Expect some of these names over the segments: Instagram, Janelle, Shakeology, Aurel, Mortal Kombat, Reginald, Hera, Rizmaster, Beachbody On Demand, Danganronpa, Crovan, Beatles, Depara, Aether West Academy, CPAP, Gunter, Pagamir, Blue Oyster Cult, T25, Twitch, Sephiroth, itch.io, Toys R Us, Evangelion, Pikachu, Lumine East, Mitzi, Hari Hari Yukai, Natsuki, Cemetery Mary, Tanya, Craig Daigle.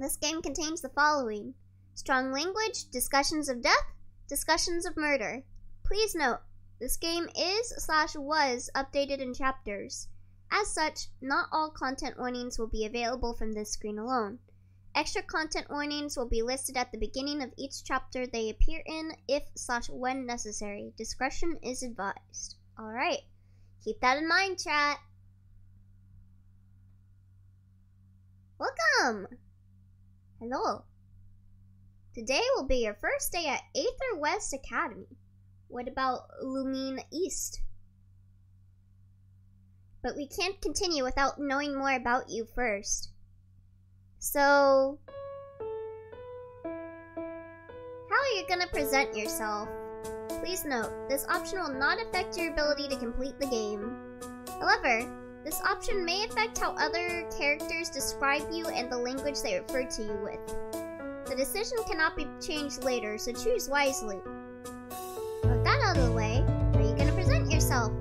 This game contains the following: strong language, discussions of death, discussions of murder. Please note, this game is/was updated in chapters. As such, not all content warnings will be available from this screen alone. Extra content warnings will be listed at the beginning of each chapter they appear in if/when necessary. Discretion is advised. Alright, keep that in mind, chat. Welcome! Hello. Today will be your first day at Aether West Academy. What about Lumine East? But we can't continue without knowing more about you first. So, how are you going to present yourself? Please note, this option will not affect your ability to complete the game. However, this option may affect how other characters describe you and the language they refer to you with. The decision cannot be changed later, so choose wisely. With that out of the way, how are you going to present yourself?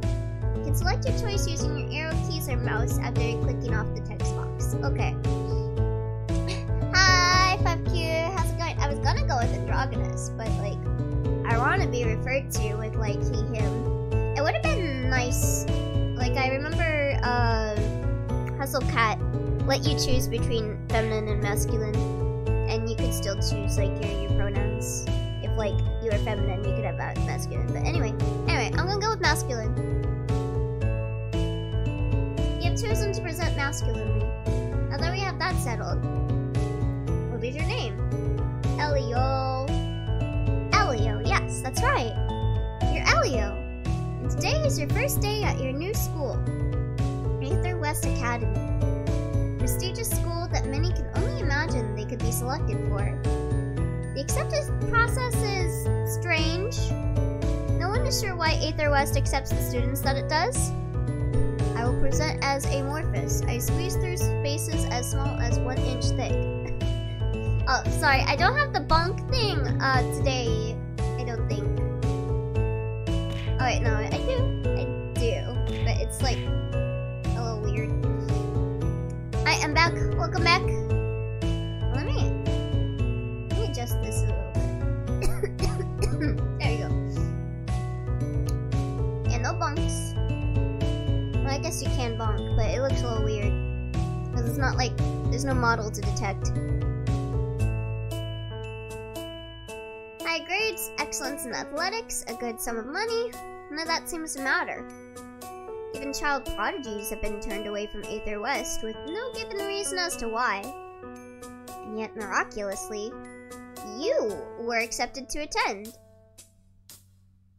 You can select your choice using your arrow keys or mouse after clicking off the text box. Okay. Gonna go with androgynous, but like I want to be referred to with like he, him. It would have been nice. Like I remember, Hustle Cat let you choose between feminine and masculine, and you could still choose like your pronouns. If like you were feminine, you could have masculine. But anyway, I'm gonna go with masculine. You have chosen to present masculinely. Now that we have that settled, what is your name? Elio, yes, that's right. You're Elio, and today is your first day at your new school, Aether West Academy, a prestigious school that many can only imagine they could be selected for. The acceptance process is strange. No one is sure why Aether West accepts the students that it does. I will present as amorphous. I squeeze through spaces as small as 1 inch thick. Oh, sorry, I don't have the bonk thing today, I don't think. Oh, wait, no, I do, but it's like a little weird. Alright, I'm back. Welcome back. Let me adjust this a little bit. There you go. Yeah, no bonks. Well, I guess you can bonk, but it looks a little weird. Because it's not like, there's no model to detect. Grades, excellence in athletics, a good sum of money, none of that seems to matter. Even child prodigies have been turned away from Aether West with no given reason as to why. And yet, miraculously, you were accepted to attend.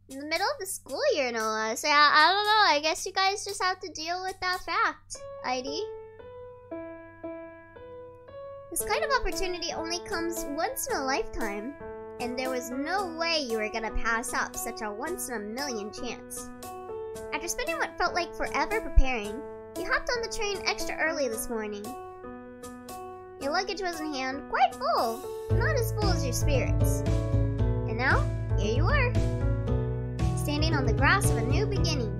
In the middle of the school year, no less. Yeah, I don't know, I guess you guys just have to deal with that fact, ID. This kind of opportunity only comes once in a lifetime. And there was no way you were gonna pass up such a once-in-a-million chance. After spending what felt like forever preparing, you hopped on the train extra early this morning. Your luggage was in hand, quite full, not as full as your spirits. And now, here you are, standing on the grass of a new beginning.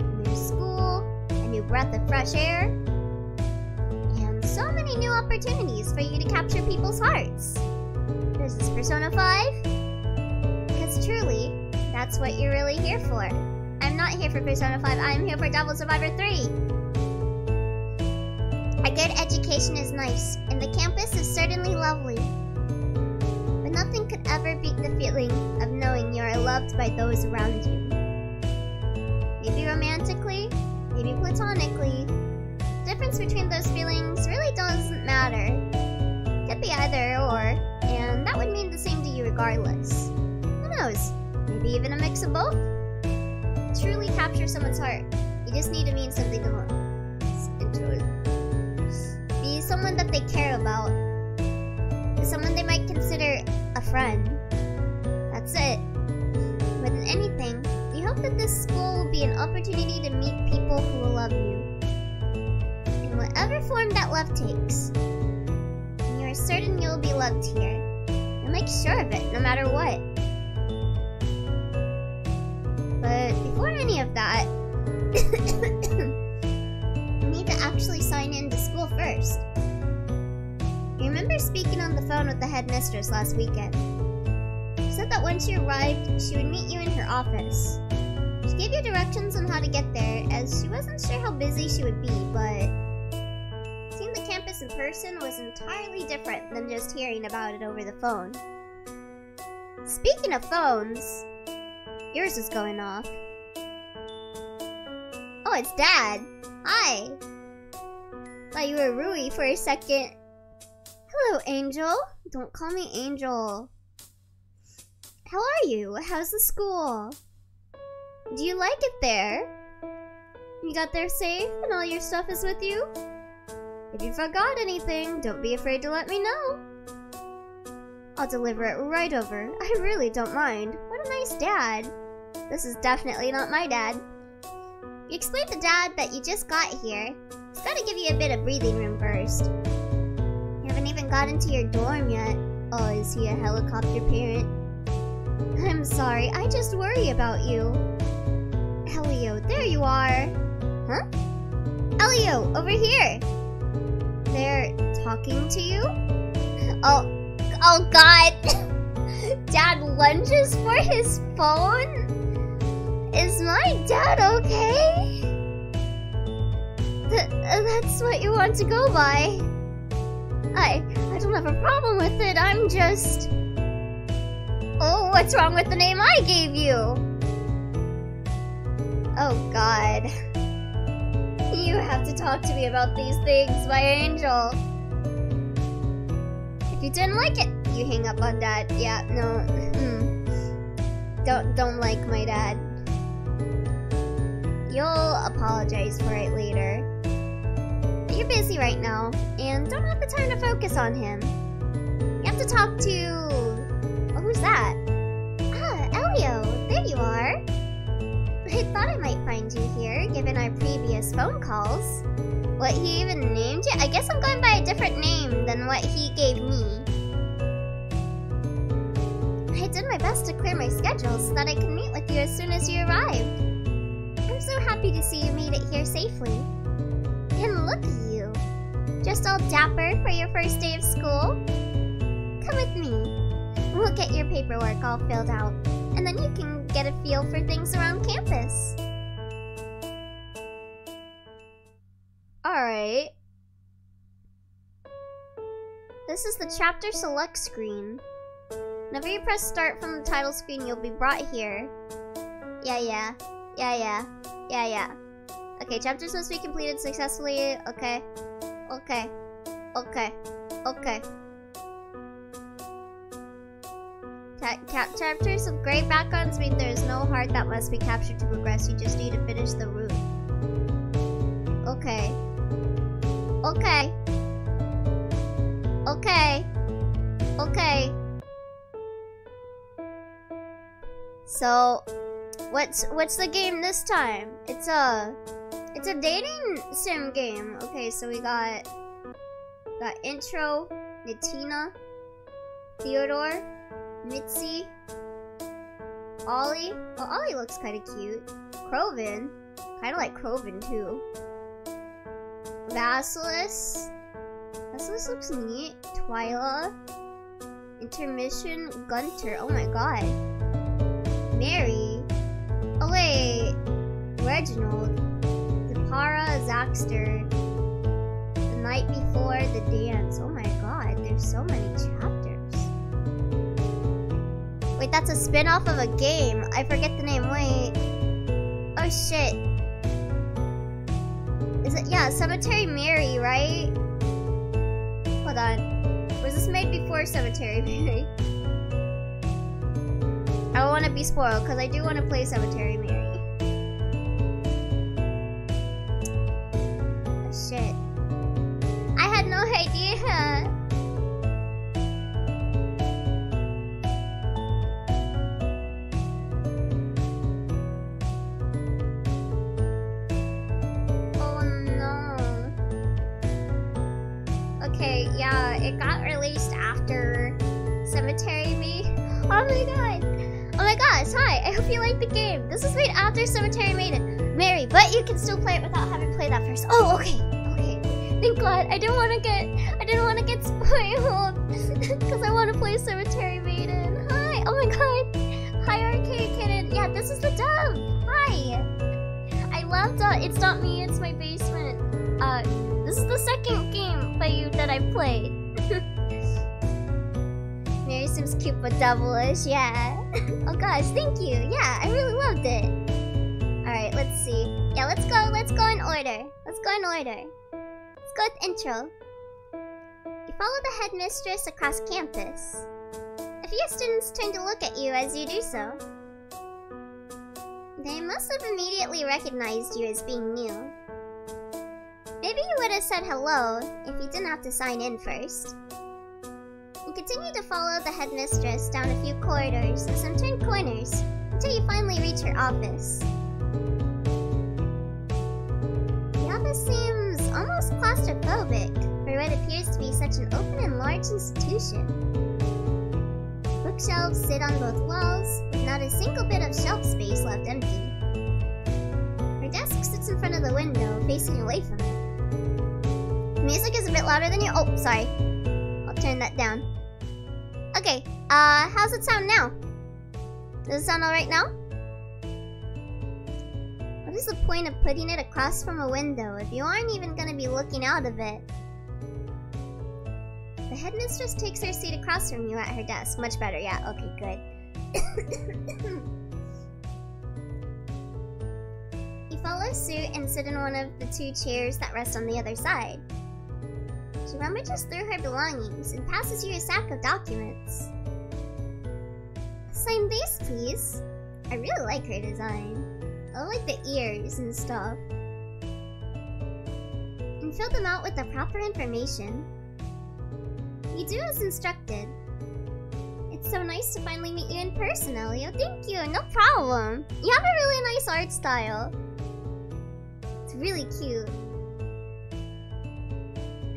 A new school, a new breath of fresh air, and so many new opportunities for you to capture people's hearts. Is this Persona 5? Because truly, that's what you're really here for. I'm not here for Persona 5, I'm here for Devil Survivor 3! A good education is nice, and the campus is certainly lovely. But nothing could ever beat the feeling of knowing you are loved by those around you. Maybe romantically, maybe platonically. The difference between those feelings really doesn't matter. Could be either or. And that would mean the same to you regardless. Who knows? Maybe even a mix of both? To truly capture someone's heart, you just need to mean something to them. Be someone that they care about. Someone they might consider a friend. That's it. More than anything, you hope that this school will be an opportunity to meet people who will love you. In whatever form that love takes. Certain you'll be loved here, and make sure of it no matter what. But before any of that, you need to actually sign in to school first. You remember speaking on the phone with the headmistress last weekend. She said that when she arrived, she would meet you in her office. She gave you directions on how to get there, as she wasn't sure how busy she would be, but seeing the campus in person was entirely different than just hearing about it over the phone. Speaking of phones, yours is going off. Oh, it's Dad. Hi. Thought you were Rui for a second. Hello, Angel. Don't call me Angel. How are you? How's the school? Do you like it there? You got there safe and all your stuff is with you? If you forgot anything, don't be afraid to let me know. I'll deliver it right over. I really don't mind. What a nice dad. This is definitely not my dad. You explained to Dad that you just got here. He's gotta give you a bit of breathing room first. You haven't even got into your dorm yet. Oh, is he a helicopter parent? I'm sorry, I just worry about you. Elio, there you are. Huh? Elio, over here. They're talking to you? Oh God. Dad lunges for his phone? Is my dad okay? That's what you want to go by. I don't have a problem with it, I'm just... Oh, what's wrong with the name I gave you? Oh God. You have to talk to me about these things, my angel. If you didn't like it, you hang up on Dad. Yeah, no. Don't like my dad. You'll apologize for it later. But you're busy right now, and don't have the time to focus on him. You have to talk to... Oh, who's that? Ah, Elio, there you are. I thought I might find you here, given our previous phone calls. What, he even named you? I guess I'm going by a different name than what he gave me. I did my best to clear my schedule so that I could meet with you as soon as you arrived. I'm so happy to see you made it here safely. And look at you. Just all dapper for your first day of school. Come with me. We'll get your paperwork all filled out, and then you can get a feel for things around campus. Alright. This is the chapter select screen. Whenever you press start from the title screen, you'll be brought here. Yeah. Okay, chapters must be completed successfully. Okay. Chapters with gray backgrounds mean there is no heart that must be captured to progress. You just need to finish the route. Okay. So... What's the game this time? It's a dating sim game. Okay, so we got intro, Netina, Theodore, Mitzi, Ollie. Oh, Ollie looks kind of cute. Crovan, kind of like Crovan too. Vasilis looks neat. Twyla, intermission, Gunter. Oh my God. Mary. Oh wait, Reginald, Depara, Zaxter, the night before the dance. Oh my God, there's so many chapters. Wait, that's a spin-off of a game. I forget the name, wait. Oh shit. Is it, yeah, Cemetery Mary, right? Hold on, was this made before Cemetery Mary? I don't want to be spoiled, because I do want to play Cemetery Mary. Oh, shit. I had no idea! Oh no. Okay, yeah, it got released after Cemetery Mary. Oh my God! Oh my gosh, hi, I hope you like the game. This was made after Cemetery Mary, but you can still play it without having played that first. Oh, okay, thank God. I didn't want to get spoiled. Because I want to play Cemetery Maiden. Hi! Oh my god! Hi, Arcade Kitten. Yeah, this is the dub! Hi! I love that. It's not me, it's my basement. This is the second game by you that I played. Mary seems cute but devilish, yeah. Oh gosh, thank you. Yeah, I really loved it. Alright, let's see. Yeah, let's go in order. Let's go in order. Let's go with intro. You follow the headmistress across campus. A few students turn to look at you as you do so. They must have immediately recognized you as being new. Maybe you would have said hello if you didn't have to sign in first. You continue to follow the headmistress down a few corridors and some turned corners until you finally reach her office. The office seems almost claustrophobic for what appears to be such an open and large institution. Bookshelves sit on both walls, with not a single bit of shelf space left empty. Her desk sits in front of the window, facing away from it. Music is a bit louder than your— oh, sorry. I'll turn that down. Okay, how's it sound now? Does it sound alright now? What is the point of putting it across from a window if you aren't even gonna be looking out of it? The headmistress takes her seat across from you at her desk. Much better, yeah, okay, good. You follow suit and sit in one of the two chairs that rest on the other side. She rummages through her belongings and passes you a sack of documents. Sign these, please. I really like her design. I like the ears and stuff. And fill them out with the proper information. You do as instructed. It's so nice to finally meet you in person, Elio. Thank you, no problem. You have a really nice art style. It's really cute.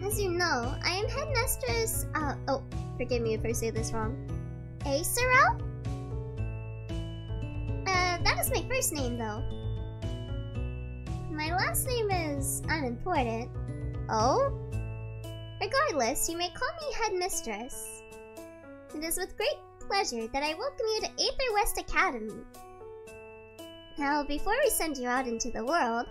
As you know, I am headmistress, oh, forgive me if I say this wrong. Eh, Sorrel? That is my first name, though. My last name is unimportant. Oh? Regardless, you may call me headmistress. It is with great pleasure that I welcome you to Aether West Academy. Now, before we send you out into the world,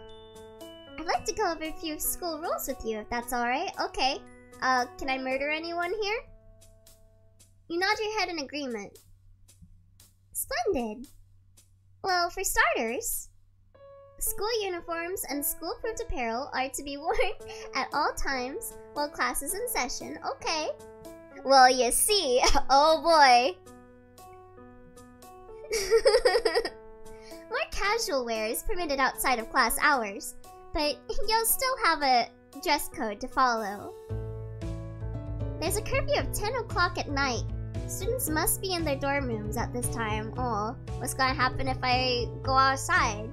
I'd like to go over a few school rules with you, if that's alright. Okay. Can I murder anyone here? You nod your head in agreement. Splendid! Well, for starters, school uniforms and school-approved apparel are to be worn at all times while class is in session. Okay. Well, you see. Oh boy. More casual wear is permitted outside of class hours, but you'll still have a dress code to follow. There's a curfew of 10 o'clock at night. Students must be in their dorm rooms at this time. Oh, what's gonna happen if I go outside?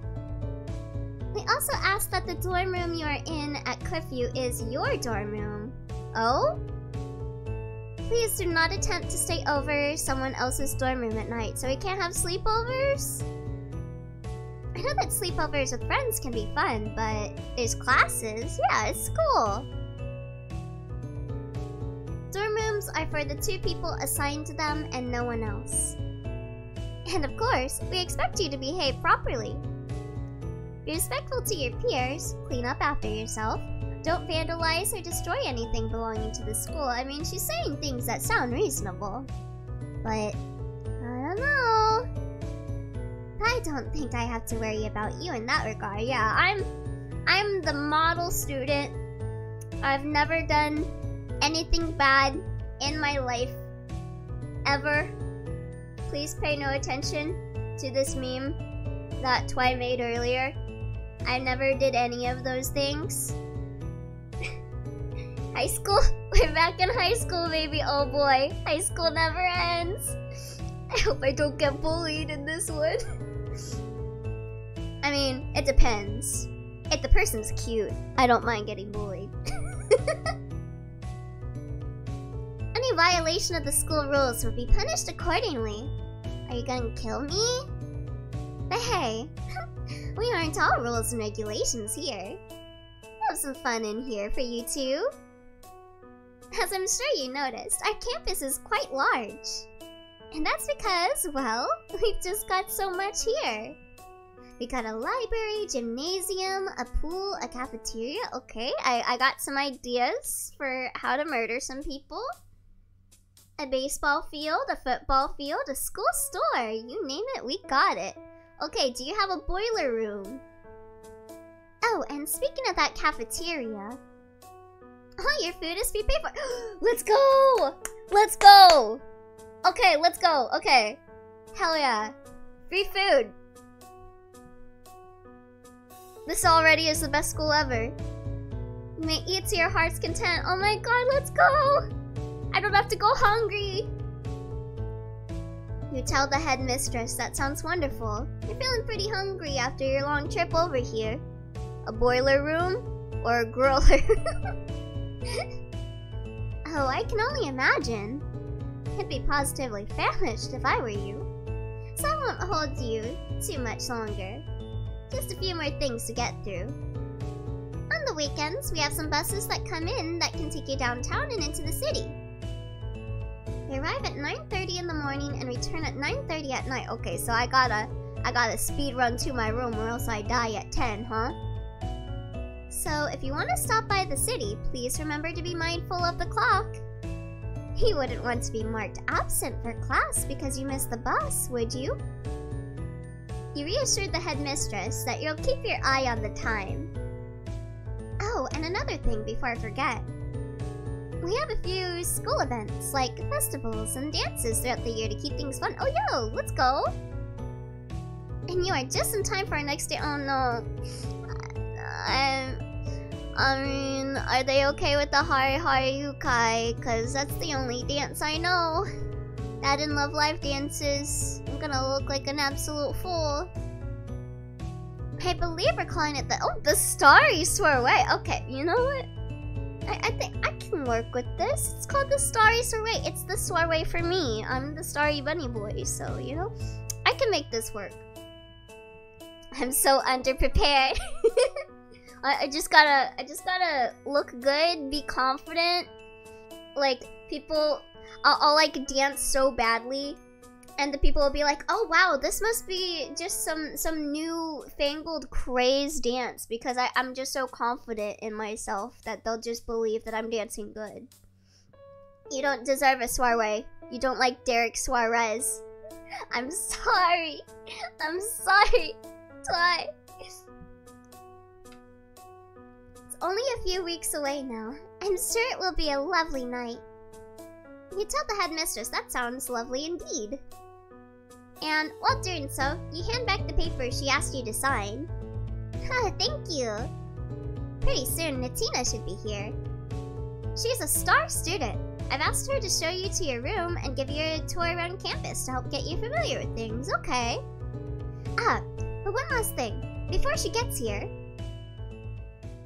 We also ask that the dorm room you are in at curfew is your dorm room. Oh? Please do not attempt to stay over someone else's dorm room at night, so we can't have sleepovers? I know that sleepovers with friends can be fun, but there's classes. Yeah, it's school. Dorm rooms are for the two people assigned to them and no one else. And of course, we expect you to behave properly. Be respectful to your peers, clean up after yourself, don't vandalize or destroy anything belonging to the school. I mean, she's saying things that sound reasonable, but I don't know. I don't think I have to worry about you in that regard. Yeah, I'm the model student. I've never done anything bad in my life, ever. Please pay no attention to this meme that Twy made earlier. I never did any of those things. High school? We're back in high school, baby. Oh boy, high school never ends. I hope I don't get bullied in this one. I mean, it depends. If the person's cute, I don't mind getting bullied. Any violation of the school rules will be punished accordingly. Are you gonna kill me? But hey, we aren't all rules and regulations here. We'll have some fun in here for you two. As I'm sure you noticed, our campus is quite large. And that's because, well, we've just got so much here. We got a library, gymnasium, a pool, a cafeteria. Okay, I got some ideas for how to murder some people. A baseball field, a football field, a school store. You name it, we got it. Okay, do you have a boiler room? Oh, and speaking of that cafeteria... Oh, your food is free paper. Let's go! Let's go! Okay, let's go. Okay. Hell yeah. Free food. This already is the best school ever. You may eat to your heart's content. Oh my god, let's go! I don't have to go hungry. You tell the headmistress. That sounds wonderful. You're feeling pretty hungry after your long trip over here. A boiler room or a griller? Oh, I can only imagine. I'd be positively famished if I were you. So I won't hold you too much longer. Just a few more things to get through. On the weekends, we have some buses that come in that can take you downtown and into the city. They arrive at 9:30 in the morning and return at 9:30 at night. Okay, so I gotta speed run to my room or else I die at 10, huh? So if you want to stop by the city, please remember to be mindful of the clock. You wouldn't want to be marked absent for class because you missed the bus, would you? You reassured the headmistress that you'll keep your eye on the time. Oh, and another thing before I forget. We have a few school events, like festivals and dances throughout the year to keep things fun. Oh, yo, let's go! And you are just in time for our next day. Oh, no. I mean, are they okay with the Hari Hari Yukai? Because that's the only dance I know. That and Love Live dances. I'm gonna look like an absolute fool. I believe we're calling it the... Oh, the Starry Soiree. Okay, you know what? I think I can work with this. It's called the Starry Soiree. It's the soiree for me. I'm the Starry Bunny Boy, so, you know, I can make this work. I'm so underprepared. I just gotta look good, be confident. Like, people... I'll like dance so badly and the people will be like, oh wow, this must be just some new fangled craze dance because I'm just so confident in myself that they'll just believe that I'm dancing good. You don't deserve a soiree. You don't like Derek Suarez. I'm sorry. I'm sorry. Twy. It's only a few weeks away now. I'm sure it will be a lovely night. You tell the headmistress, that sounds lovely indeed. And while doing so, you hand back the paper she asked you to sign. Ah, thank you. Pretty soon, Netina should be here. She's a star student. I've asked her to show you to your room and give you a tour around campus to help get you familiar with things, okay? Ah, but one last thing. Before she gets here...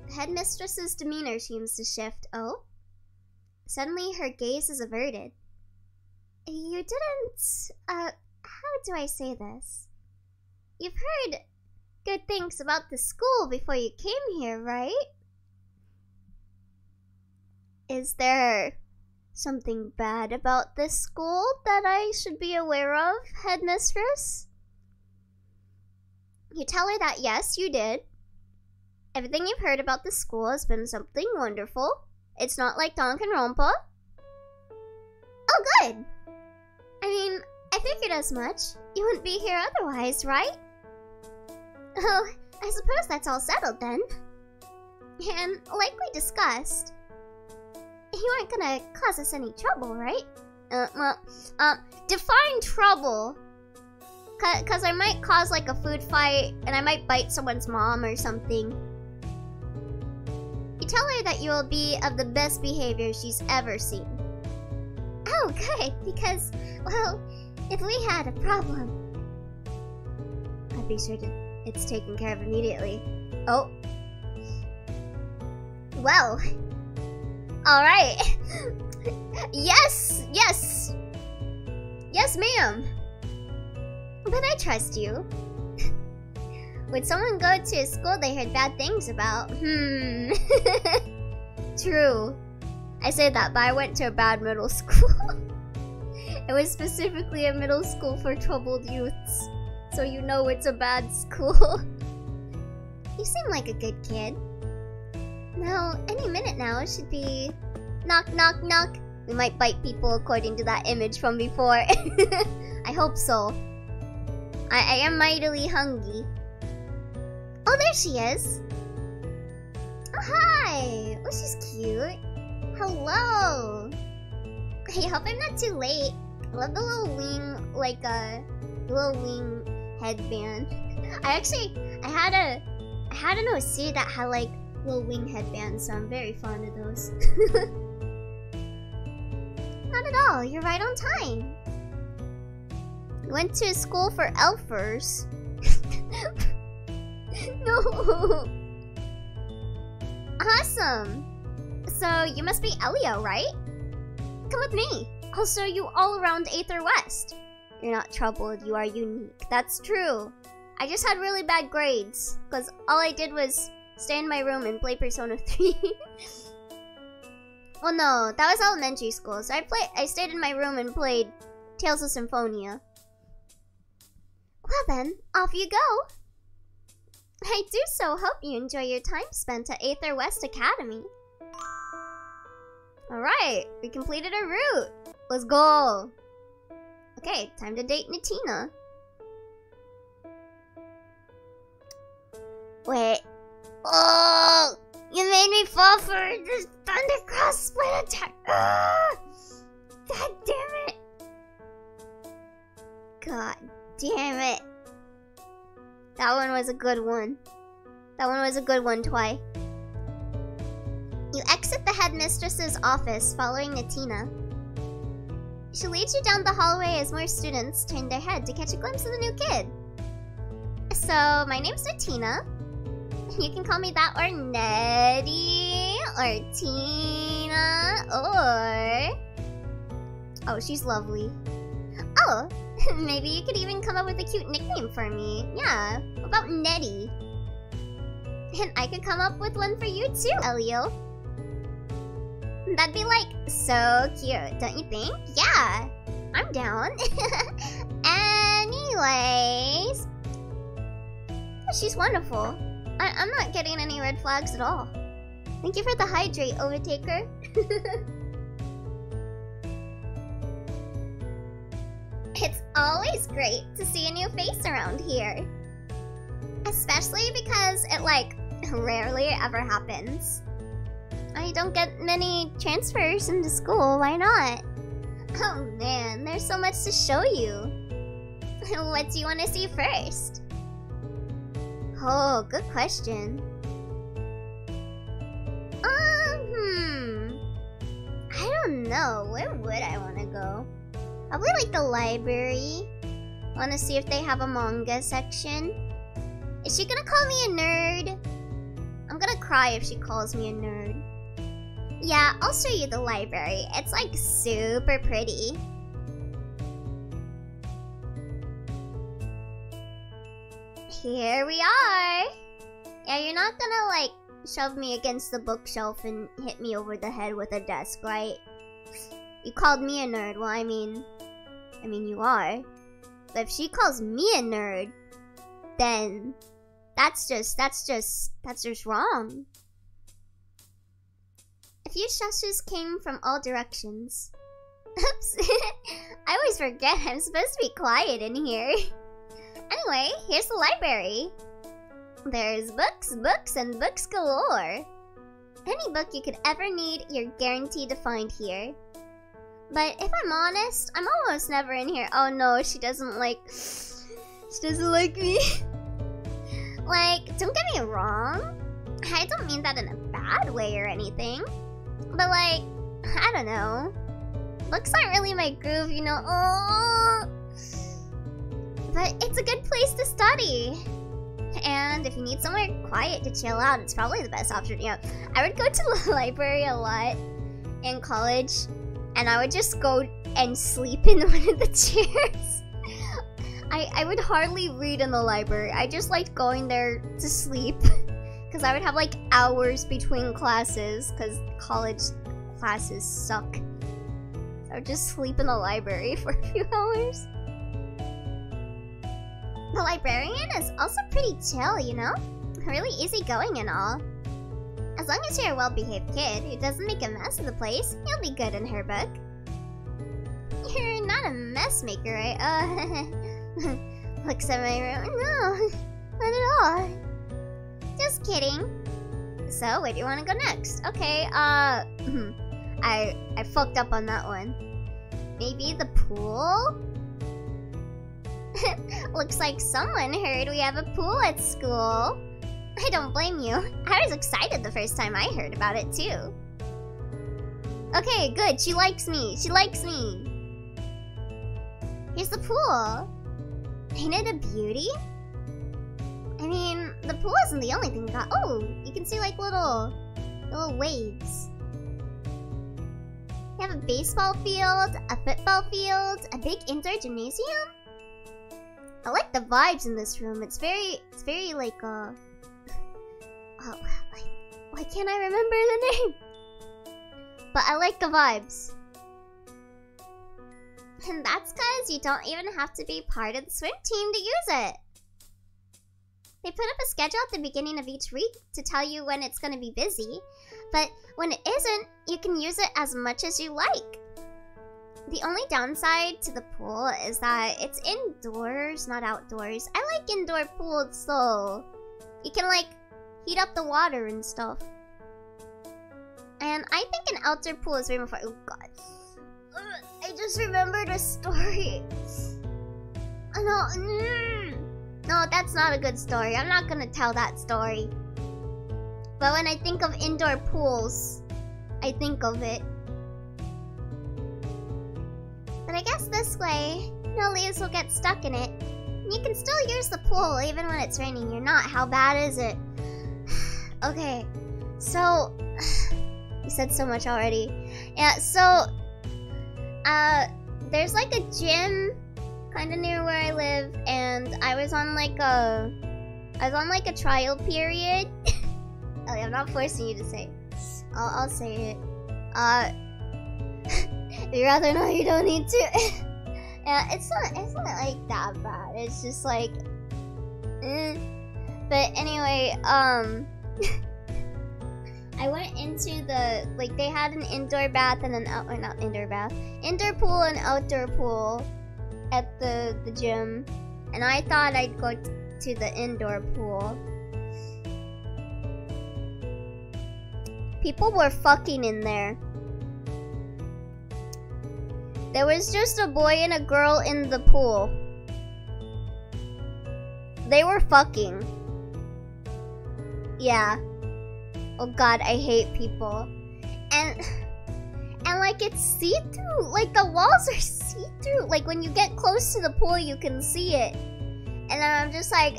The headmistress's demeanor seems to shift. Oh? Suddenly, her gaze is averted. You didn't... how do I say this? You've heard good things about the school before you came here, right? Is there something bad about this school that I should be aware of, headmistress? You tell her that yes, you did. Everything you've heard about the school has been something wonderful. It's not like Danganronpa. Oh, good! I mean, I figured as much. You wouldn't be here otherwise, right? Oh, I suppose that's all settled then. And, like we discussed, you aren't gonna cause us any trouble, right? Well, define trouble. Cause I might cause, like, a food fight, and I might bite someone's mom or something. Tell her that you will be of the best behavior she's ever seen. Oh, good, because, well, if we had a problem... I'd be sure it's taken care of immediately. Oh. Well. Alright. Yes, yes. Yes, ma'am. But I trust you. When someone go to a school they heard bad things about, True. I say that, but I went to a bad middle school. It was specifically a middle school for troubled youths. So you know it's a bad school. You seem like a good kid. Now, any minute now, it should be... Knock, knock, knock. We might bite people according to that image from before. I hope so. I am mightily hungry. Oh, there she is. Oh, hi. Oh, she's cute. Hello. I hope I'm not too late. I love the little wing, like a little wing headband. I had an OC that had like little wing headbands, so I'm very fond of those. Not at all. You're right on time. You went to school for elfers. No. Awesome. So you must be Elio, right? Come with me. I'll show you all around Aether West. You're not troubled. You are unique. That's true. I just had really bad grades because all I did was stay in my room and play Persona 3. Well, no, that was elementary school. So I stayed in my room and played Tales of Symphonia. Well then, off you go. I do so hope you enjoy your time spent at Aether West Academy. Alright, we completed our route. Let's go. Okay, time to date Netina. Wait. Oh, you made me fall for this Thundercross split attack. Ah, God damn it. God damn it. That one was a good one. That one was a good one, Twy. You exit the headmistress's office following Netina. She leads you down the hallway as more students turn their head to catch a glimpse of the new kid. So, my name's Netina. You can call me that, or Nettie, or Tina, or... Oh, she's lovely. Oh, maybe you could even come up with a cute nickname for me. Yeah, what about Nettie? And I could come up with one for you too, Elio. That'd be like so cute, don't you think? Yeah, I'm down. Anyways, she's wonderful. I'm not getting any red flags at all. Thank you for the hydrate, Overtaker. It's always great to see a new face around here. Especially because it, like, rarely ever happens. I don't get many transfers into school, why not? Oh man, there's so much to show you. What do you want to see first? Oh, good question. I don't know. Where would I want to go? Probably like the library. Want to see if they have a manga section. Is she gonna call me a nerd? I'm gonna cry if she calls me a nerd. Yeah, I'll show you the library. It's like super pretty. Here we are! Yeah, you're not gonna, like, shove me against the bookshelf and hit me over the head with a desk, right? You called me a nerd. Well, I mean, you are. But if she calls me a nerd, then that's just wrong. A few shushes came from all directions. Oops! I always forget I'm supposed to be quiet in here. Anyway, here's the library. There's books, books, and books galore. Any book you could ever need, you're guaranteed to find here. But if I'm honest, I'm almost never in here. Oh no, she doesn't like me. Like, don't get me wrong. I don't mean that in a bad way or anything. But like, I don't know. Books aren't really my groove, you know. Oh. But it's a good place to study. And if you need somewhere quiet to chill out, it's probably the best option. Yeah, I would go to the library a lot in college, and I would just go and sleep in one of the chairs. I would hardly read in the library. I just liked going there to sleep because I would have like hours between classes because college classes suck. So I'll just sleep in the library for a few hours. The librarian is also pretty chill, you know? Really easygoing and all. As long as you're a well-behaved kid who doesn't make a mess of the place, you'll be good in her book. You're not a mess maker, right? Looks at my room. No, not at all. Just kidding. So, where do you want to go next? Okay, I fucked up on that one. Maybe the pool? Looks like someone heard we have a pool at school. I don't blame you. I was excited the first time I heard about it, too. Okay, good. She likes me. She likes me. Here's the pool. Painted a beauty? I mean, the pool isn't the only thing that... Oh, you can see, like, little waves. You have a baseball field, a football field, a big indoor gymnasium. I like the vibes in this room. It's very, like, why can't I remember the name? But I like the vibes. And that's because you don't even have to be part of the swim team to use it. They put up a schedule at the beginning of each week to tell you when it's going to be busy. But when it isn't, you can use it as much as you like. The only downside to the pool is that it's indoors, not outdoors. I like indoor pools, though. You can, like, heat up the water and stuff. And I think an outdoor pool is way more fun. Oh, God. I just remembered a story. Oh, no. No, that's not a good story. I'm not gonna tell that story. But when I think of indoor pools, I think of it. But I guess this way, no leaves will get stuck in it. You can still use the pool even when it's raining. You're not. How bad is it? Okay, so... you said so much already. Yeah, so... there's like a gym kind of near where I live. And I was on like a... trial period. Oh, I'm not forcing you to say it. I'll say it. You'd rather know you don't need to. Yeah, it's not like that bad. It's just like, But anyway, I went into the, like, they had an indoor bath and an out, or not indoor bath, indoor pool and outdoor pool at the gym, and I thought I'd go to the indoor pool. People were fucking in there. There was just a boy and a girl in the pool. They were fucking. Yeah. Oh God, I hate people. And like it's see-through. Like the walls are see-through. Like when you get close to the pool, you can see it. And then I'm just like,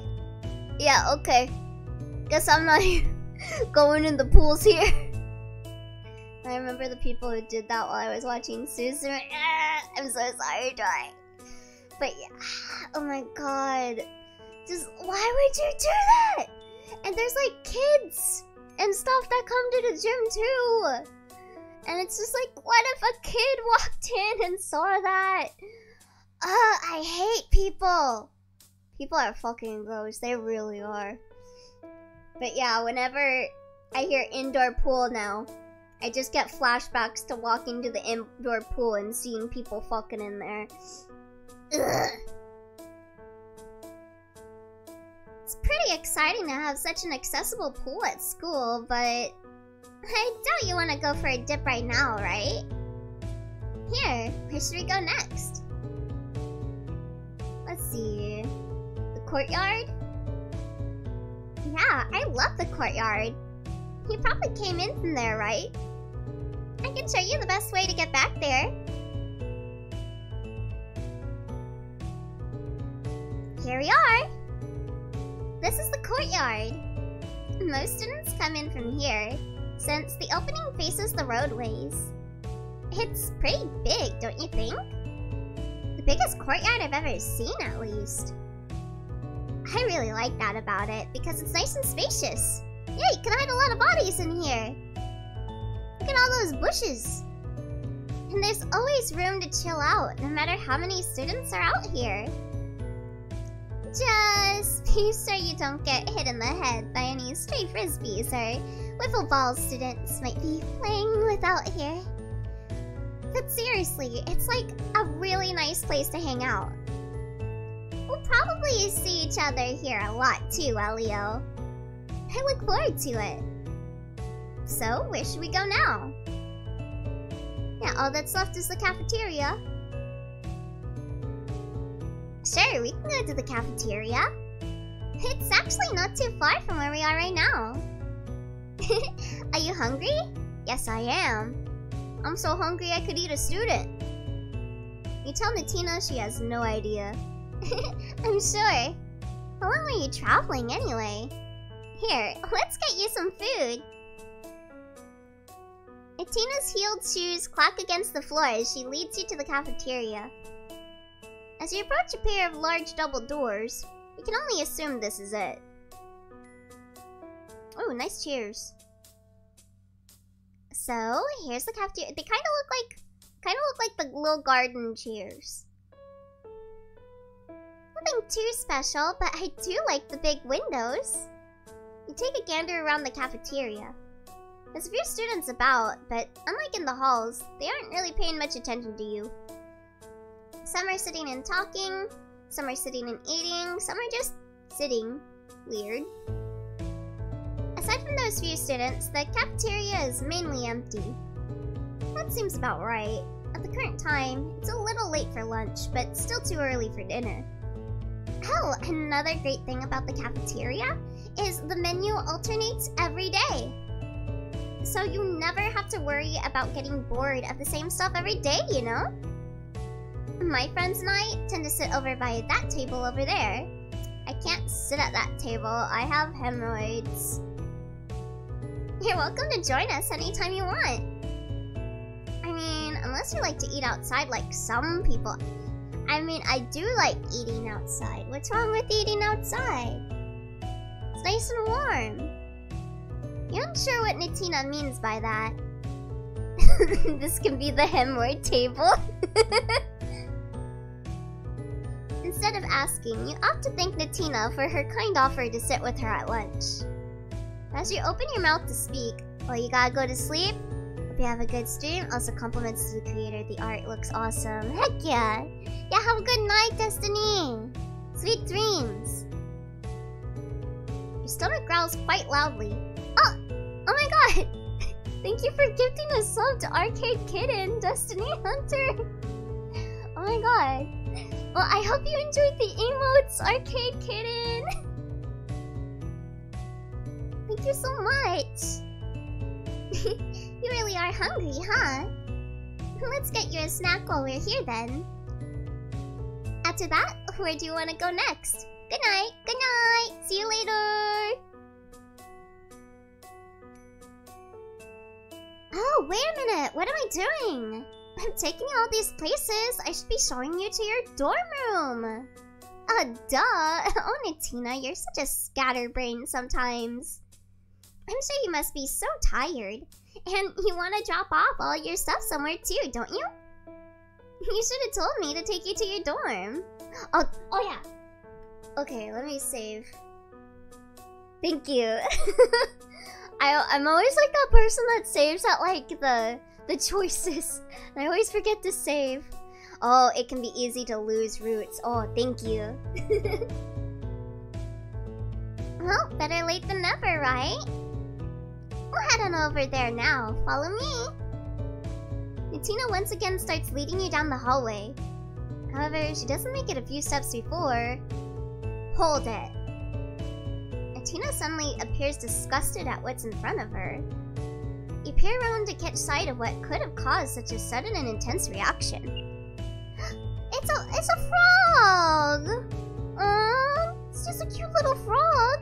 yeah, okay. Guess I'm not going in the pools here. I remember the people who did that while I was watching Susan. I'm so sorry, Dwight. But yeah, oh my God. Just, why would you do that? And there's like kids and stuff that come to the gym too. And it's just like, what if a kid walked in and saw that? I hate people. People are fucking gross. They really are. But yeah, whenever I hear indoor pool now, I just get flashbacks to walking to the indoor pool and seeing people fucking in there. Ugh. It's pretty exciting to have such an accessible pool at school, but... I doubt you want to go for a dip right now, right? Here, where should we go next? Let's see... the courtyard? Yeah, I love the courtyard. You probably came in from there, right? I can show you the best way to get back there. Here we are! This is the courtyard. Most students come in from here, since the opening faces the roadways. It's pretty big, don't you think? The biggest courtyard I've ever seen, at least. I really like that about it, because it's nice and spacious. Yeah, you can hide a lot of bodies in here. Look at all all those bushes. And there's always room to chill out, no matter how many students are out here. Just be sure you don't get hit in the head by any stray frisbees or wiffle balls students might be playing with out here. But seriously, it's like a really nice place to hang out. We'll probably see each other here a lot too, Elio. I look forward to it. So, where should we go now? Yeah, all that's left is the cafeteria. Sure, we can go to the cafeteria. It's actually not too far from where we are right now. Are you hungry? Yes, I am. I'm so hungry I could eat a student. You tell Netina she has no idea. I'm sure. How long are you traveling anyway? Here, let's get you some food. Netina's heeled shoes clack against the floor as she leads you to the cafeteria. As you approach a pair of large double doors, you can only assume this is it. Oh, nice chairs. So, here's the cafeteria. They kind of look like the little garden chairs. Nothing too special, but I do like the big windows. You take a gander around the cafeteria. There's a few students about, but unlike in the halls, they aren't really paying much attention to you. Some are sitting and talking, some are sitting and eating, some are just sitting. Weird. Aside from those few students, the cafeteria is mainly empty. That seems about right. At the current time, it's a little late for lunch, but still too early for dinner. Oh, another great thing about the cafeteria is the menu alternates every day. So you never have to worry about getting bored of the same stuff every day, you know? My friends and I tend to sit over by that table over there. I can't sit at that table, I have hemorrhoids. You're welcome to join us anytime you want. I mean, unless you like to eat outside like some people. I mean, I do like eating outside. What's wrong with eating outside? It's nice and warm. You're not sure what Netina means by that. This can be the hemorrhoid table. Instead of asking, you ought to thank Netina for her kind offer to sit with her at lunch. As you open your mouth to speak, well, you gotta go to sleep. Hope you have a good stream. Also, compliments to the creator. The art looks awesome. Heck yeah! Yeah, have a good night, Destiny! Sweet dreams! Your stomach growls quite loudly. Oh my god! Thank you for gifting a sub to Arcade Kitten, Destiny Hunter! Oh my god. Well, I hope you enjoyed the emotes, Arcade Kitten! Thank you so much! You really are hungry, huh? Let's get you a snack while we're here then. After that, where do you want to go next? Good night, see you later! Oh, wait a minute, what am I doing? I'm taking you all these places. I should be showing you to your dorm room. Duh. Oh, Netina, you're such a scatterbrain sometimes. I'm sure you must be so tired. And you want to drop off all your stuff somewhere too, don't you? You should have told me to take you to your dorm. Oh yeah. Okay, let me save. Thank you. I'm always like that person that saves at like the choices. And I always forget to save. Oh, it can be easy to lose routes. Oh, thank you. Well, better late than never, right? We'll head on over there now. Follow me. Netina once again starts leading you down the hallway. However, she doesn't make it a few steps before... Hold it. Netina suddenly appears disgusted at what's in front of her. You peer around to catch sight of what could have caused such a sudden and intense reaction. It's a frog! It's just a cute little frog!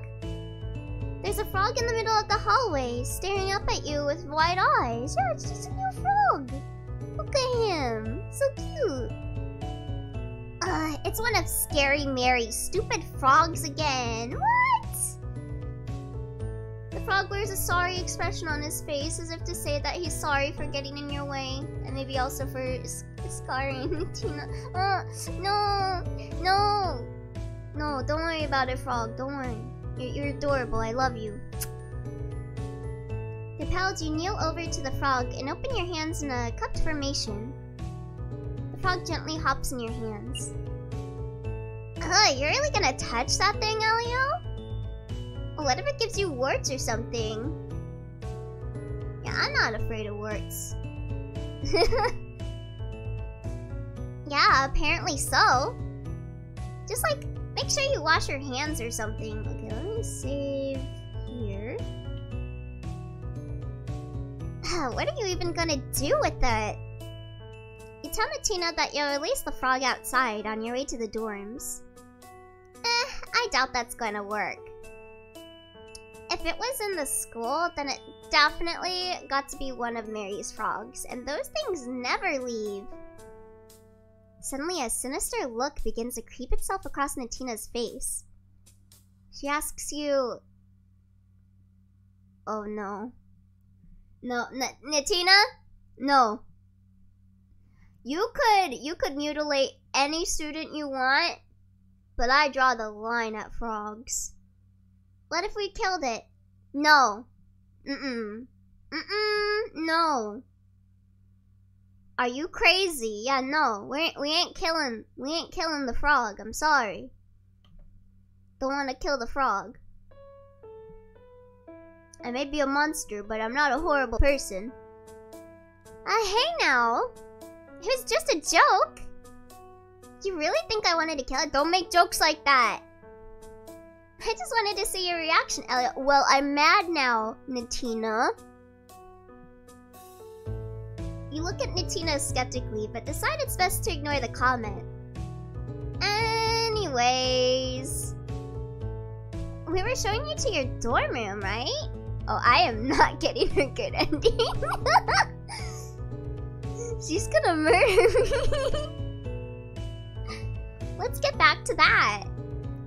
There's a frog in the middle of the hallway, staring up at you with wide eyes. Yeah, it's just a cute frog! Look at him! So cute! It's one of Scary Mary's stupid frogs again! What? The frog wears a sorry expression on his face, as if to say that he's sorry for getting in your way, and maybe also for scarring Tina. No, don't worry about it, frog. Don't worry. You're adorable. I love you. Repelled, you kneel over to the frog and open your hands in a cupped formation. The frog gently hops in your hands. Ugh, you're really gonna touch that thing, Elio? Well, what if it gives you warts or something? Yeah, I'm not afraid of warts. Yeah, apparently so. Just like, make sure you wash your hands or something. Okay, let me save here. What are you even gonna do with that? You tell Netina that you'll release the frog outside on your way to the dorms. I doubt that's gonna work. If it was in the school, then it definitely got to be one of Mary's frogs, and those things never leave. Suddenly, a sinister look begins to creep itself across Netina's face. She asks you... Oh no. No, Netina? No. You could mutilate any student you want, but I draw the line at frogs. What if we killed it? No. No. Are you crazy? Yeah, no. We ain't killing the frog. I'm sorry. Don't want to kill the frog. I may be a monster, but I'm not a horrible person. Hey now. It was just a joke. You really think I wanted to kill it? Don't make jokes like that. I just wanted to see your reaction, Elio. Well, I'm mad now, Netina. You look at Netina skeptically, but decide it's best to ignore the comment. Anyways... we were showing you to your dorm room, right? Oh, I am not getting a good ending. She's gonna murder me. Let's get back to that.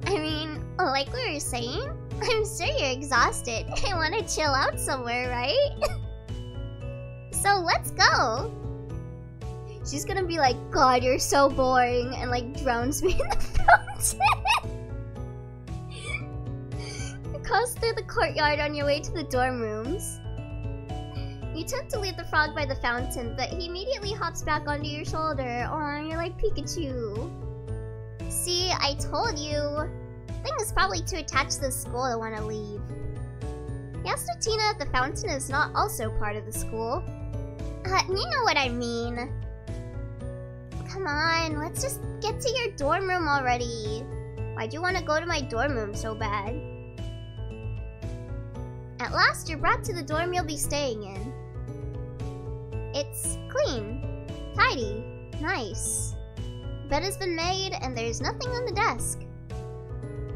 I mean, like we were saying, I'm sure you're exhausted. I want to chill out somewhere, right? So let's go. She's gonna be like, God, you're so boring, and like drowns me in the fountain. It calls through the courtyard on your way to the dorm rooms. You attempt to leave the frog by the fountain, but he immediately hops back onto your shoulder. Aw, you're like Pikachu. See, I told you. Thing is probably too attached to the school to want to leave. He asks Netina if the fountain is not also part of the school. You know what I mean. Come on, let's just get to your dorm room already. Why'd you want to go to my dorm room so bad? At last, you're brought to the dorm you'll be staying in. It's clean, tidy, nice. Bed has been made, and there's nothing on the desk.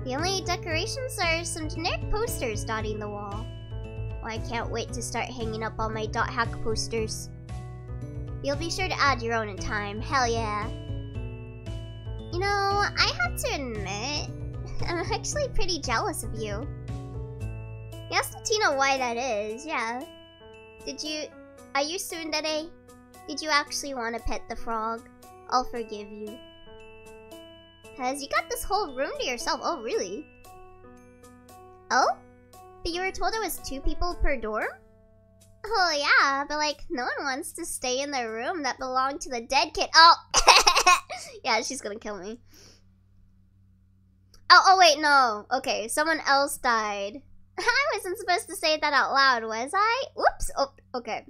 The only decorations are some generic posters dotting the wall. Oh, I can't wait to start hanging up all my .hack posters. You'll be sure to add your own in time, hell yeah. You know, I have to admit, I'm actually pretty jealous of you. You asked Netina why that is, yeah. Are you tsundere? Did you actually want to pet the frog? I'll forgive you. Cause you got this whole room to yourself, oh really? Oh? But you were told it was 2 people per dorm? Oh yeah, but like, no one wants to stay in the room that belonged to the dead kid. Oh! Yeah, she's gonna kill me. Oh wait, no. Okay, someone else died. I wasn't supposed to say that out loud, was I? Whoops! Oh, okay.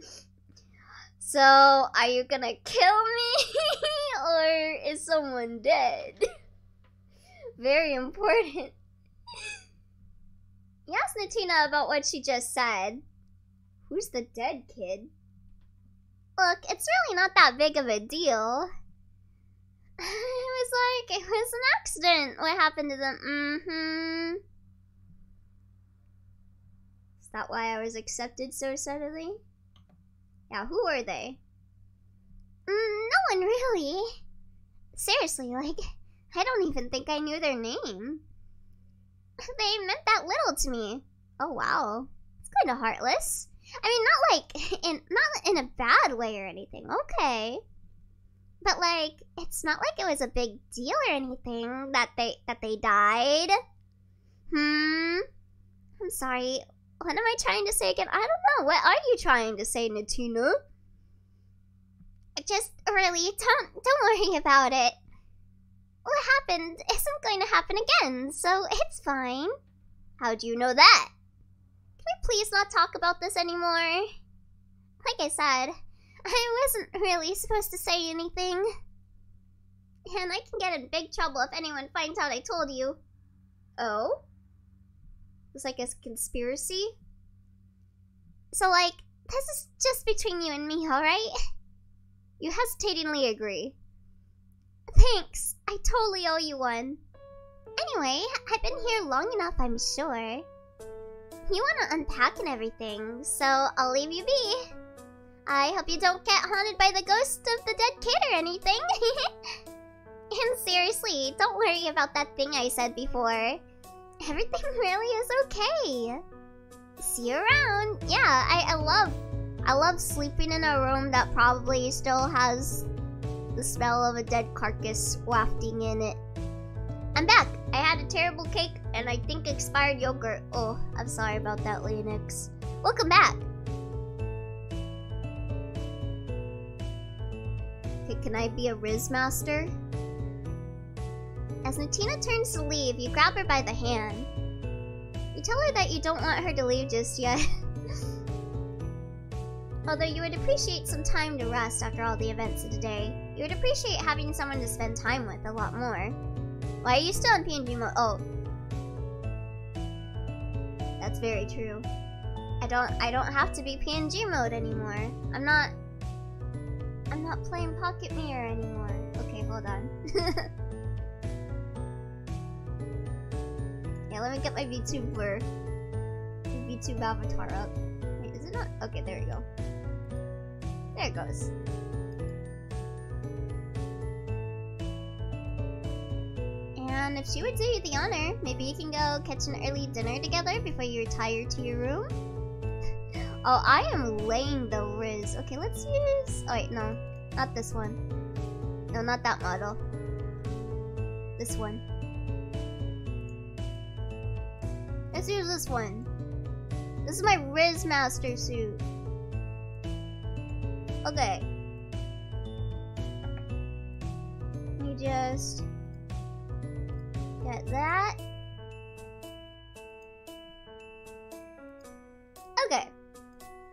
So, are you gonna kill me? Or is someone dead? Very important. You asked Netina about what she just said. Who's the dead kid? Look, it's really not that big of a deal. It was an accident. What happened to them? Is that why I was accepted so suddenly? Yeah, who are they? No one really. Seriously, like, I don't even think I knew their name. They meant that little to me. Oh wow, it's kind of heartless. I mean, not in a bad way or anything. Okay. But like, it's not like it was a big deal or anything that they died. I'm sorry. What am I trying to say again? I don't know. What are you trying to say, Netina? Just really, don't worry about it. What happened isn't going to happen again, so it's fine. How do you know that? Can we please not talk about this anymore? Like I said, I wasn't really supposed to say anything. And I can get in big trouble if anyone finds out I told you. Oh? It's like a conspiracy? So like, this is just between you and me, alright? You hesitatingly agree. Thanks, I totally owe you one. Anyway, I've been here long enough, I'm sure. You want to unpack and everything, so I'll leave you be. I hope you don't get haunted by the ghost of the dead kid or anything. And seriously, don't worry about that thing I said before. Everything really is okay. See you around. Yeah, I love sleeping in a room that probably still has the smell of a dead carcass wafting in it. I'm back. I had a terrible cake and I think expired yogurt. Oh, I'm sorry about that, Leonix. Welcome back. Okay, can I be a Rizmaster? As Netina turns to leave, you grab her by the hand. You tell her that you don't want her to leave just yet. Although you would appreciate some time to rest after all the events of the day, you would appreciate having someone to spend time with a lot more. Why are you still in PNG mode? Oh. That's very true. I don't have to be PNG mode anymore. I'm not playing Pocket Mirror anymore. Okay, hold on. Yeah, let me get my VTube avatar up. Wait, is it not? Okay, there we go. There it goes. And if she would do you the honor, maybe you can go catch an early dinner together before you retire to your room. Oh, I am laying the Riz. Okay, let's use... Oh, wait, no. Not this one. No, not that model. This one. Let's use this one. This is my Riz Master suit. Okay. You just... get that. Okay.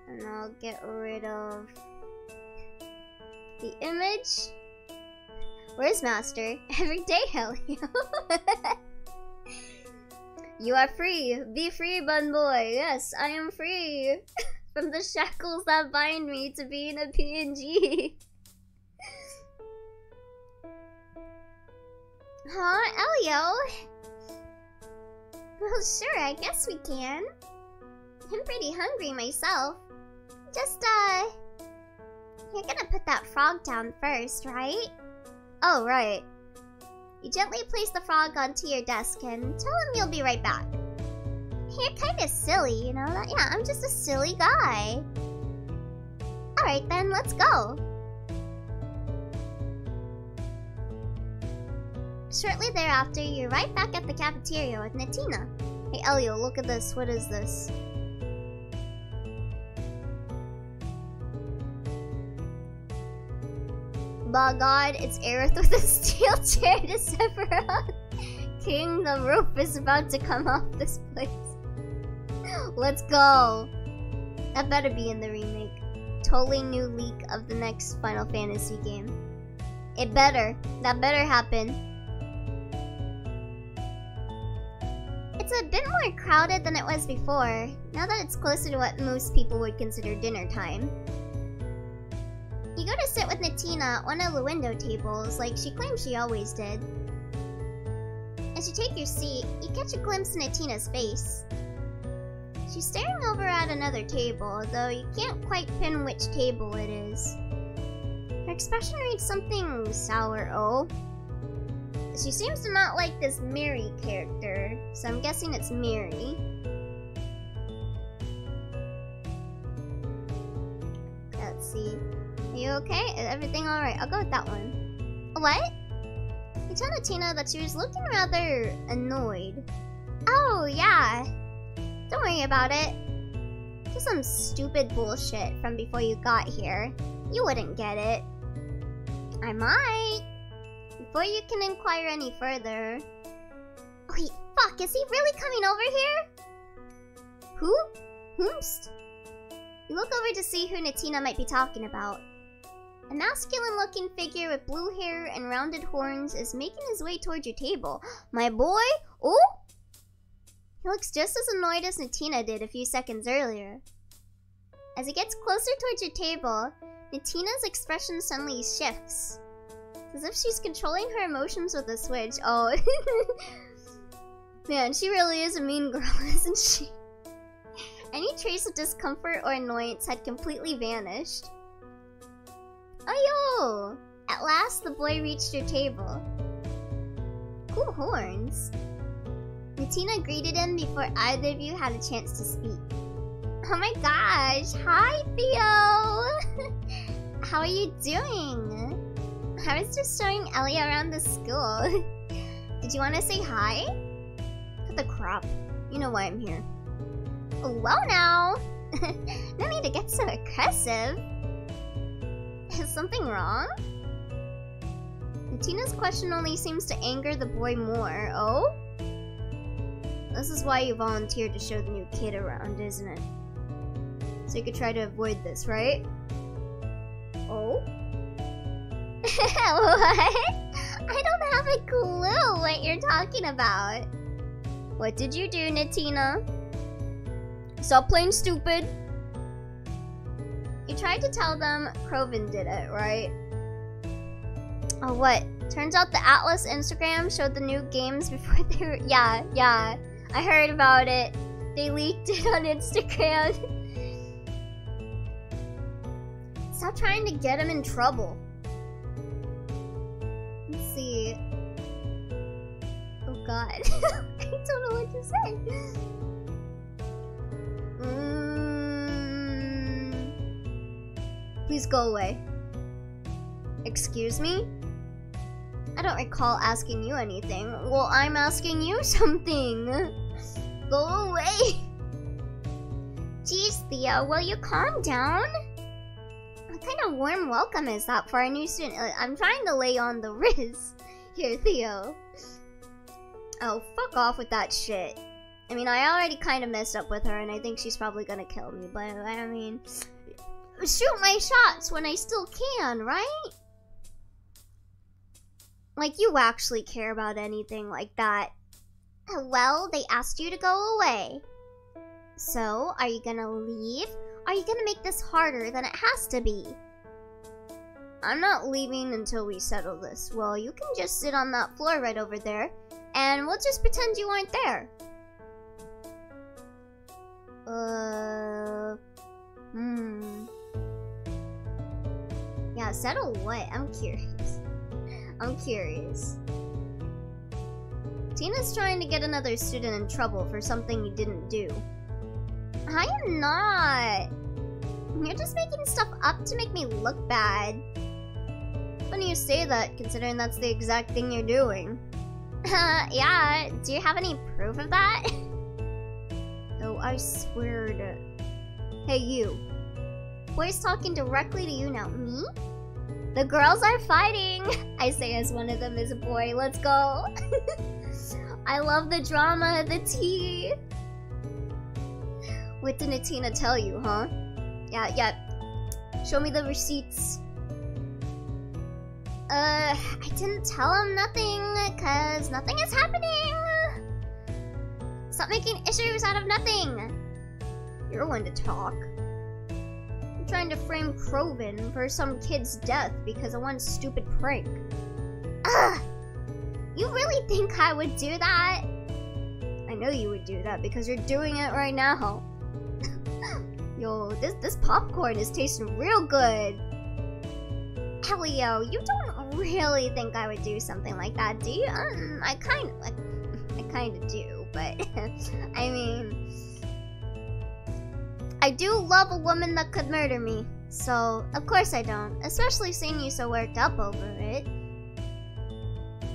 And I'll get rid of the image. Where's Master? Every day, Elio. You are free. Be free, bun boy. Yes, I am free from the shackles that bind me to being a PNG. Huh, Elio? Well, sure, I guess we can. I'm pretty hungry myself. Just, you're gonna put that frog down first, right? Oh, right. You gently place the frog onto your desk and tell him you'll be right back. You're kinda silly, you know? Yeah, I'm just a silly guy. Alright then, let's go. Shortly thereafter, you're right back at the cafeteria with Netina. Hey Elio, look at this. What is this? By God, it's Aerith with a steel chair to Sephiroth. King, the rope is about to come off this place. Let's go. That better be in the remake. Totally new leak of the next Final Fantasy game. It better. That better happen. It's a bit more crowded than it was before, now that it's closer to what most people would consider dinner time. You go to sit with Netina at one of the window tables, like she claims she always did. As you take your seat, you catch a glimpse of Netina's face. She's staring over at another table, though you can't quite pin which table it is. Her expression reads something sour-o. She seems to not like this Mary character, so I'm guessing it's Mary. see. Are you okay? Is everything alright? I'll go with that one. What? You told Netina that she was looking rather annoyed. Oh, yeah. Don't worry about it. Just some stupid bullshit from before you got here. You wouldn't get it. I might. Before you can inquire any further... Wait, fuck, is he really coming over here? Who? Whomst? You look over to see who Netina might be talking about. A masculine-looking figure with blue hair and rounded horns is making his way towards your table. My boy? Oh! He looks just as annoyed as Netina did a few seconds earlier. As he gets closer towards your table, Netina's expression suddenly shifts. It's as if she's controlling her emotions with a switch. Oh. Man, she really is a mean girl, isn't she? Any trace of discomfort or annoyance had completely vanished. Oh, yo! At last, the boy reached your table. Cool horns. Netina greeted him before either of you had a chance to speak. Oh my gosh! Hi, Theo! How are you doing? I was just showing Elio around the school. Did you want to say hi? Cut the crap. You know why I'm here. Oh, well now! No need to get so aggressive. Is something wrong? Netina's question only seems to anger the boy more. Oh? This is why you volunteered to show the new kid around, isn't it? So you could try to avoid this, right? Oh? What? I don't have a clue what you're talking about. What did you do, Netina? Stop playing stupid. You tried to tell them Crovan did it, right? Oh, what? Turns out the Atlas Instagram showed the new games before they were... Yeah. I heard about it. They leaked it on Instagram. Stop trying to get him in trouble. Let's see. Oh god. I don't know what to say. Please go away. Excuse me? I don't recall asking you anything. Well, I'm asking you something. Go away. Jeez, Thea, will you calm down? What kind of warm welcome is that for a new student? I'm trying to lay on the wrist here, Theo. Oh, fuck off with that shit. I mean, I already kind of messed up with her, and I think she's probably gonna kill me, but I mean... Shoot my shots when I still can, right? Like, you actually care about anything like that. Well, they asked you to go away. So, are you gonna leave? Are you gonna make this harder than it has to be? I'm not leaving until we settle this. Well, you can just sit on that floor right over there, and we'll just pretend you aren't there. Yeah, settle what? I'm curious. Tina's trying to get another student in trouble for something you didn't do. I am not. You're just making stuff up to make me look bad. Funny you say that, considering that's the exact thing you're doing. Yeah, do you have any proof of that? Oh, I swear to... Hey, you. Boy's talking directly to you now. Me? The girls are fighting! I say as one of them is a boy. Let's go! I love the drama, the tea! What did Netina tell you, huh? Yeah. Show me the receipts. I didn't tell him nothing, cause nothing is happening! Stop making issues out of nothing! You're one to talk. Trying to frame Crovan for some kid's death because of one stupid prank. Ugh! You really think I would do that? I know you would do that because you're doing it right now. Yo, this popcorn is tasting real good. Elio, you don't really think I would do something like that, do you? I kind of do, but I mean... I do love a woman that could murder me. So, of course I don't, especially seeing you so worked up over it.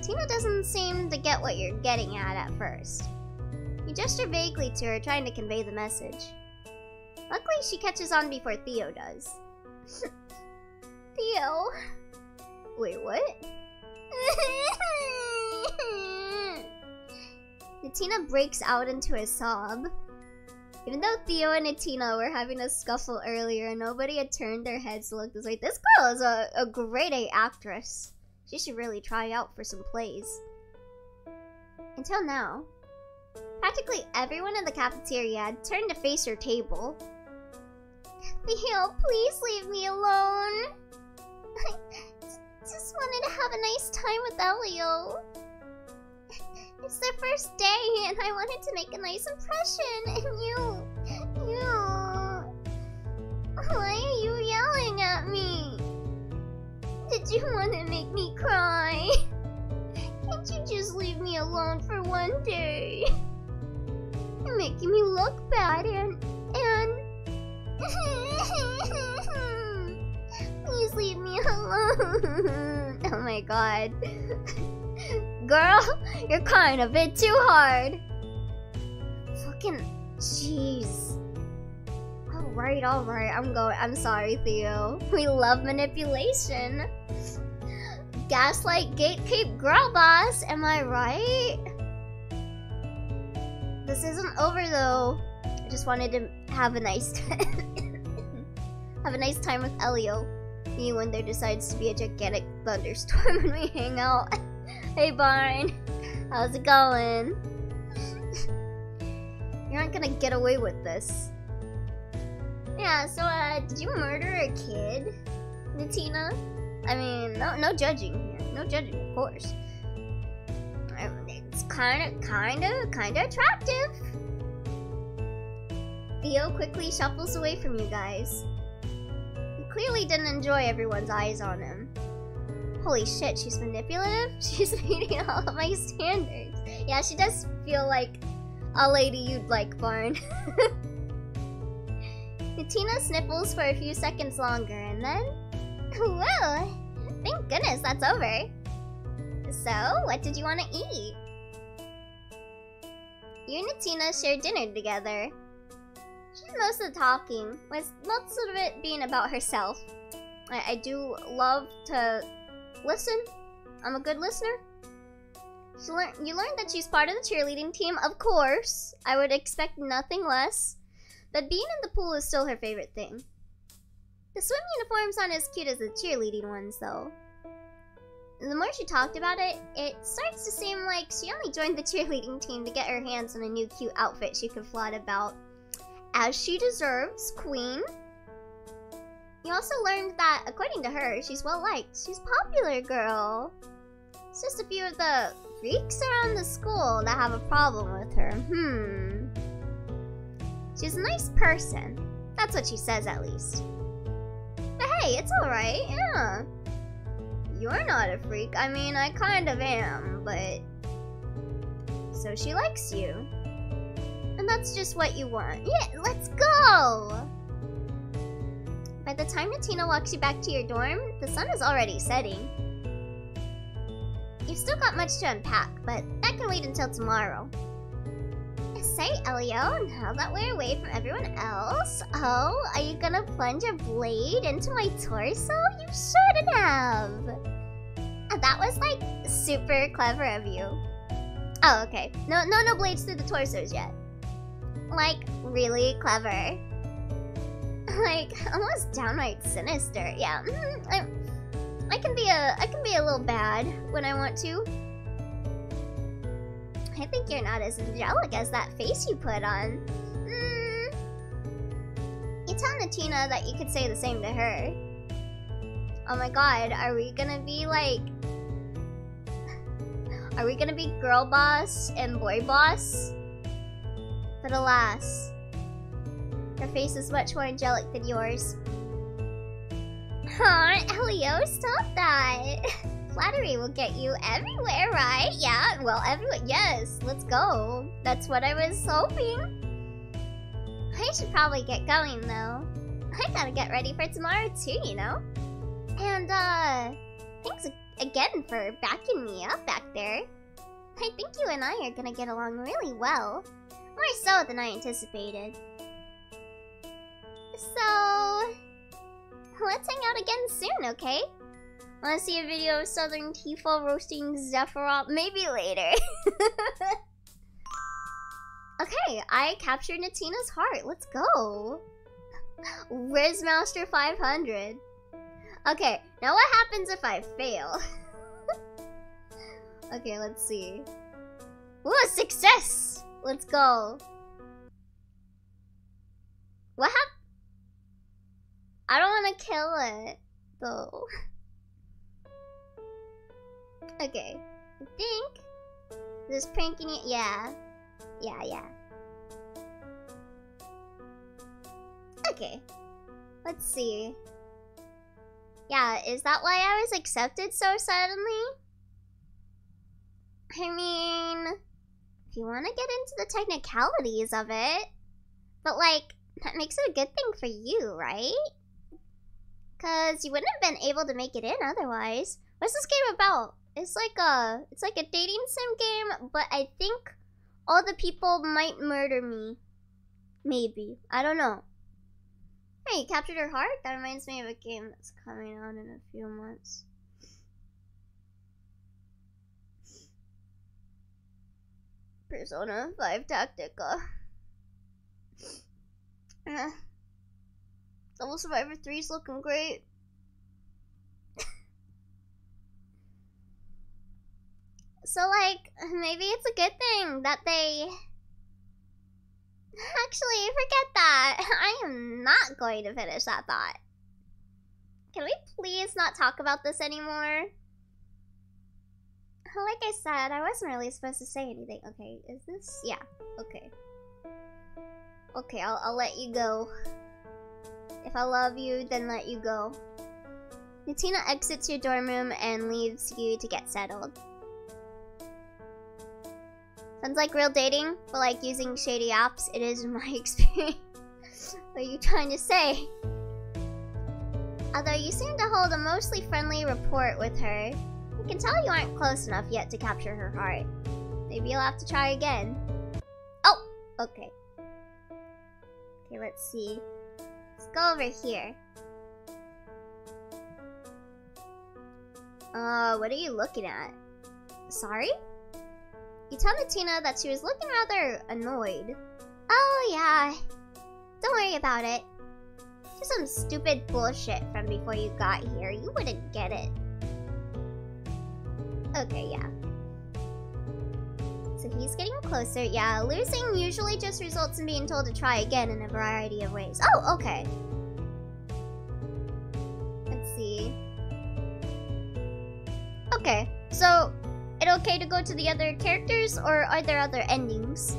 Tina doesn't seem to get what you're getting at first. You gesture vaguely to her, trying to convey the message. Luckily, she catches on before Theo does. Theo... Wait, what? Netina breaks out into a sob. Even though Theo and Netina were having a scuffle earlier and nobody had turned their heads to look this way, this girl is a grade A actress. She should really try out for some plays. Until now. Practically everyone in the cafeteria had turned to face her table. Theo, please leave me alone. I just wanted to have a nice time with Elio. It's their first day and I wanted to make a nice impression, and why are you yelling at me? Did you want to make me cry? Can't you just leave me alone for one day? You're making me look bad and please leave me alone. Oh my god. Girl, you're crying a bit too hard. Fucking jeez. Alright, I'm sorry, Theo. We love manipulation. Gaslight, gatekeep, girl boss, am I right? This isn't over though. I just wanted to have a nice time. Have a nice time with Elio. Even when there decides to be a gigantic thunderstorm when we hang out. Hey Barn, how's it going? You aren't gonna get away with this. Yeah, so did you murder a kid, Netina? I mean, no judging here. No judging, of course. I mean, it's kinda attractive. Theo quickly shuffles away from you guys. He clearly didn't enjoy everyone's eyes on him. Holy shit, she's manipulative. She's meeting all of my standards. Yeah, she does feel like a lady you'd like, Barn. Netina sniffles for a few seconds longer, and then... Whoa! Thank goodness that's over. So, what did you want to eat? You and Netina share dinner together. She did most of the talking, with most of it being about herself. I do love to... listen, I'm a good listener. You learned that she's part of the cheerleading team, of course. I would expect nothing less. But being in the pool is still her favorite thing. The swim uniforms aren't as cute as the cheerleading ones, though. The more she talked about it, it starts to seem like she only joined the cheerleading team to get her hands on a new cute outfit she could flaunt about. As she deserves, Queen. You also learned that, according to her, she's well-liked. She's popular, girl. It's just a few of the freaks around the school that have a problem with her. She's a nice person. That's what she says, at least. But hey, it's alright, yeah. You're not a freak. I mean, I kind of am, but... So she likes you. And that's just what you want. Yeah, let's go! By the time Netina walks you back to your dorm, the sun is already setting. You've still got much to unpack, but that can wait until tomorrow. Say, Elio, now that we're away from everyone else, oh, are you gonna plunge your blade into my torso? You shouldn't have! That was, like, super clever of you. Oh, okay. No blades through the torsos yet. Like, really clever. Like, almost downright sinister. Yeah, I can be a little bad when I want to. I think you're not as angelic as that face you put on. You tell Netina that you could say the same to her. Oh my god, are we gonna be like... Are we gonna be girl boss and boy boss? But alas... Her face is much more angelic than yours. Aw, Elio, stop that! Flattery will get you everywhere, right? Yeah, well, everywhere. Yes, let's go. That's what I was hoping. I should probably get going, though. I gotta get ready for tomorrow too, you know? And, thanks again for backing me up back there. I think you and I are gonna get along really well. More so than I anticipated. So... let's hang out again soon, okay? Wanna see a video of Southern Tifa roasting Sephiroth? Maybe later. Okay, I captured Netina's heart. Let's go. Rizmaster 500. Okay, now what happens if I fail? Okay, let's see. Ooh, success! Let's go. What happened? I don't want to kill it, though. Okay, I think this pranking it. Yeah. Okay, let's see. Yeah, is that why I was accepted so suddenly? I mean, if you want to get into the technicalities of it, but like, that makes it a good thing for you, right? Because you wouldn't have been able to make it in otherwise. What's this game about? It's like a dating sim game, but I think all the people might murder me. Maybe. I don't know. Hey, you captured her heart? That reminds me of a game that's coming out in a few months. Persona 5 Tactica. Devil Survivor 3 is looking great. So like, maybe it's a good thing that they... Actually, forget that. I am not going to finish that thought. Can we please not talk about this anymore? Like I said, I wasn't really supposed to say anything. Okay, is this? Yeah, okay. Okay, I'll let you go. If I love you, then let you go. Netina exits your dorm room and leaves you to get settled. Sounds like real dating, but like using shady apps, it is my experience. What are you trying to say? Although you seem to hold a mostly friendly rapport with her, you can tell you aren't close enough yet to capture her heart. Maybe you'll have to try again. Oh, okay. Okay, let's see. Let's go over here. What are you looking at? Sorry? You tell Netina that she was looking rather annoyed. Oh yeah, don't worry about it. Just some stupid bullshit from before you got here. You wouldn't get it. Okay, yeah. So he's getting closer. Yeah, losing usually just results in being told to try again in a variety of ways. Oh, okay. Let's see. Okay, so it okay to go to the other characters, or are there other endings?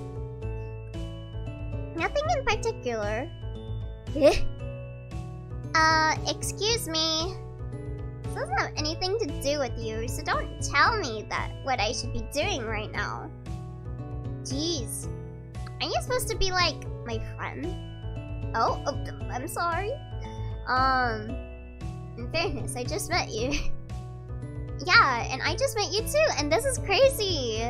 Nothing in particular. Excuse me. This doesn't have anything to do with you, so don't tell me that what I should be doing right now. Jeez, aren't you supposed to be like my friend? Oh, I'm sorry. In fairness, I just met you. Yeah, and I just met you too, and this is crazy.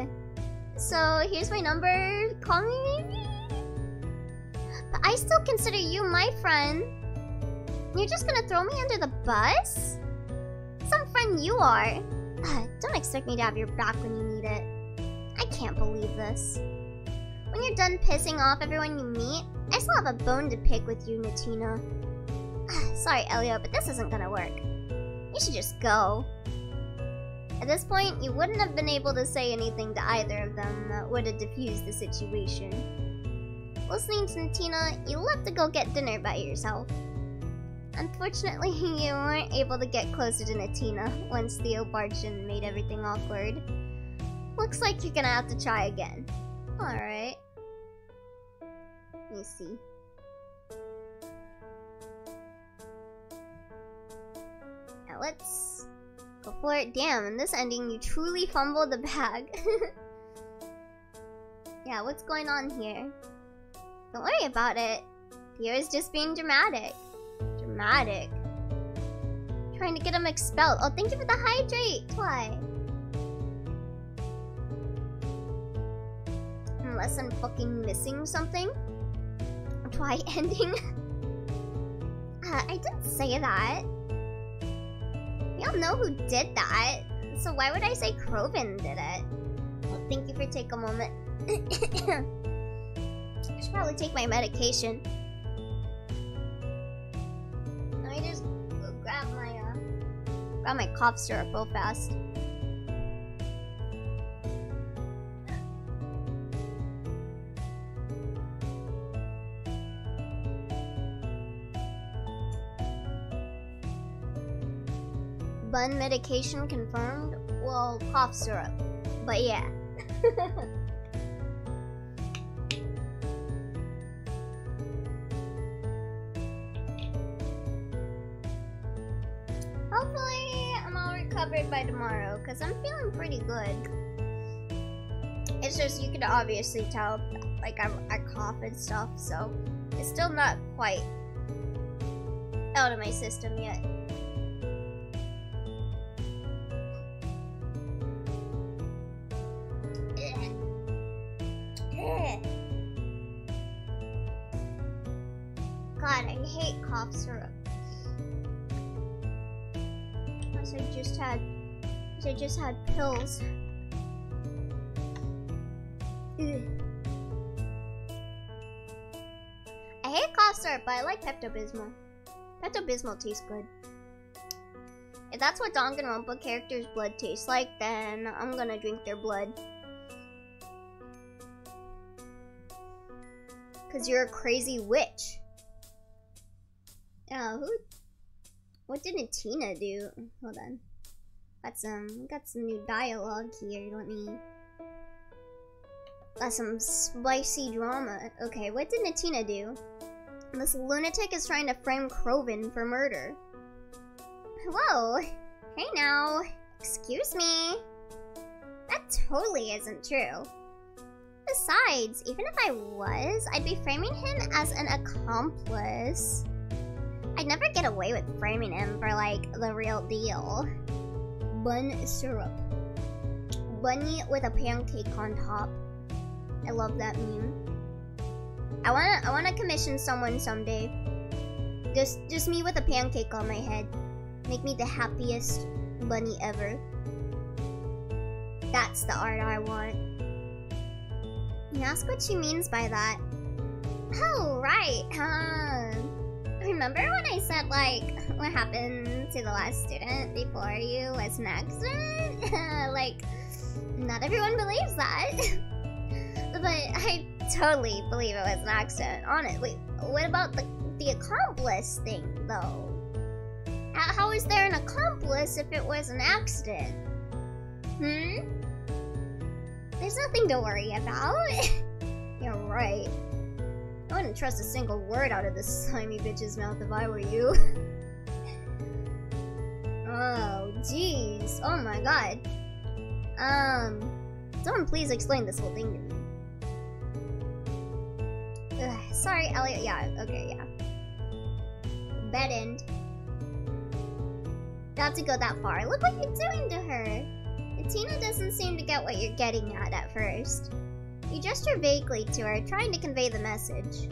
So here's my number. Call me maybe. But I still consider you my friend. You're just gonna throw me under the bus? Some friend you are. Ugh, don't expect me to have your back when you need it. I can't believe this. When you're done pissing off everyone you meet, I still have a bone to pick with you, Netina. Sorry, Elio, but this isn't gonna work. You should just go. At this point, you wouldn't have been able to say anything to either of them that would have diffused the situation. Listening to Netina, you left to go get dinner by yourself. Unfortunately, you weren't able to get closer to Netina once Theo barged in and made everything awkward. Looks like you're gonna have to try again. Alright. Let me see. Now let's go for it. Damn, in this ending you truly fumbled the bag. Yeah, what's going on here? Don't worry about it. Theo's just being dramatic. dramatic. Trying to get him expelled. Oh, thank you for the hydrate, Twy. Unless I'm fucking missing something. Twy ending. I didn't say that. We all know who did that. So why would I say Crovan did it? Well, thank you for taking a moment. I should probably take my medication. Let me just grab my cough syrup real fast. Bun medication confirmed. Well, cough syrup, but yeah. Hopefully I'm all recovered by tomorrow, because I'm feeling pretty good. It's just, you can obviously tell, like, I cough and stuff, so it's still not quite out of my system yet. God, I hate cough syrup. Unless I just had pills. Ugh. I hate cough syrup, but I like Pepto-Bismol. Pepto-Bismol tastes good. If that's what Danganronpa characters' blood tastes like, then I'm gonna drink their blood. Cause you're a crazy witch. What did Netina do? Hold on. Got some new dialogue here. Let me. Got some spicy drama. Okay, what did Netina do? This lunatic is trying to frame Crovan for murder. Hello. Hey now. Excuse me. That totally isn't true. Besides, even if I was, I'd be framing him as an accomplice. I'd never get away with framing him for, like, the real deal. Bun syrup. Bunny with a pancake on top. I love that meme. I wanna commission someone someday. Just me with a pancake on my head. Make me the happiest bunny ever. That's the art I want. You ask what she means by that. Oh, right. Remember when I said, like, what happened to the last student before you was an accident? Like, not everyone believes that. But I totally believe it was an accident, honestly. What about the accomplice thing, though? How is there an accomplice if it was an accident? Hmm? There's nothing to worry about. You're right. I wouldn't trust a single word out of this slimy bitch's mouth if I were you. Oh, jeez. Oh my god. Someone please explain this whole thing to me. Ugh, sorry, Elio. Yeah, okay, yeah. Bed end. Not to go that far. Look what you're doing to her. Tina doesn't seem to get what you're getting at first. You gesture vaguely to her, trying to convey the message.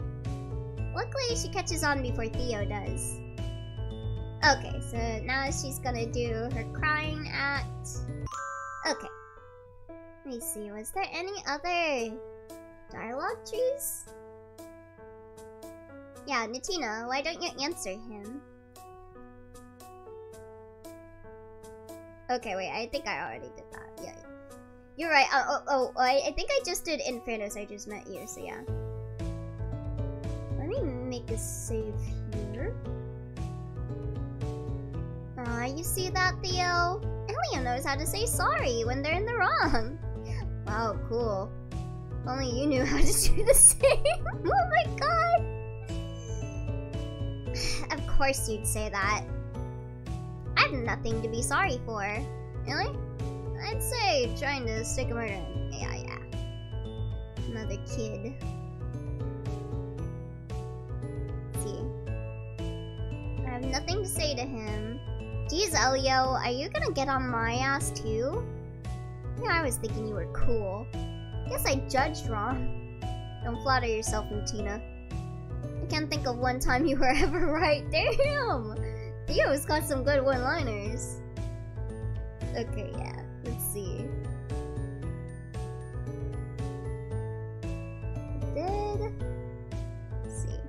Luckily, she catches on before Theo does. Okay, so now she's gonna do her crying act. Okay. Let me see, was there any other dialogue trees? Yeah, Netina, why don't you answer him? Okay, wait, I think I already did that. Yeah, you're right. I think I just did Infernos. I just met you, so yeah. Let me make a save here. Aw, you see that, Theo? Elio knows how to say sorry when they're in the wrong. Wow, cool. If only you knew how to do the same. Oh my god! Of course you'd say that. I have nothing to be sorry for. Really? I'd say trying to stick a murder in. Yeah, yeah. Another kid. Let's see. I have have nothing to say to him. Geez, Elio, are you gonna get on my ass too? You know, I was thinking you were cool. Guess I judged wrong. Don't flatter yourself, Netina. I can't think of one time you were ever right. Damn! Theo's got some good one-liners. Okay, yeah. Let's see. Let's see.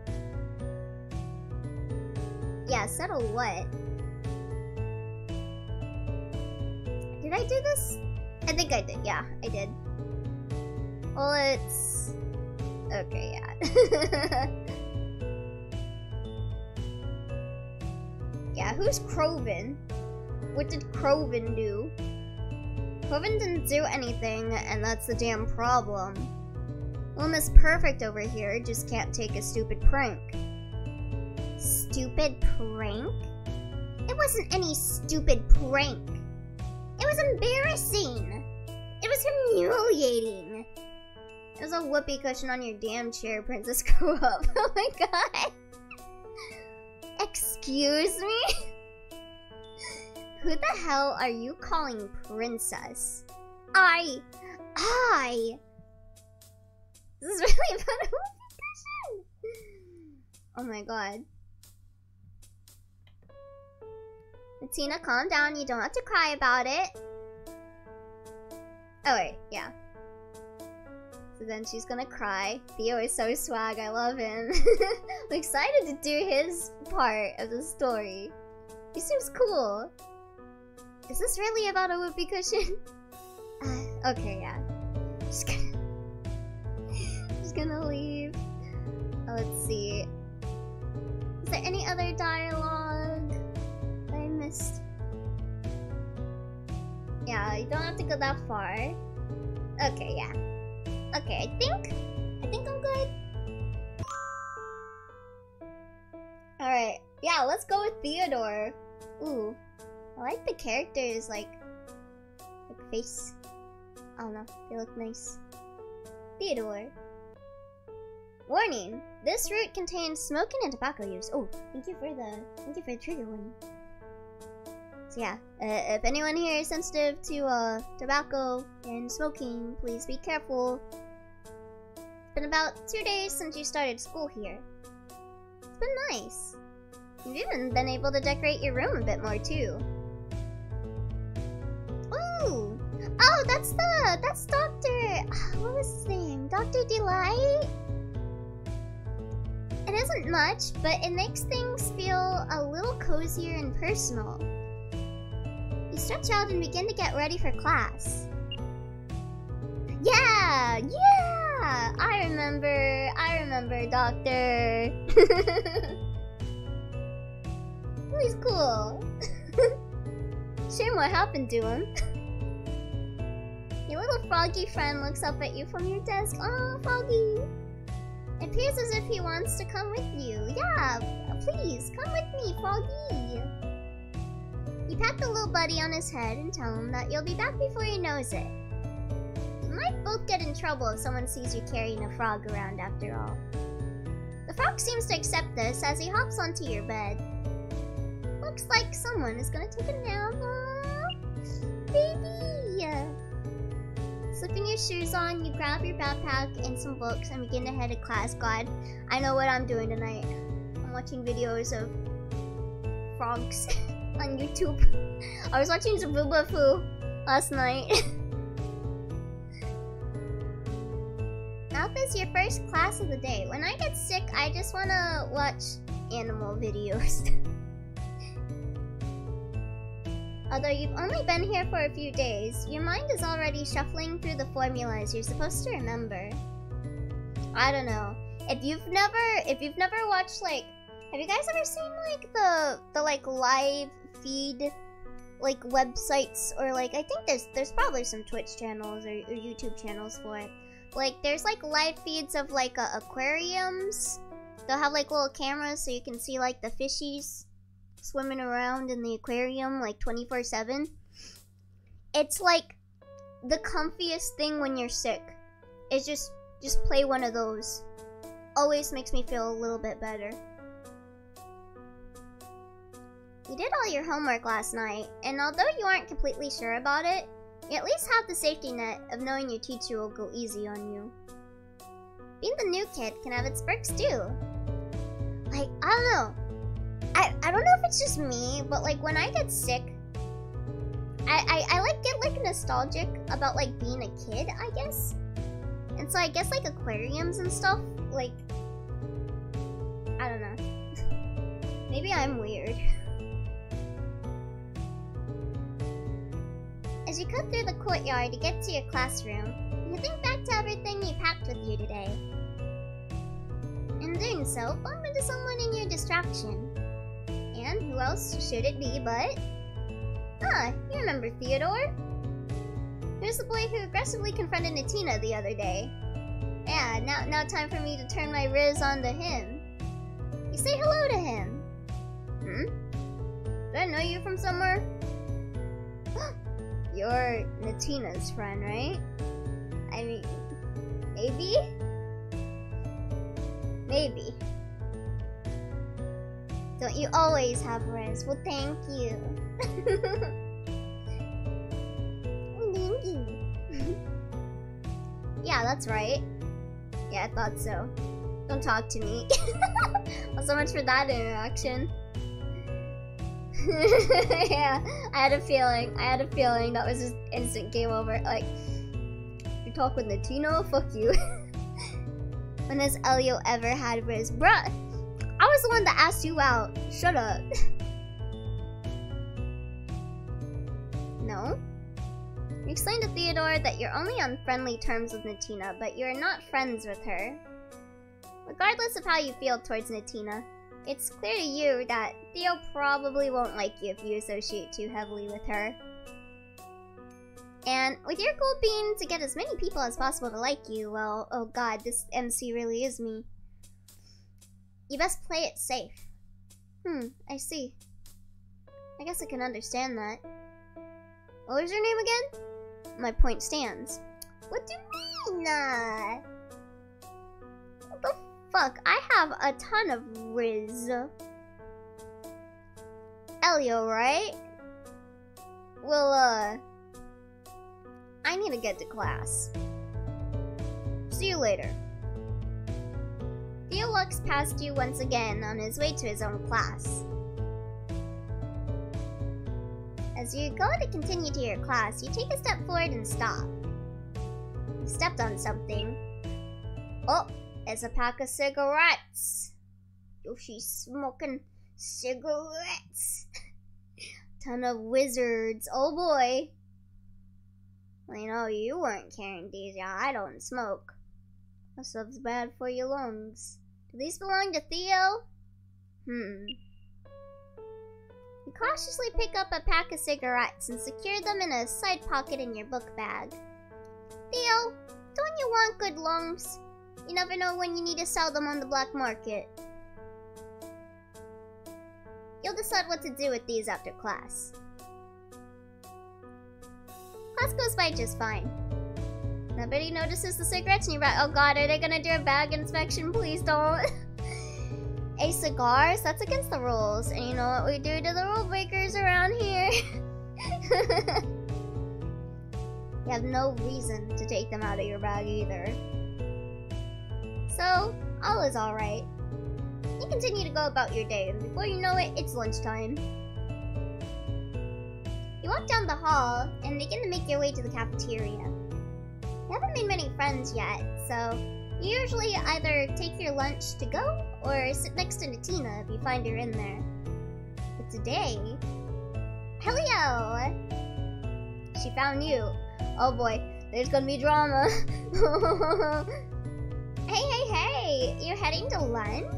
Yeah, settle what? Did I do this? I think I did. Yeah, I did. Well, it's... okay, yeah. Yeah, who's Crovan? What did Crovan do? Crovan didn't do anything, and that's the damn problem. Well, Miss Perfect over here just can't take a stupid prank. Stupid prank? It wasn't any stupid prank. It was embarrassing! It was humiliating! There's a whoopee cushion on your damn chair, Princess Grow Up. Oh my god! Excuse me? Who the hell are you calling princess? I! This is really about a whoopee cushion! Oh my god. Netina, calm down. You don't have to cry about it. Oh, wait. Yeah. So then she's gonna cry. Theo is so swag. I love him. I'm excited to do his part of the story. He seems cool. Is this really about a whoopee cushion? Okay, yeah. Just gonna... just gonna leave. Oh, let's see. Is there any other dialogue? Yeah, you don't have to go that far. Okay, yeah. Okay, I think I'm good. Alright, yeah, let's go with Theodore. Ooh, I like the characters, like face. I don't know, they look nice. Theodore. Warning, this route contains smoking and tobacco use. Oh, thank you for the trigger warning. So yeah, if anyone here is sensitive to tobacco and smoking, please be careful. It's been about 2 days since you started school here. It's been nice. You've even been able to decorate your room a bit more too. Ooh! Oh, that's Dr. What was his name? Dr. Delight? It isn't much, but it makes things feel a little cozier and personal. You stretch out and begin to get ready for class. Yeah! Yeah! I remember, Doctor. He's cool. Shame what happened to him. Your little froggy friend looks up at you from your desk. Oh, Froggy! It appears as if he wants to come with you. Yeah, please, come with me, Froggy! You pat the little buddy on his head and tell him that you'll be back before he knows it. You might both get in trouble if someone sees you carrying a frog around after all. The frog seems to accept this as he hops onto your bed. Looks like someone is gonna take a nap. Baby! Slipping your shoes on, you grab your backpack and some books and begin to head to class. God, I know what I'm doing tonight. I'm watching videos of frogs. On YouTube. I was watching Zabuba Foo last night. Now this is your first class of the day. When I get sick, I just wanna watch animal videos. Although you've only been here for a few days, your mind is already shuffling through the formulas you're supposed to remember. I don't know. If you've never watched, like, have you guys ever seen, like, the like live feed, like, websites, or, like, I think there's probably some Twitch channels or YouTube channels for it. Like, there's, like, live feeds of, like, aquariums. They'll have, like, little cameras so you can see, like, the fishies swimming around in the aquarium, like, 24/7. It's, like, the comfiest thing when you're sick. It's just play one of those. Always makes me feel a little bit better. You did all your homework last night, and although you aren't completely sure about it, you at least have the safety net of knowing your teacher will go easy on you. Being the new kid can have its perks too. Like, I don't know. I don't know if it's just me, but like when I get sick, I like get like nostalgic about like being a kid, I guess. And so I guess like aquariums and stuff, like, I don't know. Maybe I'm weird. As you cut through the courtyard to get to your classroom, you think back to everything you packed with you today. In doing so, bump into someone in your distraction. And who else should it be but... Ah, you remember Theodore? Here's the boy who aggressively confronted Netina the other day. Yeah, now time for me to turn my riz onto him. You say hello to him. Hmm? Did I know you from somewhere? You're Netina's friend, right? I mean, maybe? Maybe. Don't you always have friends? Well, thank you. Oh, thank you. Yeah, that's right. Yeah, I thought so. Don't talk to me. Well, so much for that interaction. Yeah, I had a feeling that was just instant game over. Like, you talk with Netina? Fuck you. When has Elio ever had riz? Bruh, I was the one that asked you out. Shut up. No? You explained to Theodore that you're only on friendly terms with Netina, but you're not friends with her. Regardless of how you feel towards Netina, it's clear to you that Theo probably won't like you if you associate too heavily with her. And with your goal being to get as many people as possible to like you, well, oh god, this MC really is me. You best play it safe. I see. I guess I can understand that. What was your name again? My point stands. What do you mean? What the fuck? I have a ton of riz. Elio, right? Well, I need to get to class. See you later. Theo walks past you once again on his way to his own class. As you go to continue to your class, you take a step forward and stop. You stepped on something. Oh, it's a pack of cigarettes. Yoshi's smoking cigarettes. Ton of wizards. Oh boy. Well, you know, you weren't carrying these. Yeah, I don't smoke. That stuff's bad for your lungs. Do these belong to Theo? You cautiously pick up a pack of cigarettes and secure them in a side pocket in your book bag. Theo, don't you want good lungs? You never know when you need to sell them on the black market. You'll decide what to do with these after class. Class goes by just fine. Nobody notices the cigarettes and you're right. Oh god, are they gonna do a bag inspection? Please don't. A cigars? That's against the rules. And you know what we do to the rule breakers around here? You have no reason to take them out of your bag either. So, all is alright. You continue to go about your day, and before you know it, it's lunchtime. You walk down the hall and begin to make your way to the cafeteria. You haven't made many friends yet, so you usually either take your lunch to go or sit next to Netina if you find her in there. But today, Helio! She found you. Oh boy, there's gonna be drama. Hey! You're heading to lunch?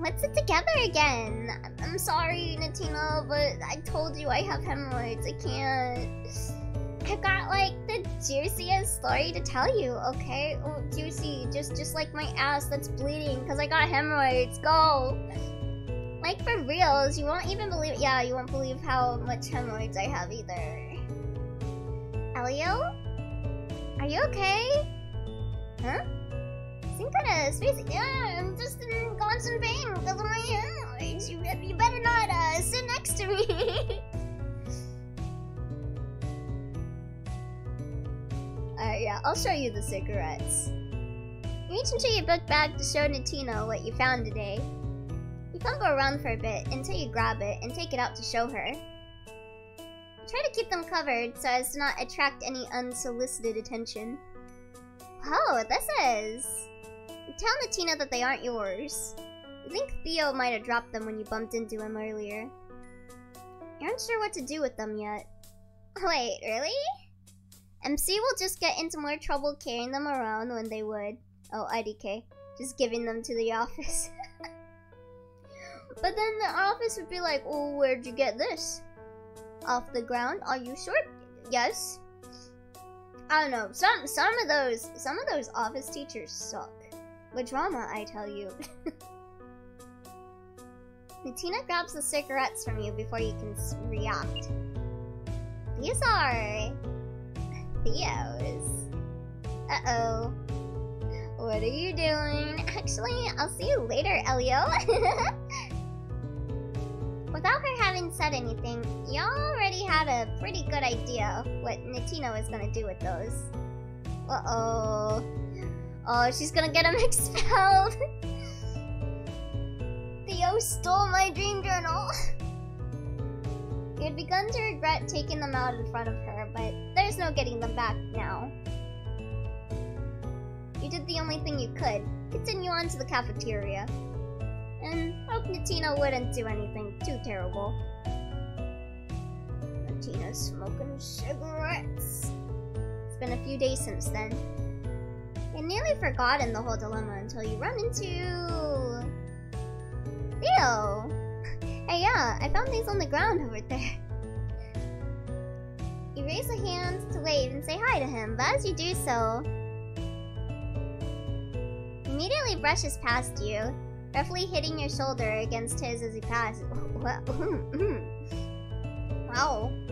Let's sit together again. I'm sorry, Netina, but I told you I have hemorrhoids. I can't. I got like the juiciest story to tell you. Okay, oh, juicy, just like my ass that's bleeding because I got hemorrhoids. Go. Like for reals, you won't even believe. Yeah, you won't believe how much hemorrhoids I have either. Elio, are you okay? Huh? I think that is. Yeah, I'm just in constant pain because of my please. You better not sit next to me. Alright, yeah, I'll show you the cigarettes. You reach into your book bag to show Netina what you found today. You fumble around for a bit until you grab it and take it out to show her. You try to keep them covered so as to not attract any unsolicited attention. Wow, this is... You tell Netina that they aren't yours. You think Theo might have dropped them when you bumped into him earlier. You aren't sure what to do with them yet. Wait, really? MC will just get into more trouble carrying them around when they would. Oh, IDK. Just giving them to the office. But then the office would be like, oh, where'd you get this? Off the ground? Are you sure? Yes. I don't know. Some of those office teachers suck. What drama, I tell you. Netina grabs the cigarettes from you before you can react. These are... Theo's. Uh-oh. What are you doing? Actually, I'll see you later, Elio. Without her having said anything, you already had a pretty good idea of what Netina was gonna do with those. Uh-oh. Oh, she's gonna get him expelled. Theo stole my dream journal. You had begun to regret taking them out in front of her, but there's no getting them back now. You did the only thing you could. Continue on to the cafeteria. And hope Netina wouldn't do anything too terrible. Netina's smoking cigarettes. It's been a few days since then. You nearly forgotten the whole dilemma until you run into... Theo! Hey, yeah, I found these on the ground over there. You raise a hand to wave and say hi to him, but as you do so... immediately brushes past you, roughly hitting your shoulder against his as he passes. Wow,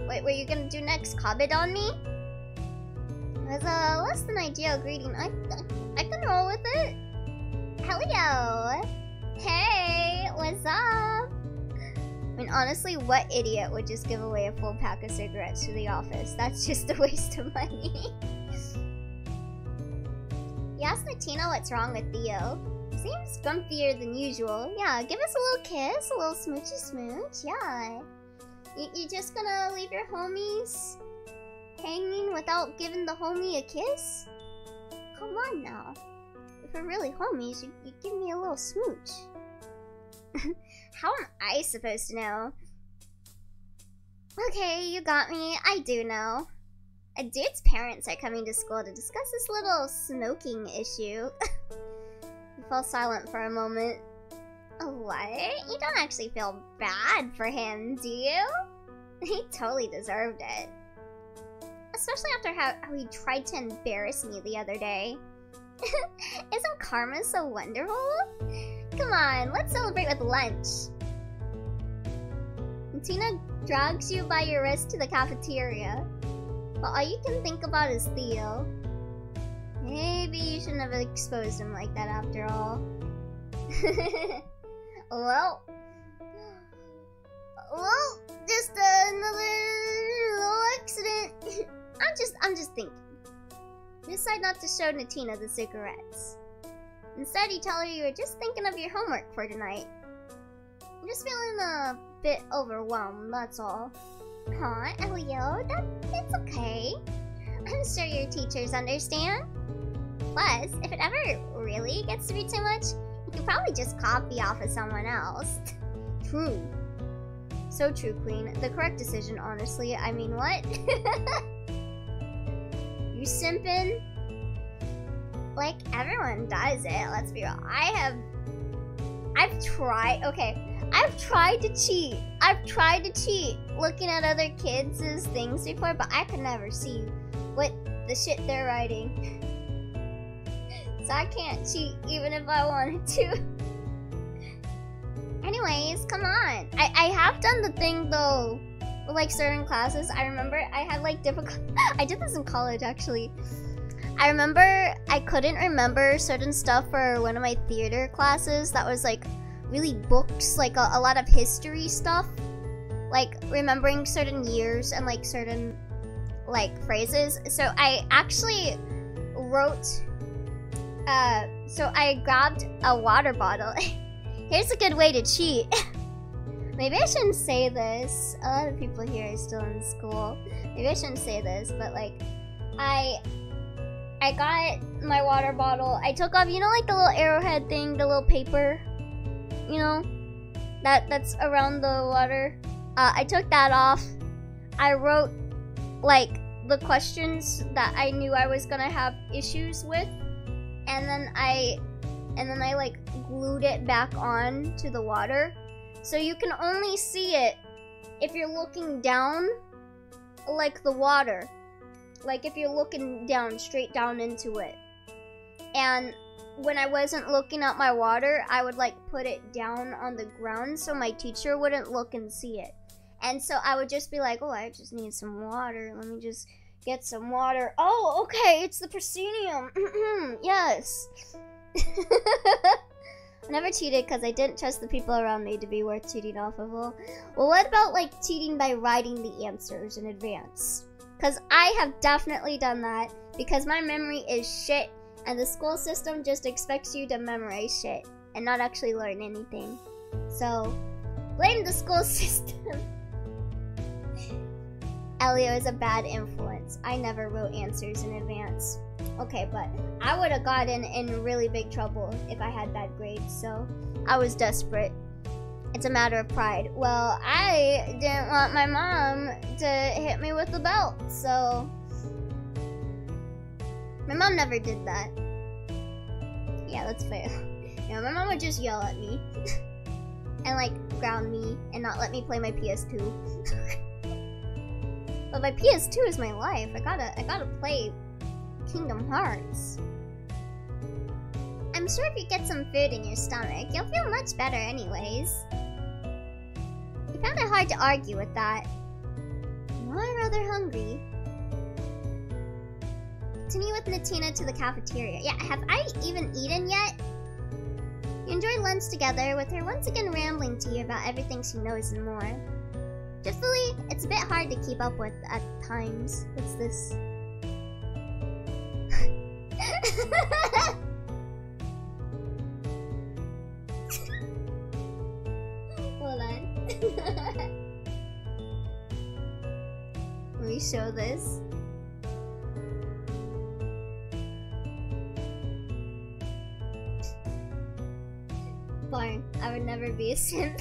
what were you gonna do next? Comment on me? It was a less than ideal greeting. I can roll with it. Hello! Hey, what's up? I mean, honestly, what idiot would just give away a full pack of cigarettes to the office? That's just a waste of money. You asked Netina what's wrong with Theo. Seems grumpier than usual. Yeah, give us a little kiss, a little smoochy smooch, yeah. You just gonna leave your homies hanging without giving the homie a kiss? Come on now. If we're really homies, you give me a little smooch. How am I supposed to know? Okay, you got me. I do know. A dude's parents are coming to school to discuss this little smoking issue. You fall silent for a moment. What? You don't actually feel bad for him, do you? He totally deserved it. Especially after how he tried to embarrass me the other day. Isn't karma so wonderful? Come on, let's celebrate with lunch. Tina drags you by your wrist to the cafeteria. But all you can think about is Theo. Maybe you shouldn't have exposed him like that after all. Well, just another little accident. I'm just thinking. You decide not to show Netina the cigarettes. Instead, you tell her you were just thinking of your homework for tonight. I'm just feeling a bit overwhelmed, that's all. Huh, Elio, it's okay. I'm sure your teachers understand. Plus, if it ever really gets to be too much, you can probably just copy off of someone else. True. So true, Queen. The correct decision, honestly. I mean, what? You simpin'? Like, everyone does it, let's be real. I've tried to cheat. I've tried to cheat looking at other kids' things before, but I could never see what the shit they're writing. So I can't cheat even if I wanted to. Anyways, come on. I have done the thing though. With like certain classes, I remember I had like difficult. I did this in college actually. I remember I couldn't remember certain stuff for one of my theater classes that was like really books, like a lot of history stuff, like remembering certain years and like certain like phrases. So I actually wrote, so I grabbed a water bottle. Here's a good way to cheat. Maybe I shouldn't say this. A lot of people here are still in school. Maybe I shouldn't say this, but like, I got my water bottle. I took off, you know, like the little arrowhead thing, the little paper, you know, that's around the water. I took that off. I wrote like the questions that I knew I was gonna have issues with, and then I like glued it back on to the water. So you can only see it if you're looking down, like the water. Like if you're looking down, straight down into it. And when I wasn't looking at my water, I would like put it down on the ground so my teacher wouldn't look and see it. And so I would just be like, oh, I just need some water. Let me just get some water. Oh, okay, it's the proscenium. Yes. I never cheated because I didn't trust the people around me to be worth cheating off of. Well, what about like cheating by writing the answers in advance? Because I have definitely done that because my memory is shit and the school system just expects you to memorize shit and not actually learn anything. So, blame the school system. Elio is a bad influence. I never wrote answers in advance. Okay, but I would have gotten in really big trouble if I had bad grades, so I was desperate. It's a matter of pride. Well, I didn't want my mom to hit me with the belt, so... My mom never did that. Yeah, that's fair. Yeah, my mom would just yell at me. And, like, ground me and not let me play my PS2. But my PS2 is my life. I gotta play... Kingdom Hearts. I'm sure if you get some food in your stomach, you'll feel much better anyways. I found it hard to argue with that. Now I'm rather hungry. Continue with Netina to the cafeteria. Yeah, have I even eaten yet? You enjoy lunch together, with her once again rambling to you about everything she knows and more. Truthfully, it's a bit hard to keep up with at times. What's this? Hold on. Let me show this. Barn, I would never be a simp.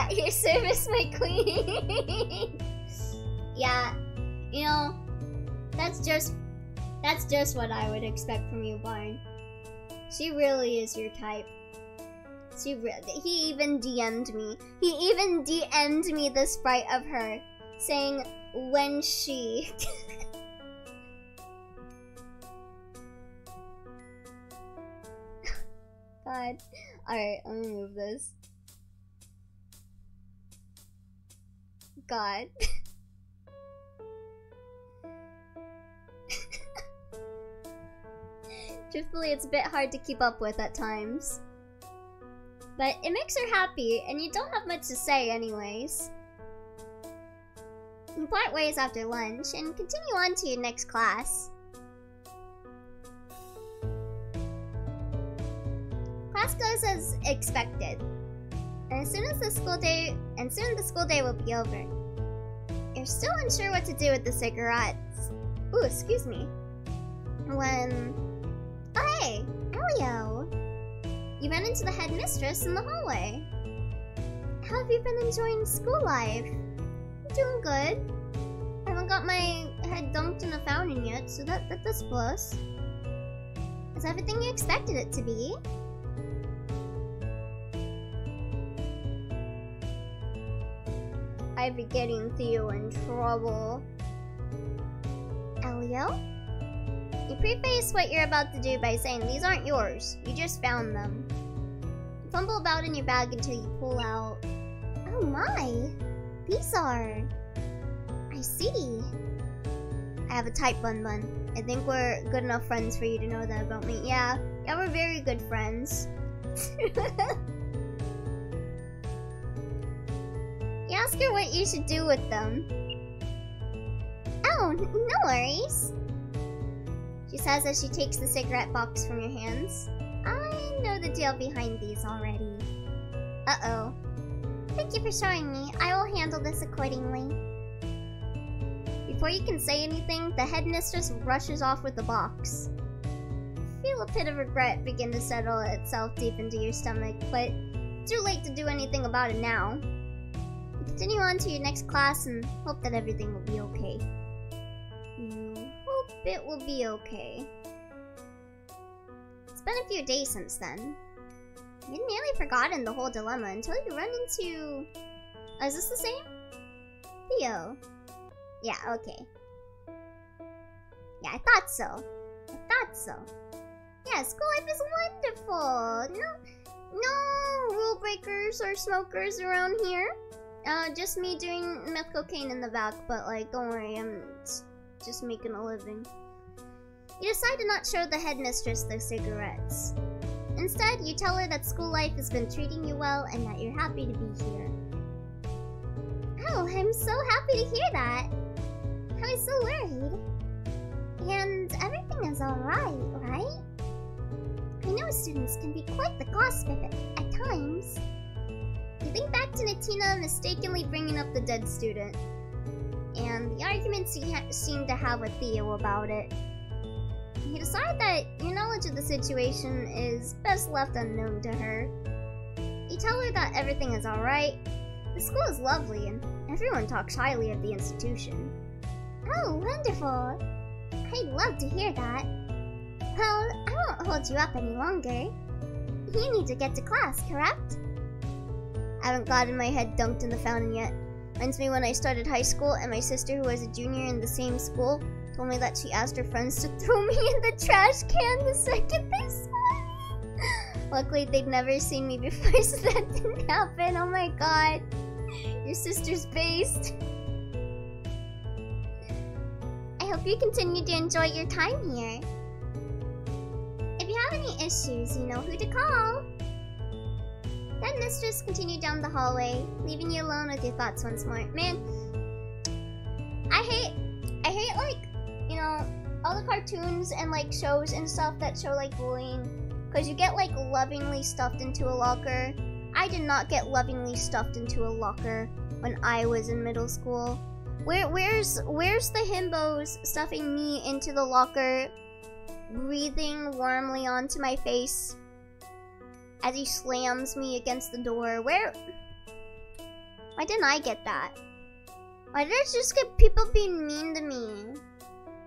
At your service, my queen. Yeah, you know, that's just what I would expect from you, Barn. She really is your type. He even DM'd me. He even DM'd me the sprite of her, saying, when she... God. Alright, let me move this. God. Truthfully, it's a bit hard to keep up with at times. But it makes her happy, and you don't have much to say anyways. You part ways after lunch, and continue on to your next class. Class goes as expected. And soon the school day will be over. You're still unsure what to do with the cigarettes. Ooh, excuse me. When... Oh, hey, Elio! You ran into the headmistress in the hallway. How have you been enjoying school life? I'm doing good. I haven't got my head dunked in a fountain yet, so that's a plus. Is everything you expected it to be? I'd be getting Theo in trouble. Elio? You preface what you're about to do by saying, these aren't yours, you just found them. You fumble about in your bag until you pull out... Oh my! These are... I see. I have a type, Bun Bun. I think we're good enough friends for you to know that about me. Yeah, we're very good friends. ask her what you should do with them. Oh, no worries. She says as she takes the cigarette box from your hands. I know the deal behind these already. Uh-oh. Thank you for showing me. I will handle this accordingly. Before you can say anything, the headmistress rushes off with the box. Feel a pit of regret begin to settle itself deep into your stomach, but it's too late to do anything about it now. You continue on to your next class and hope that everything will be okay. You hope it will be okay. It's been a few days since then. You'd nearly forgotten the whole dilemma until you run into... Is this the same? Theo. Yeah, okay. Yeah, I thought so. I thought so. Yeah, school life is wonderful! No rule breakers or smokers around here. Just me doing meth cocaine in the back, but like, don't worry, I'm just making a living. You decide to not show the headmistress the cigarettes. Instead, you tell her that school life has been treating you well and that you're happy to be here. Oh, I'm so happy to hear that! I was so worried. And everything is alright, right? I know students can be quite the gossip at times. You think back to Netina mistakenly bringing up the dead student, and the arguments you seem to have with Theo about it. You decide that your knowledge of the situation is best left unknown to her. You tell her that everything is alright, the school is lovely, and everyone talks highly of the institution. Oh, wonderful! I'd love to hear that. Well, I won't hold you up any longer. You need to get to class, correct? I haven't gotten my head dunked in the fountain yet. Reminds me when I started high school and my sister, who was a junior in the same school, told me that she asked her friends to throw me in the trash can the second they saw me. Luckily, they'd never seen me before, so that didn't happen. Oh my god. Your sister's based. I hope you continue to enjoy your time here. If you have any issues, you know who to call. Then mistress continued down the hallway, leaving you alone with your thoughts once more. Man, I hate like, you know, all the cartoons and like shows and stuff that show like bullying. Cause you get like lovingly stuffed into a locker. I did not get lovingly stuffed into a locker when I was in middle school. Where's the himbos stuffing me into the locker, breathing warmly onto my face as he slams me against the door? Why didn't I get that? Why did I just get people being mean to me?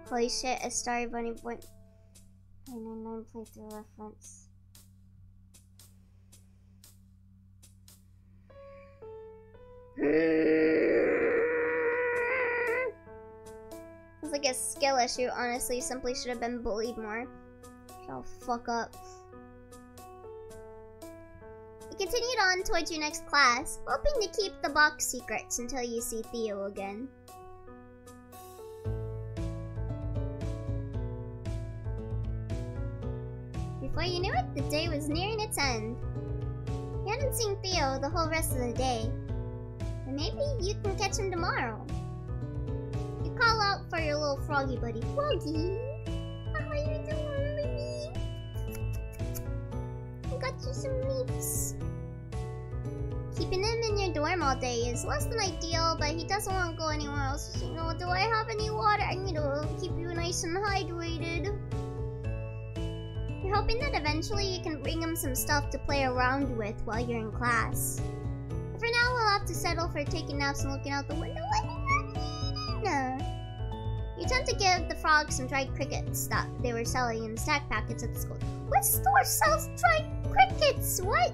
Holy shit, a Starry Bunny point 999 playthrough reference. It's like a skill issue, honestly. Simply should have been bullied more. Shall fuck up. You continued on towards your next class, hoping to keep the box secrets until you see Theo again. Before you knew it, the day was nearing its end. You hadn't seen Theo the whole rest of the day. Maybe you can catch him tomorrow. You call out for your little froggy buddy. Froggy! How are you doing, baby? I got you some meats. Keeping him in your dorm all day is less than ideal, but he doesn't want to go anywhere else. You know, do I have any water? I need to keep you nice and hydrated. You're hoping that eventually you can bring him some stuff to play around with while you're in class. For now, we'll have to settle for taking naps and looking out the window. You attempt to give the frogs some dried crickets that they were selling in snack packets at the school. What store sells dried crickets? What?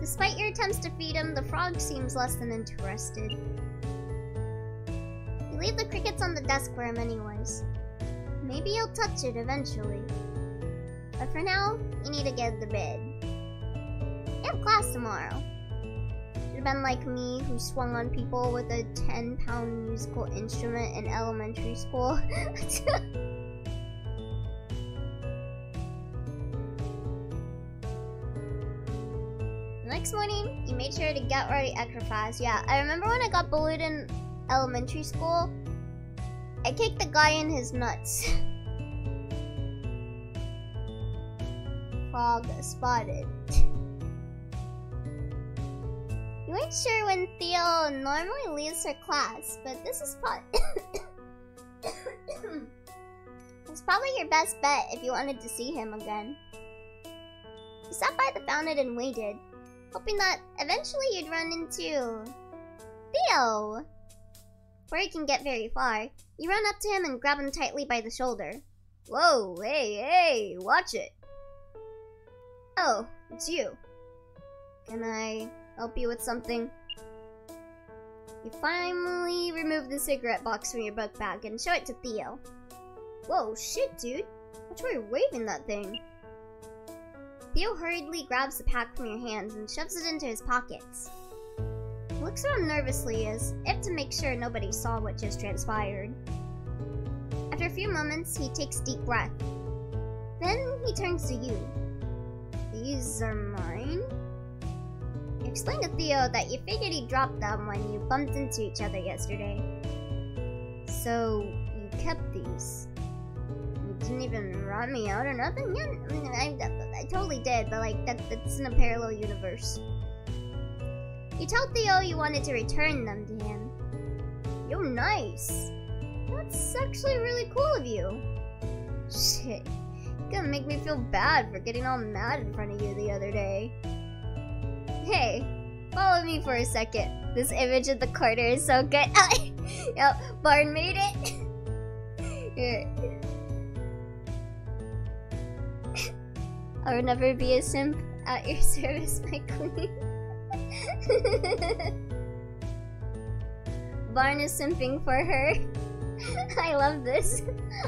Despite your attempts to feed him, the frog seems less than interested. You leave the crickets on the desk for him anyways. Maybe he'll touch it eventually. But for now, you need to get to bed. You have class tomorrow. Been like me, who swung on people with a 10-pound musical instrument in elementary school. The next next morning, you made sure to get ready, exercise. Yeah, I remember when I got bullied in elementary school. I kicked the guy in his nuts. Frog spotted. You weren't sure when Theo normally leaves her class, but this is it's probably your best bet if you wanted to see him again. You sat by the fountain and waited, hoping that eventually you'd run into Theo. Before he can get very far, you run up to him and grab him tightly by the shoulder. Whoa, hey, hey, watch it. Oh, it's you. Can I help you with something? You finally remove the cigarette box from your book bag and show it to Theo. Whoa, shit, dude. Watch where you're waving that thing. Theo hurriedly grabs the pack from your hands and shoves it into his pockets. He looks around nervously as if to make sure nobody saw what just transpired. After a few moments, he takes a deep breath. Then he turns to you. These are mine? You explained to Theo that you figured he dropped them when you bumped into each other yesterday. So you kept these? You didn't even rat me out or nothing yet? I mean, I totally did, but like that's in a parallel universe. You told Theo you wanted to return them to him. You're nice. That's actually really cool of you. Shit. You're gonna make me feel bad for getting all mad in front of you the other day. Hey, follow me for a second. This image of the corner is so good. Yep, Barn made it. Here. I will never be a simp at your service, my queen. Barn is simping for her. I love this.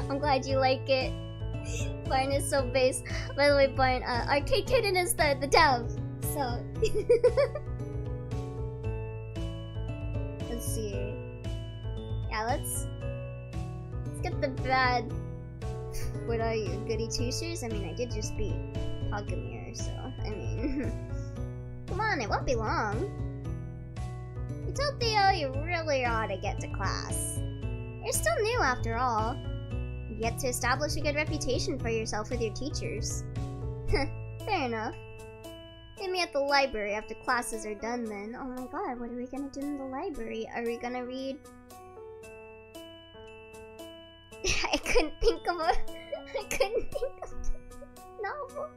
I'm glad you like it. Barn is so base. By the way, Barn, Arcade Kitten is the dev. So let's see. Yeah, let's get the bad. What are you, goody two shoes? I mean, I did just beat Pagamir, so I mean, come on, it won't be long. You told Theo you really ought to get to class. You're still new after all. You get to establish a good reputation for yourself with your teachers. Fair enough. Meet me at the library after classes are done then. Oh my god, what are we gonna do in the library? Are we gonna read? I couldn't think of a... I couldn't think of a novel.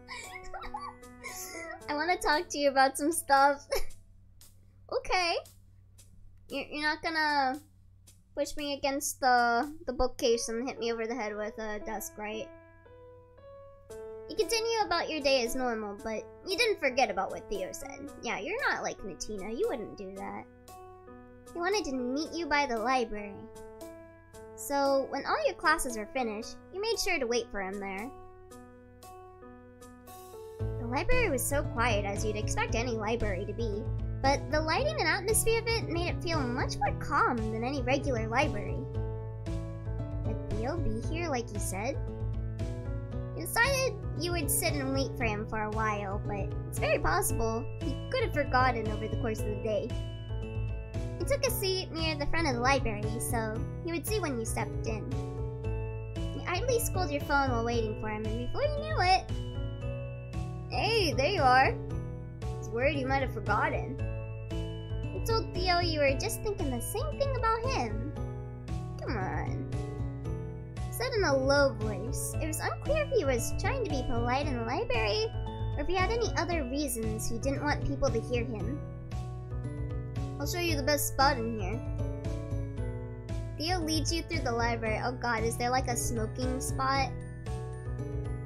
I want to talk to you about some stuff. Okay. You're not gonna push me against the bookcase and hit me over the head with a desk, right? You continue about your day as normal, but you didn't forget about what Theo said. Yeah, you're not like Netina. You wouldn't do that. He wanted to meet you by the library. So, when all your classes were finished, you made sure to wait for him there. The library was so quiet as you'd expect any library to be, but the lighting and atmosphere of it made it feel much more calm than any regular library. Would Theo be here like he said? You decided you would sit and wait for him for a while, but it's very possible he could have forgotten over the course of the day. He took a seat near the front of the library, so he would see when you stepped in. You idly scrolled your phone while waiting for him, and before you knew it... Hey, there you are! I was worried you might have forgotten. You told Theo you were just thinking the same thing about him. Come on. Said in a low voice. It was unclear if he was trying to be polite in the library, or if he had any other reasons he didn't want people to hear him. I'll show you the best spot in here. Theo leads you through the library. Oh god, is there like a smoking spot?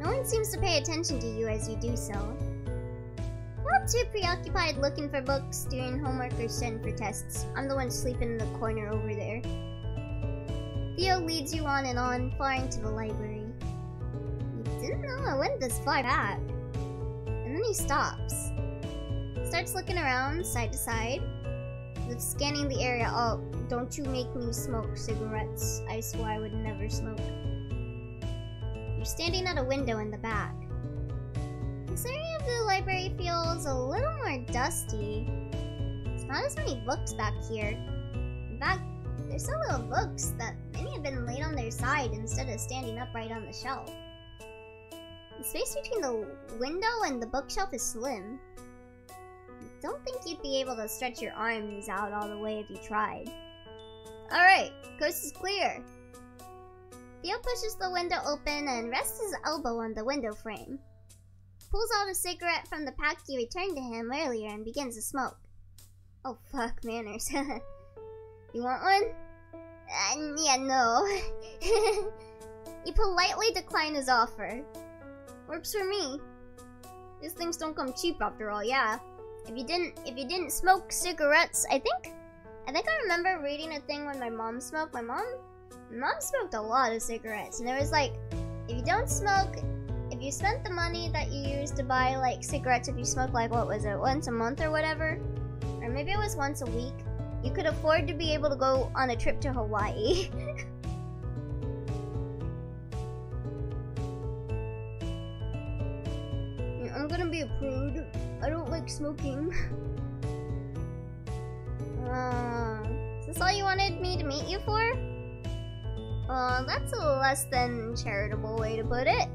No one seems to pay attention to you as you do so. You're not too preoccupied looking for books, doing homework, or studying for tests. I'm the one sleeping in the corner over there. Theo leads you on and on, far into the library. You didn't know I went this far back. And then he stops. Starts looking around, side to side. He's scanning the area. Oh, don't you make me smoke cigarettes. I swore I would never smoke. You're standing at a window in the back. Considering the Blue Library feels a little more dusty. There's not as many books back here. In fact, there's so little books that many have been laid on their side instead of standing upright on the shelf. The space between the window and the bookshelf is slim. I don't think you'd be able to stretch your arms out all the way if you tried. Alright, coast is clear. Theo pushes the window open and rests his elbow on the window frame. He pulls out a cigarette from the pack you returned to him earlier and begins to smoke. Oh fuck, manners. You want one? Yeah, no. You politely decline his offer. Works for me. These things don't come cheap after all, yeah. If you didn't smoke cigarettes, I think I remember reading a thing when my mom smoked. My mom smoked a lot of cigarettes, and there was like, if you don't smoke, if you spent the money that you used to buy like cigarettes, if you smoked like, what was it, once a month or whatever, or maybe it was once a week, you could afford to be able to go on a trip to Hawaii. I'm gonna be a prude. I don't like smoking. Is this all you wanted me to meet you for? That's a less than charitable way to put it.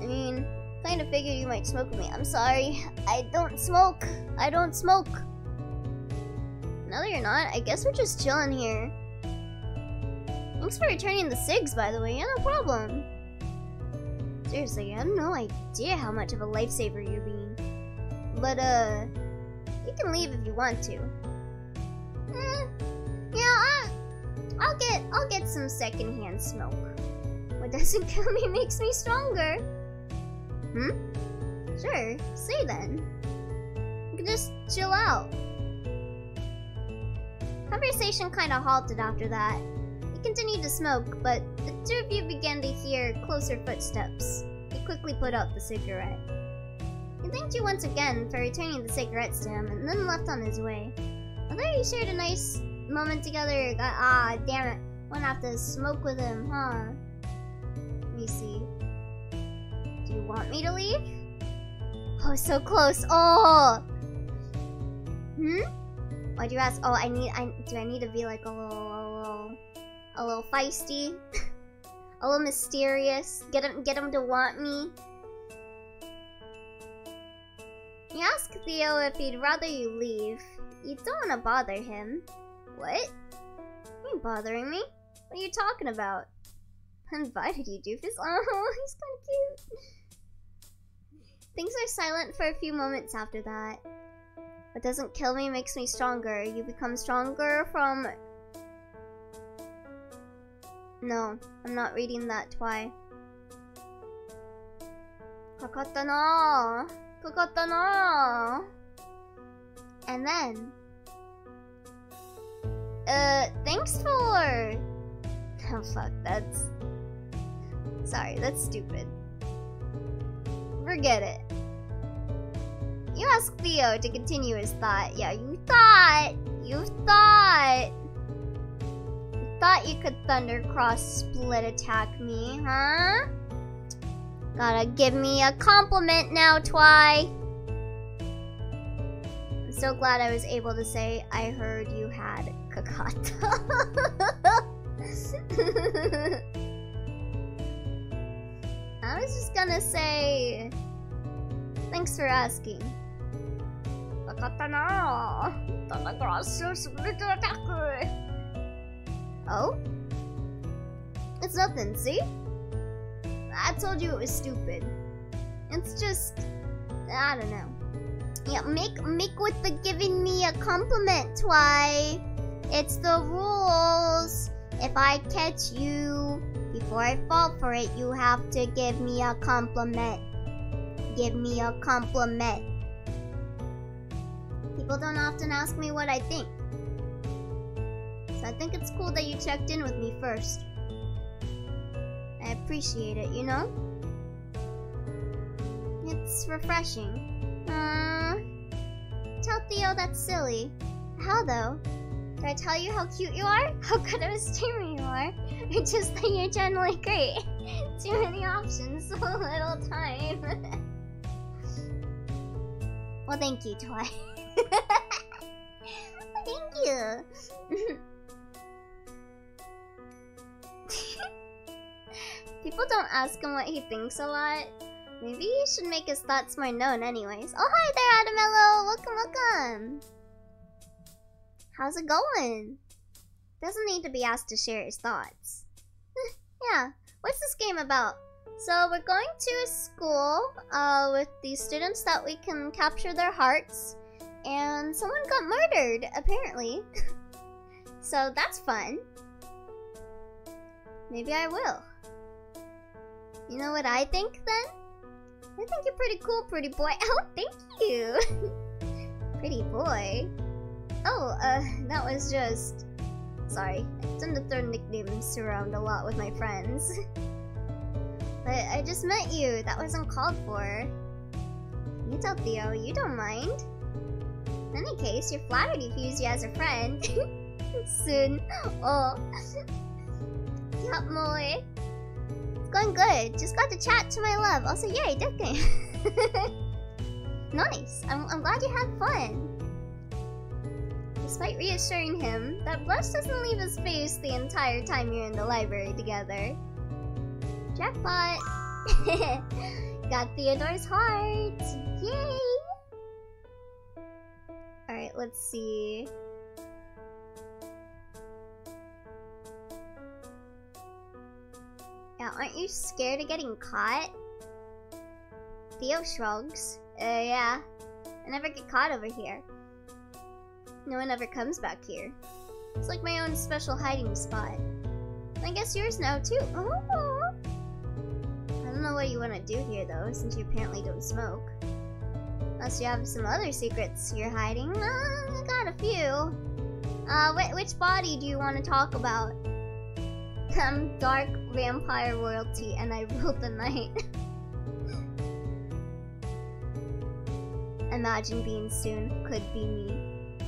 I mean, kind of figured you might smoke with me. I'm sorry. I don't smoke. Now that you're not, I guess we're just chilling here. Thanks for returning the cigs, by the way. Yeah, no problem. Seriously, I have no idea how much of a lifesaver you're being. But, you can leave if you want to. Yeah, I'll get some secondhand smoke. What doesn't kill me makes me stronger. Sure, say then. You can just chill out. Conversation kinda halted after that. He continued to smoke, but the two of you began to hear closer footsteps. He quickly put out the cigarette. He thanked you once again for returning the cigarettes to him, and then left on his way. Although you shared a nice moment together, ah, damn it, won't have to smoke with him, huh? Let me see. Do you want me to leave? Oh, so close. Oh. Why'd you ask? Oh, do I need to be like a little feisty, a little mysterious? Get him to want me. You ask Theo if he'd rather you leave. You don't want to bother him. What? You ain't bothering me. What are you talking about? I invited you, doofus. Oh, he's kinda cute. Things are silent for a few moments after that. What doesn't kill me makes me stronger. You become stronger from... No, I'm not reading that, Twy. Kakatta no! Kakatta no! And then... thanks for... Oh fuck, that's... Sorry, that's stupid. Forget it. You asked Theo to continue his thought. Yeah, you thought you could Thundercross split attack me, huh? Gotta give me a compliment now, Twy. I'm so glad I was able to say I heard you had Kakata. I was just gonna say, thanks for asking. Oh? It's nothing, see? I told you it was stupid. It's just... I don't know. Yeah, make with the giving me a compliment, Twy. It's the rules. If I catch you before I fall for it, you have to give me a compliment. Give me a compliment. People don't often ask me what I think. So I think it's cool that you checked in with me first. I appreciate it, you know? It's refreshing. Tell Theo that's silly. How though? Did I tell you how cute you are? How good of a streamer you are? I just think you're generally great. Too many options, so little time. Well, thank you, Toy. Thank you. People don't ask him what he thinks a lot. Maybe he should make his thoughts more known anyways. Oh, hi there, Adamello! Welcome, welcome! How's it going? Doesn't need to be asked to share his thoughts. Yeah, what's this game about? So we're going to a school with the students that we can capture their hearts, and someone got murdered, apparently. So that's fun. Maybe I will. You know what I think then? I think you're pretty cool, pretty boy. Oh, thank you! Pretty boy. Oh, that was just... Sorry, I tend to throw nicknames around a lot with my friends. But I just met you, that was uncalled for. You tell Theo, you don't mind. In any case, you're flattered if you use you as a friend. Soon. Oh. Yup, moi. It's going good, just got to chat to my love. Also, yay, death game. Nice, I'm glad you had fun. Despite reassuring him, that blush doesn't leave his face the entire time you're in the library together. Jackpot! Got Theodore's heart! Yay! Alright, let's see... Yeah, aren't you scared of getting caught? Theo shrugs. Yeah. I never get caught over here. No one ever comes back here. It's like my own special hiding spot. I guess yours now, too. Oh! I don't know what you want to do here though, since you apparently don't smoke. Unless you have some other secrets you're hiding. I got a few. Which body do you want to talk about? I'm dark vampire royalty and I rule the night. Imagine being soon, could be me.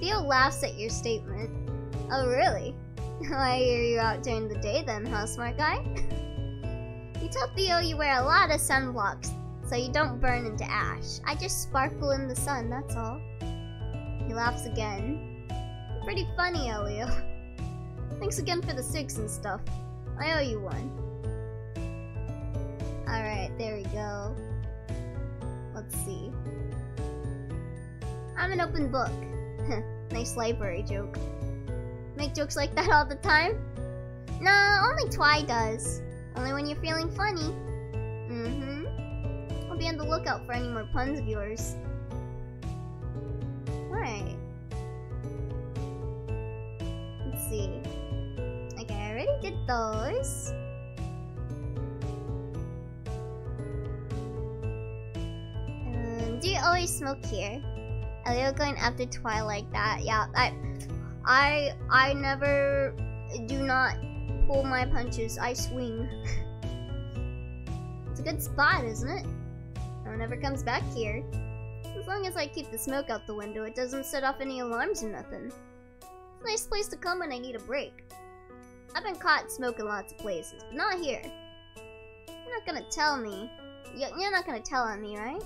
Theo laughs at your statement. Oh really? I hear you out during the day then, huh, smart guy? You tell Theo you wear a lot of sunblocks, so you don't burn into ash. I just sparkle in the sun, that's all. He laughs again. Pretty funny, Elio. Thanks again for the cigs and stuff. I owe you one. Alright, there we go. Let's see. I'm an open book. Nice library joke. Make jokes like that all the time? Nah, only Twy does. Only when you're feeling funny. Mm-hmm. I'll be on the lookout for any more puns of yours. Alright. Let's see. Okay, I already did those. Do you always smoke here? Elio going after Twyla like that? Yeah, I never do not pull my punches, I swing. It's a good spot, isn't it? No one ever comes back here. As long as I keep the smoke out the window, it doesn't set off any alarms or nothing. It's a nice place to come when I need a break. I've been caught smoking lots of places, but not here. You're not gonna tell me. You're not gonna tell on me, right?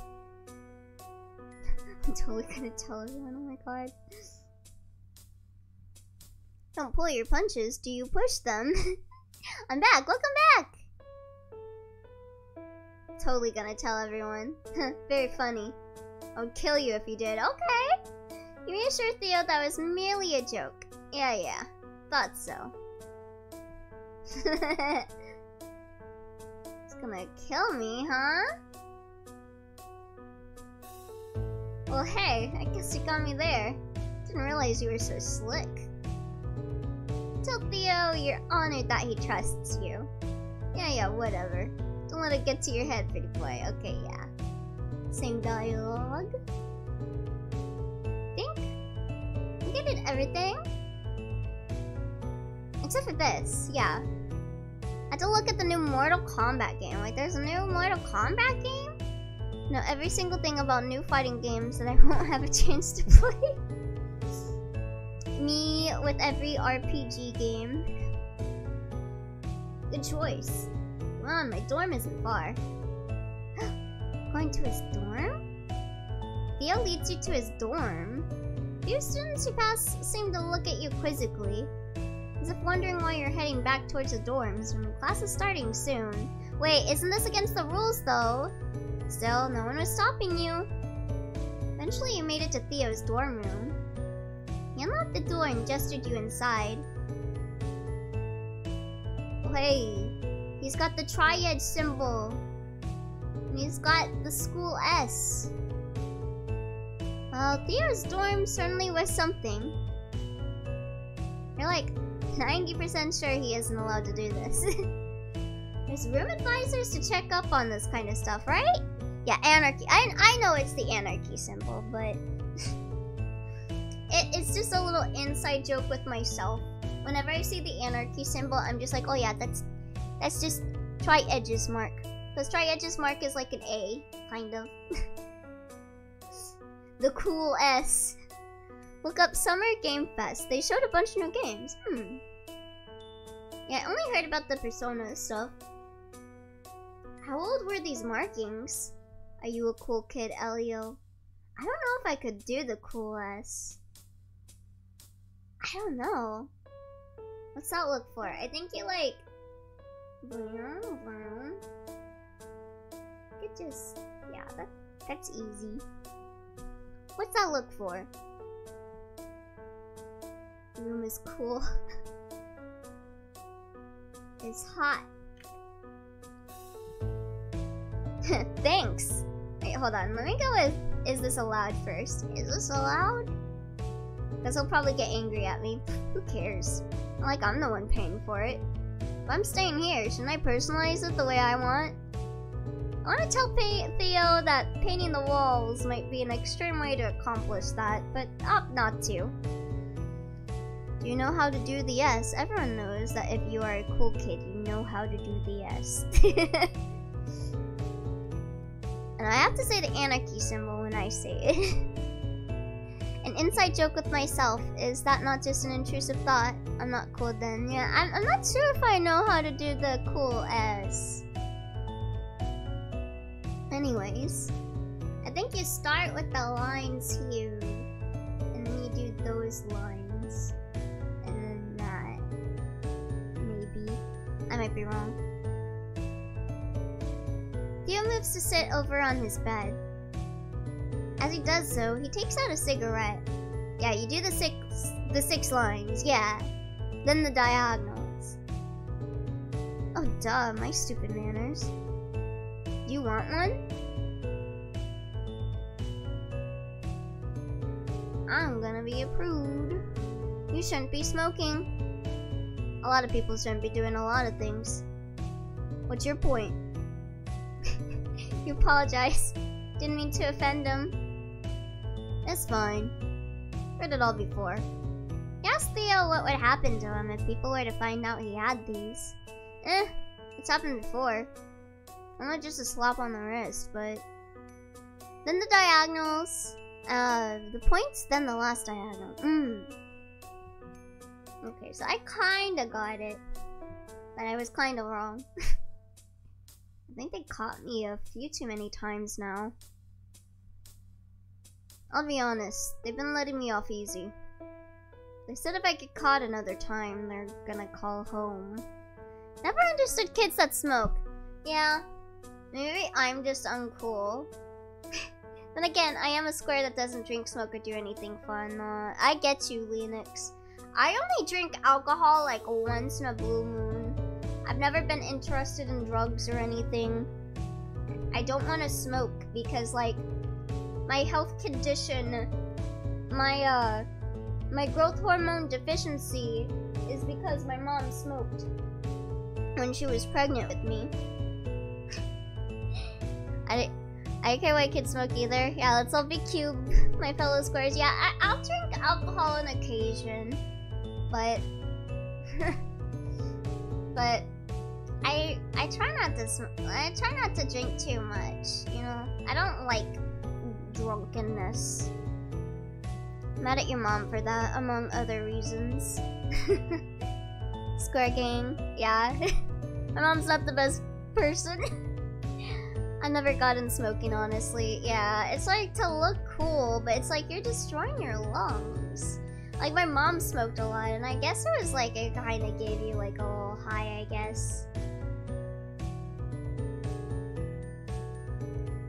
I'm totally gonna tell everyone, oh my god. Don't pull your punches, do you push them? I'm back, welcome back! Totally gonna tell everyone. Very funny. I would kill you if you did. Okay! You reassure Theo that was merely a joke. Yeah. Thought so. It's gonna kill me, huh? Well, hey, I guess you got me there. Didn't realize you were so slick. Tell Theo you're honored that he trusts you. Yeah, whatever. Don't let it get to your head, pretty boy. Okay, yeah. Same dialogue. Think? I think I did everything. Except for this, yeah. I had to look at the new Mortal Kombat game. Like, there's a new Mortal Kombat game? No, every single thing about new fighting games that I won't have a chance to play. Me with every RPG game. Good choice. Come on, my dorm isn't far. Going to his dorm? Theo leads you to his dorm. Few students you pass seem to look at you quizzically, as if wondering why you're heading back towards the dorms when class is starting soon. Wait, isn't this against the rules though? Still, no one was stopping you. Eventually you made it to Theo's dorm room. He unlocked the door and gestured you inside. Oh hey, he's got the triad symbol. And he's got the school S. Well, Theo's dorm certainly was something. You're like 90% sure he isn't allowed to do this. There's room advisors to check up on this kind of stuff, right? Yeah, anarchy. I know it's the anarchy symbol, but it's just a little inside joke with myself. Whenever I see the anarchy symbol, I'm just like, oh yeah, that's just Tri-Edge's mark. Because Tri-Edge's mark is like an A, kind of. The cool S. Look up Summer Game Fest. They showed a bunch of new games. Yeah, I only heard about the Persona stuff. How old were these markings? Are you a cool kid, Elio? I don't know if I could do the cool S. I don't know. What's that look for? I think you like... It just... Yeah, that's easy. What's that look for? The room is cool. It's hot. Thanks. Wait, hold on. Let me go with, is this allowed first? Is this allowed? Because he'll probably get angry at me. Who cares? Like, I'm the one paying for it. If I'm staying here, shouldn't I personalize it the way I want? I want to tell Theo that painting the walls might be an extreme way to accomplish that, but opt not to. Do you know how to do the S? Everyone knows that if you are a cool kid, you know how to do the S. And I have to say the anarchy symbol when I say it. An inside joke with myself. Is that not just an intrusive thought? I'm not cool then. Yeah, I'm not sure if I know how to do the cool S. Anyways, I think you start with the lines here. And then you do those lines. And then that. Maybe. I might be wrong. Theo moves to sit over on his bed. As he does so, he takes out a cigarette. Yeah, you do the six lines, yeah. Then the diagonals. Oh, duh, my stupid manners. You want one? I'm gonna be a prude. You shouldn't be smoking. A lot of people shouldn't be doing a lot of things. What's your point? You apologize. Didn't mean to offend him. It's fine. Heard it all before. He asked Theo what would happen to him if people were to find out he had these. It's happened before. Not just a slap on the wrist, but... Then the diagonals. The points, then the last diagonal. Okay, so I kinda got it. But I was kinda wrong. I think they caught me a few too many times now. I'll be honest, they've been letting me off easy. They said if I get caught another time, they're gonna call home. Never understood kids that smoke. Yeah, maybe I'm just uncool. Then again, I am a square that doesn't drink, smoke, or do anything fun. I get you, Linux. I only drink alcohol like once in a blue moon. I've never been interested in drugs or anything. I don't want to smoke because, like, my health condition, my growth hormone deficiency is because my mom smoked when she was pregnant with me. I don't care why kids smoke either. Yeah, let's all be cute, my fellow squares. Yeah, I'll drink alcohol on occasion, but... but... I try not to drink too much, you know? I don't like drunkenness. Mad at your mom for that, among other reasons. Square gang, yeah. My mom's not the best person. I've never gotten smoking, honestly. Yeah, it's like to look cool, but it's like you're destroying your lungs. Like, my mom smoked a lot, and I guess it was like it kind of gave you like a little high, I guess.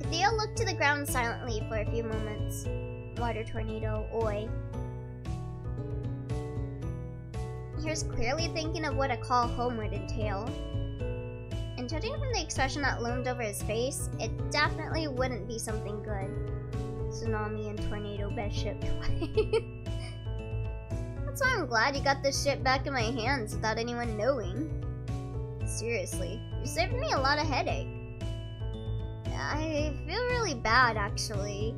Theo looked to the ground silently for a few moments. Water tornado, oi. Here's clearly thinking of what a call home would entail. And judging from the expression that loomed over his face, it definitely wouldn't be something good. Tsunami and tornado, best ship twice. That's why I'm glad you got this shit back in my hands without anyone knowing. Seriously, you saved me a lot of headache. I feel really bad, actually.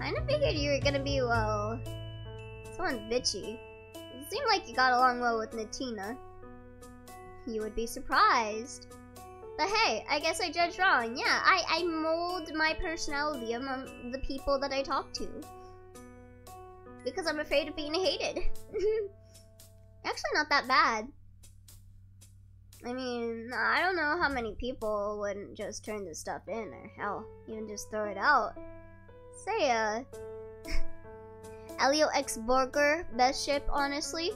Kinda figured you were gonna be, well, someone bitchy. It seemed like you got along well with Netina. You would be surprised. But hey, I guess I judged wrong. Yeah, I mold my personality among the people that I talk to. Because I'm afraid of being hated. Actually, not that bad. I mean, I don't know how many people wouldn't just turn this stuff in, or hell, even just throw it out. Say, Elio X Burger, best ship, honestly.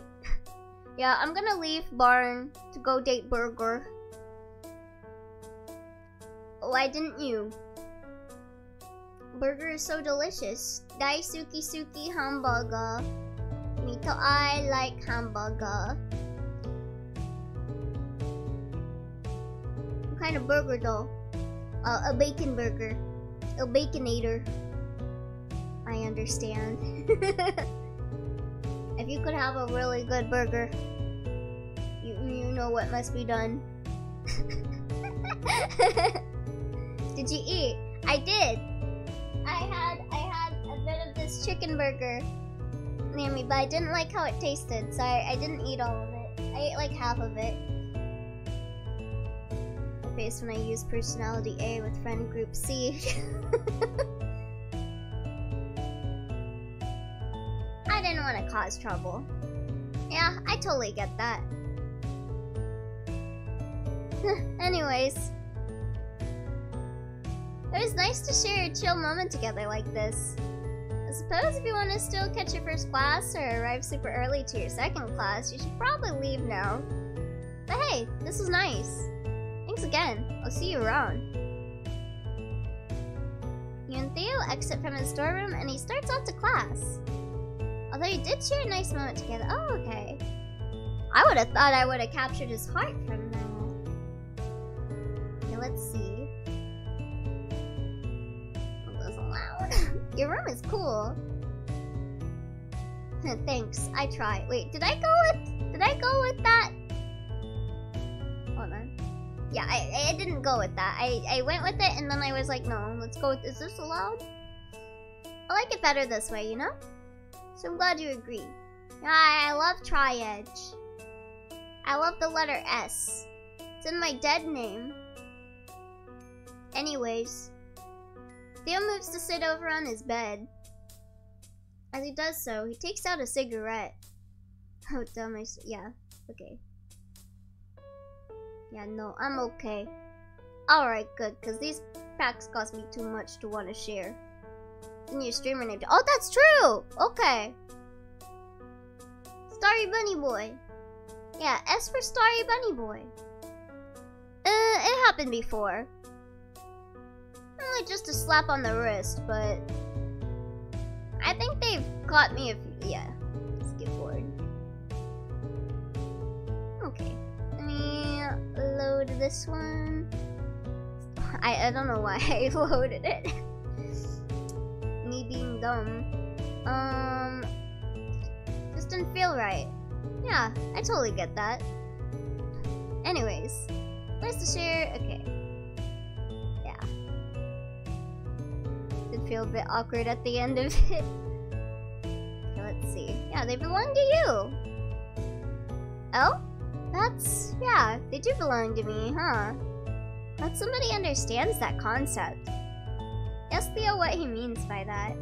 Yeah, I'm gonna leave Barn to go date Burger. Why didn't you? Burger is so delicious. Daisuki Suki hamburger. Me too, I like hamburger. Kind of burger though, a bacon burger, a baconator. I understand. If you could have a really good burger, you know what must be done. Did you eat? I did. I had a bit of this chicken burger near me, but I didn't like how it tasted, so I didn't eat all of it. I ate like half of it. Face when I use personality A with friend group C. I didn't want to cause trouble. Yeah, I totally get that. Anyways, it was nice to share a chill moment together like this. I suppose if you want to still catch your first class or arrive super early to your second class, you should probably leave now. But hey, this was nice. Thanks again. I'll see you around. You and Theo exit from his storeroom and he starts off to class. Although you did share a nice moment together. Oh, okay. I would have thought I would have captured his heart from now. Okay, let's see. Oh, that's loud. Your room is cool. Thanks. I tried. Wait, did I go with that? Hold on. Yeah, I didn't go with that. I went with it and then I was like, no, let's go with, is this allowed? I like it better this way, you know? So I'm glad you agreed. Yeah, I love triad. I love the letter S. It's in my dead name. Anyways, Theo moves to sit over on his bed. As he does so, he takes out a cigarette. Oh, damn, yeah, okay. Yeah, no, I'm okay. Alright, good, because these packs cost me too much to want to share. And your streamer name. Oh, that's true! Okay. Starry Bunny Boy. Yeah, S for Starry Bunny Boy. It happened before. Really just a slap on the wrist, but... I think they've caught me a few... Yeah, let's get forward. Okay. Load this one. I don't know why I loaded it. Me being dumb. Just didn't feel right. Yeah, I totally get that. Anyways, nice to share. Okay. Yeah. Did feel a bit awkward at the end of it. Okay, let's see. Yeah, they belong to you. Oh? That's... yeah, they do belong to me, huh? But somebody understands that concept. Ask Theo what he means by that.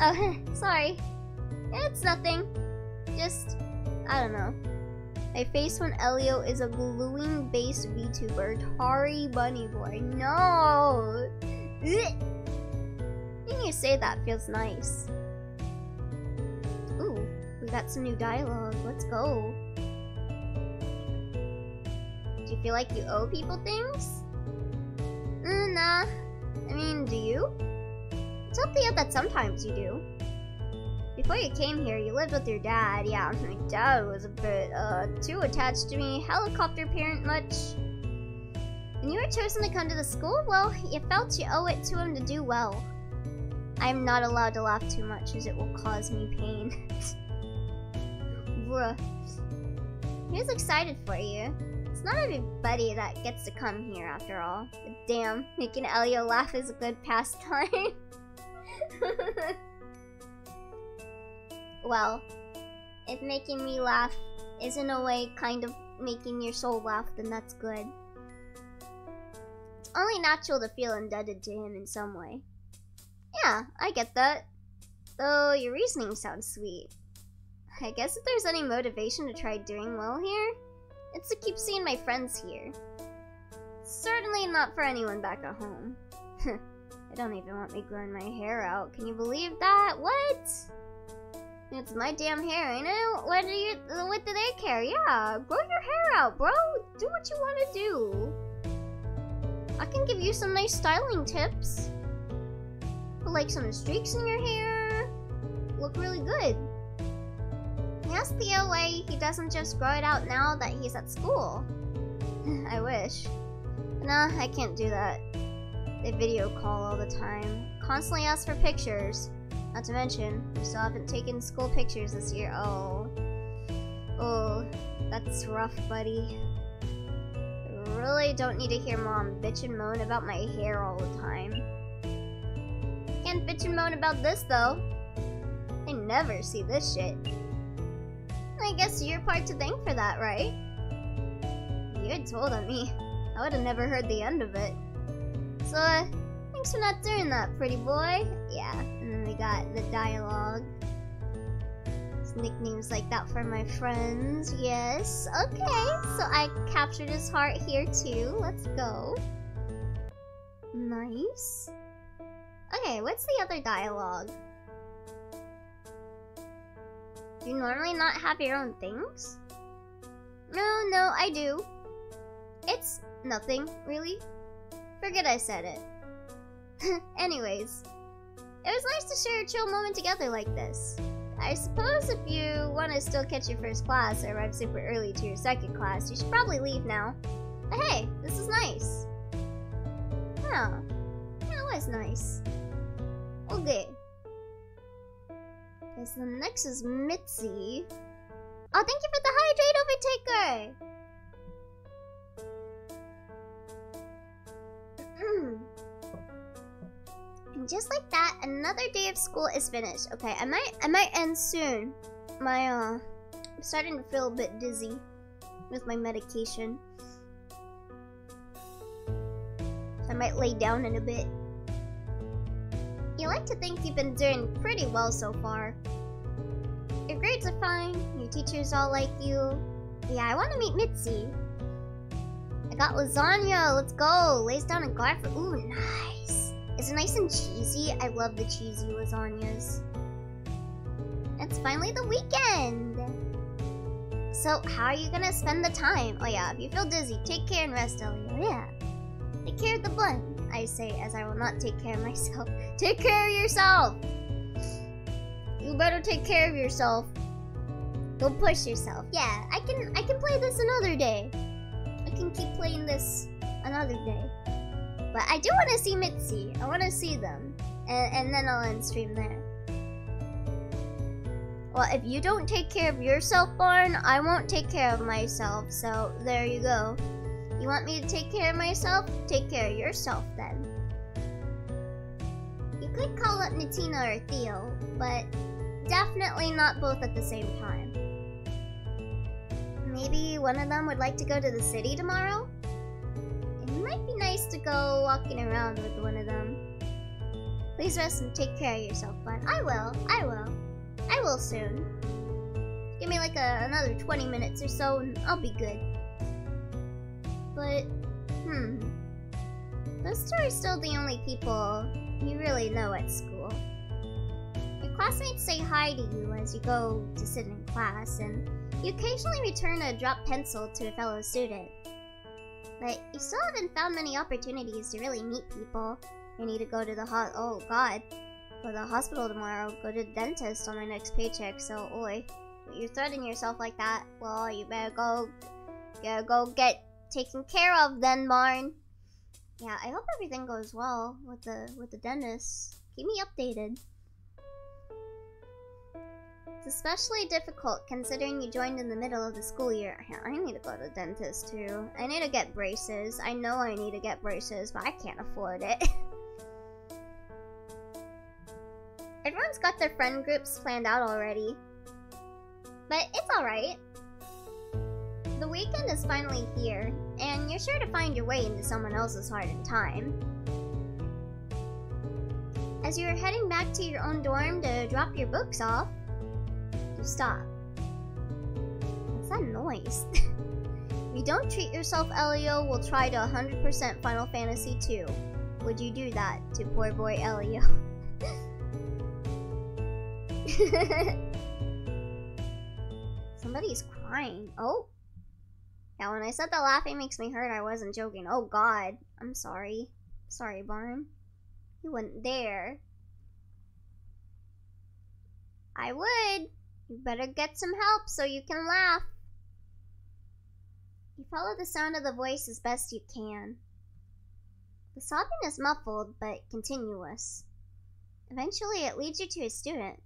Oh, sorry. It's nothing. Just... I don't know. I face when Elio is a gluing based VTuber. Tari Bunny Boy. No! When you say that, feels nice. Ooh, we got some new dialogue. Let's go. Do you feel like you owe people things? Nah. I mean, do you? It's up to you that sometimes you do. Before you came here, you lived with your dad. Yeah, my dad was a bit, too attached to me. Helicopter parent much. When you were chosen to come to the school, well, you felt you owe it to him to do well. I'm not allowed to laugh too much, as it will cause me pain. Bruh. He was excited for you. It's not everybody that gets to come here, after all. But damn, making Elio laugh is a good pastime. Well, if making me laugh is in a way kind of making your soul laugh, then that's good. It's only natural to feel indebted to him in some way. Yeah, I get that. Though your reasoning sounds sweet. I guess if there's any motivation to try doing well here, it's to keep seeing my friends here. Certainly not for anyone back at home. I don't even want me growing my hair out. Can you believe that? What? It's my damn hair, I know. What do they care? Yeah, grow your hair out, bro. Do what you want to do. I can give you some nice styling tips. Put like some streaks in your hair. Look really good. I asked Theo why he doesn't just grow it out now that he's at school. I wish. But nah, I can't do that. They video call all the time. Constantly ask for pictures. Not to mention, we still haven't taken school pictures this year. Oh. Oh, that's rough, buddy. I really don't need to hear mom bitch and moan about my hair all the time. Can't bitch and moan about this, though. I never see this shit. I guess you're part to thank for that, right? You had told on me. I would have never heard the end of it. So, thanks for not doing that, pretty boy. Yeah. We got the dialogue. It's nicknames like that for my friends. Yes. Okay. So I captured his heart here too. Let's go. Nice. Okay. What's the other dialogue? Do you normally not have your own things? No, I do. It's nothing, really. Forget I said it. Anyways. It was nice to share a chill moment together like this. I suppose if you want to still catch your first class or arrive super early to your second class, you should probably leave now. But hey, this is nice. Huh. That was nice. Okay. Okay, so the next is Mitzi. Oh, thank you for the hydrate overtaker! And just like that, another day of school is finished. Okay, I might end soon. My, I'm starting to feel a bit dizzy with my medication. I might lay down in a bit. You like to think you've been doing pretty well so far. Your grades are fine, your teachers all like you. Yeah, I want to meet Mitzi. I got lasagna, let's go! Lays down a guard for- ooh, nice! Is it nice and cheesy? I love the cheesy lasagnas. It's finally the weekend! So, how are you gonna spend the time? Oh yeah, if you feel dizzy, take care and rest, Elio. Yeah. Take care of the blunt, I say, as I will not take care of myself. Take care of yourself! You better take care of yourself. Don't push yourself. Yeah, I can play this another day. I can keep playing this another day. But I do want to see Mitzi. I want to see them. And then I'll end stream there. Well, if you don't take care of yourself, Barn, I won't take care of myself. So, there you go. You want me to take care of myself? Take care of yourself, then. You could call up Netina or Theo, but definitely not both at the same time. Maybe one of them would like to go to the city tomorrow? It might be nice to go walking around with one of them. Please rest and take care of yourself, Bun. I will soon. Give me like another 20 minutes or so and I'll be good. But, those two are still the only people you really know at school. Your classmates say hi to you as you go to sit in class, and you occasionally return a dropped pencil to a fellow student. But you still haven't found many opportunities to really meet people. I need to go to the go to the hospital tomorrow, go to the dentist on my next paycheck, so oi. But you're threatening yourself like that, well, you better go get taken care of then, Marn. Yeah, I hope everything goes well with the dentist. Keep me updated. It's especially difficult considering you joined in the middle of the school year. I need to go to the dentist too. I need to get braces. I know I need to get braces, but I can't afford it. Everyone's got their friend groups planned out already. But it's alright. The weekend is finally here, and you're sure to find your way into someone else's heart in time. As you're heading back to your own dorm to drop your books off, you stop. What's that noise? If you don't treat yourself, Elio will try to 100% Final Fantasy 2. Would you do that to poor boy Elio? Somebody's crying. Oh. Yeah, when I said the laughing makes me hurt, I wasn't joking. Oh god. I'm sorry. Sorry, Barn. You wouldn't dare. I would. You better get some help so you can laugh. You follow the sound of the voice as best you can. The sobbing is muffled, but continuous. Eventually, it leads you to a student.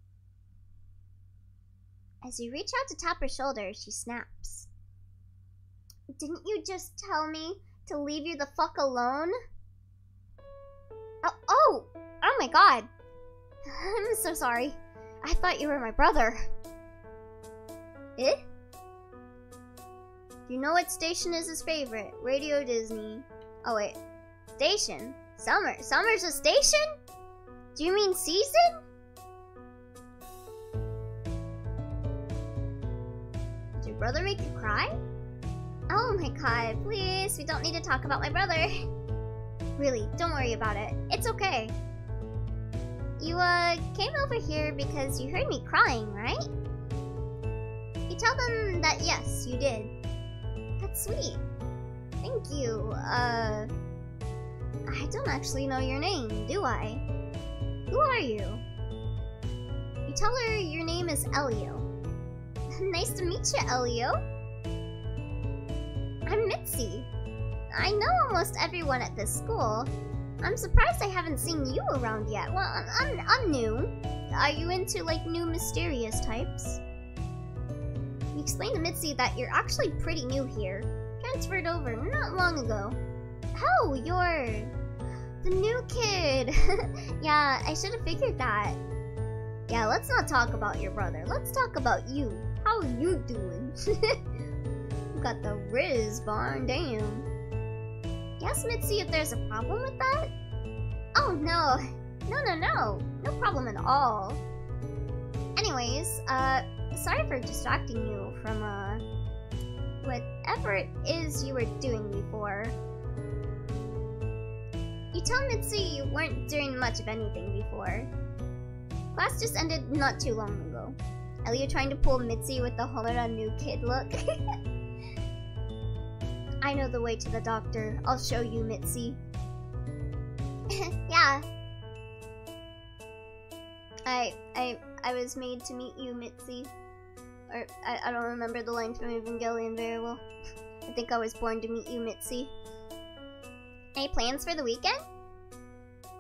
As you reach out to tap her shoulder, she snaps. Didn't you just tell me to leave you the fuck alone? Oh my god. I'm so sorry. I thought you were my brother. Eh? You know what station is his favorite? Radio Disney. Oh wait. Station? Summer. Summer's a station? Do you mean season? Did your brother make you cry? Oh my god, please, we don't need to talk about my brother. Really, don't worry about it. It's okay. You, came over here because you heard me crying, right? You tell them that yes, you did. That's sweet. Thank you. I don't actually know your name, do I? Who are you? You tell her your name is Elio. Nice to meet you, Elio. I'm Mitzi. I know almost everyone at this school. I'm surprised I haven't seen you around yet. Well, I'm new. Are you into, like, new mysterious types? You explained to Mitzi that you're actually pretty new here. Transferred over not long ago. Oh, you're the new kid. Yeah, I should have figured that. Yeah, let's not talk about your brother. Let's talk about you. How are you doing? Got the Riz, Barn, damn. Yes, Mitzi, if there's a problem with that? Oh, no. No. No problem at all. Anyways, sorry for distracting you from, whatever it is you were doing before. You tell Mitzi you weren't doing much of anything before. Class just ended not too long ago. Elio trying to pull Mitzi with the whole new kid look. I know the way to the doctor. I'll show you, Mitzi. Yeah. I was made to meet you, Mitzi. Or, I don't remember the line from Evangelion very well. I think I was born to meet you, Mitzi. Any plans for the weekend?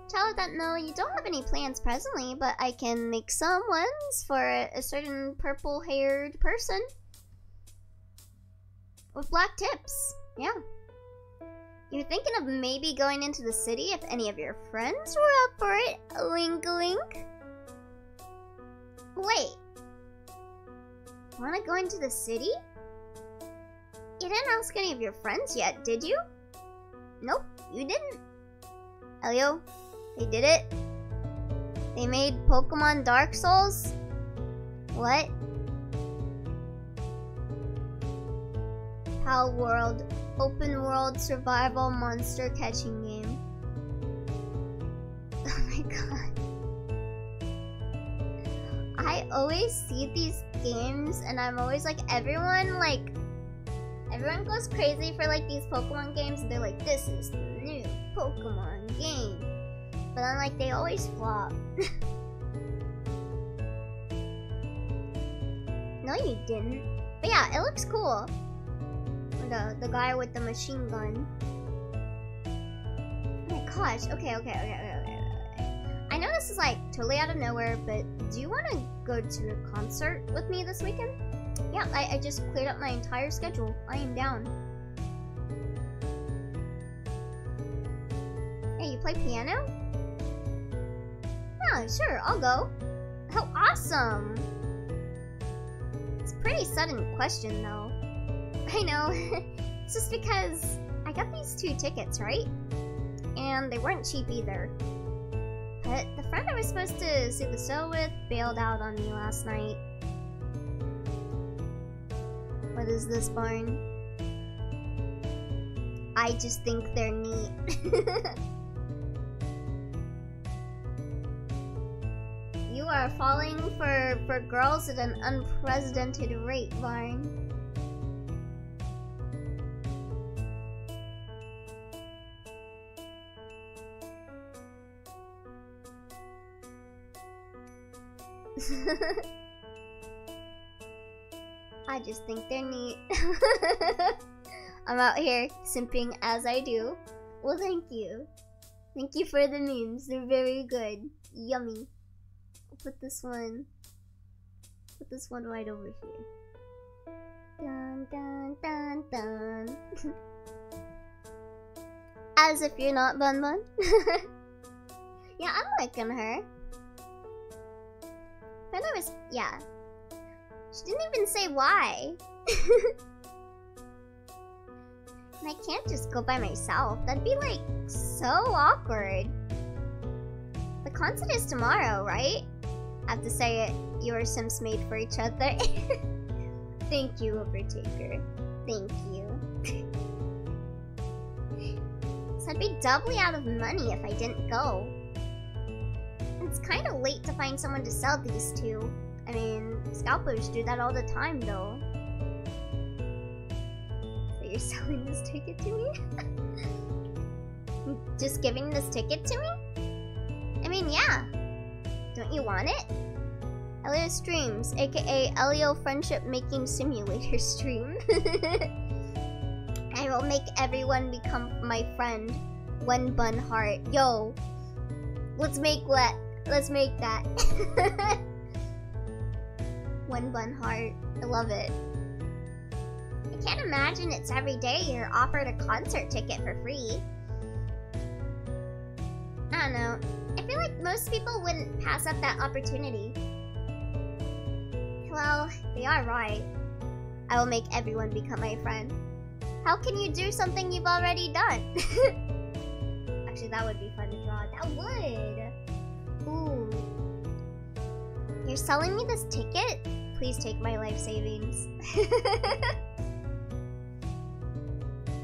Tell her that no, you don't have any plans presently, but I can make some ones for a certain purple-haired person. With black tips. Yeah. You're thinking of maybe going into the city if any of your friends were up for it? Wink, wink. Wait. Wanna go into the city? You didn't ask any of your friends yet, did you? Nope, you didn't. Elio, they did it. They made Pokemon Dark Souls? What? Hell World, open world survival monster catching game. Oh my god. I always see these games and I'm always like, everyone goes crazy for like these Pokemon games and they're like, this is the new Pokemon game. But then like, they always flop. No you didn't. But yeah, it looks cool. The guy with the machine gun. Oh my gosh, okay. I know this is like totally out of nowhere, but do you want to go to a concert with me this weekend? Yeah, I just cleared up my entire schedule. I am down. Hey, you play piano? Oh, sure, I'll go. How awesome! It's a pretty sudden question, though. I know. It's just because I got these two tickets, right? And they weren't cheap either. But the friend I was supposed to see the show with bailed out on me last night. What is this barn? I just think they're neat. You are falling for girls at an unprecedented rate, Barn. I just think they're neat. I'm out here simping as I do. Well, thank you. Thank you for the memes. They're very good. Yummy. I'll put this one. Put this one right over here. Dun dun dun dun. As if you're not Bun Bun. Yeah, I'm liking her. But I was, yeah. She didn't even say why. And I can't just go by myself. That'd be like so awkward. The concert is tomorrow, right? I have to say it. You are Sims made for each other. Thank you, Overtaker. Thank you. So I'd be doubly out of money if I didn't go. It's kind of late to find someone to sell these to. I mean, scalpers do that all the time, though. So you're selling this ticket to me? Just giving this ticket to me? I mean, yeah. Don't you want it? Elio Streams, aka Elio Friendship Making Simulator Stream. I will make everyone become my friend. One bun heart. Yo. Let's make what? Let's make that. One bun heart. I love it. I can't imagine it's every day you're offered a concert ticket for free. I don't know. I feel like most people wouldn't pass up that opportunity. Well, they are right. I will make everyone become my friend. How can you do something you've already done? Actually, that would be fun to draw. That would. Ooh. You're selling me this ticket? Please take my life savings.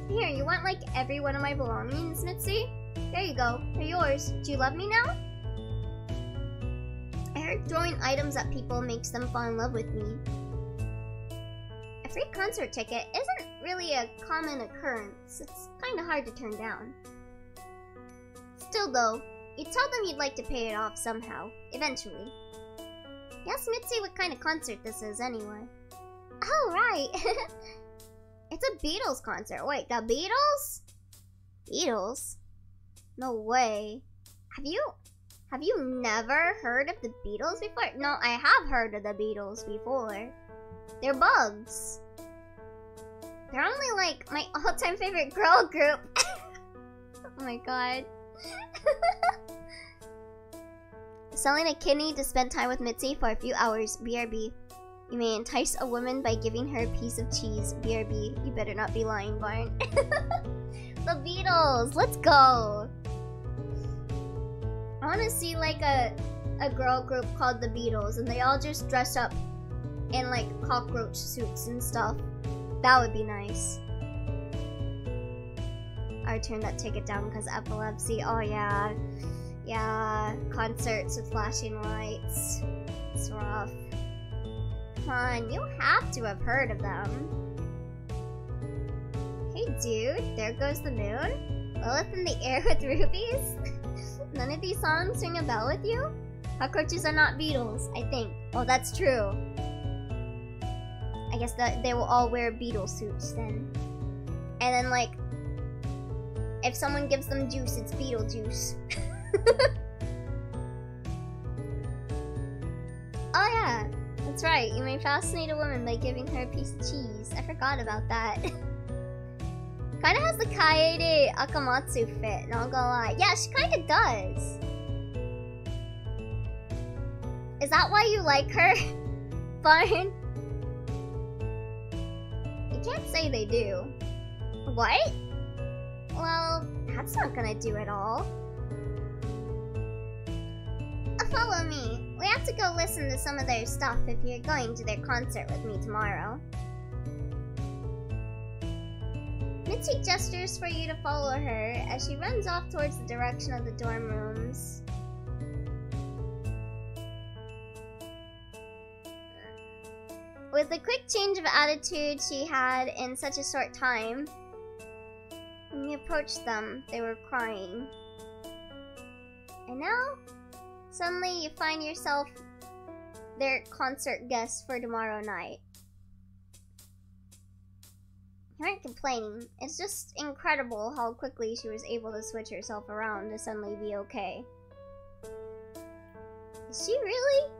Here, you want like every one of my belongings, Mitzi? There you go. They're yours. Do you love me now? I heard throwing items at people makes them fall in love with me. A free concert ticket isn't really a common occurrence. It's kind of hard to turn down. Still though, you tell them you'd like to pay it off somehow, eventually. Yes, Mitzi, what kind of concert this is, anyway. Oh, right! It's a Beatles concert. Wait, the Beatles? Beatles? No way. Have you never heard of the Beatles before? No, I have heard of the Beatles before. They're bugs. They're only, like, my all-time favorite girl group. Oh my god. Selling a kidney to spend time with Mitzi for a few hours, BRB. You may entice a woman by giving her a piece of cheese, BRB. You better not be lying, Barn. The Beatles, let's go! I wanna see like a girl group called The Beatles and they all just dress up in like cockroach suits and stuff. That would be nice. I turned that ticket down because epilepsy. Oh yeah. Yeah. Concerts with flashing lights. It's rough. Come on, you have to have heard of them. Hey dude, there goes the moon. Lilith in the air with rubies. None of these songs ring a bell with you? Cockroaches are not beetles, I think. Oh, that's true. I guess that they will all wear beetle suits then. And then, like, if someone gives them juice, it's beetle juice. Oh yeah, that's right. You may fascinate a woman by giving her a piece of cheese. I forgot about that. Kinda has the Kaede Akamatsu fit, not gonna lie. Yeah, she kinda does. Is that why you like her, Barn? You can't say they do. What? Well, that's not gonna do it all. Follow me. We have to go listen to some of their stuff if you're going to their concert with me tomorrow. Mitzi gestures for you to follow her as she runs off towards the direction of the dorm rooms. With the quick change of attitude she had in such a short time, when we approached them, they were crying. And now, suddenly you find yourself their concert guest for tomorrow night. You aren't complaining. It's just incredible how quickly she was able to switch herself around to suddenly be okay. Is she really?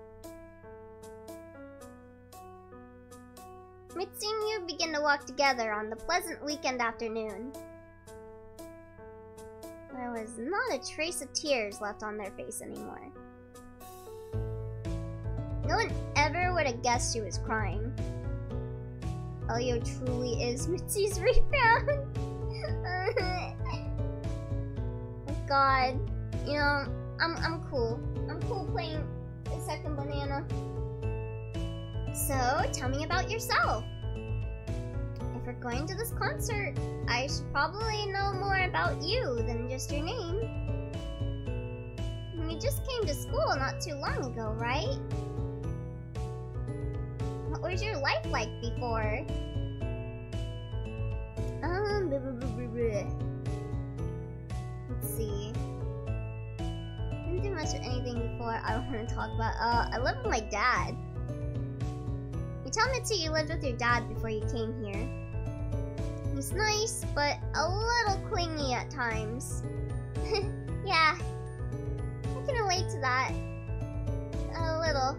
Mitzi and you begin to walk together on the pleasant weekend afternoon. There was not a trace of tears left on their face anymore. No one ever would have guessed she was crying. Elio truly is Mitzi's rebound. Oh God, you know, I'm cool. I'm cool playing the second banana. So, tell me about yourself. If we're going to this concert, I should probably know more about you than just your name. You just came to school not too long ago, right? What was your life like before? Let's see. Didn't do much of anything before I want to talk about. I lived with my dad. You tell Mitzi you lived with your dad before you came here. He's nice, but a little clingy at times. Yeah, I can relate to that. A little.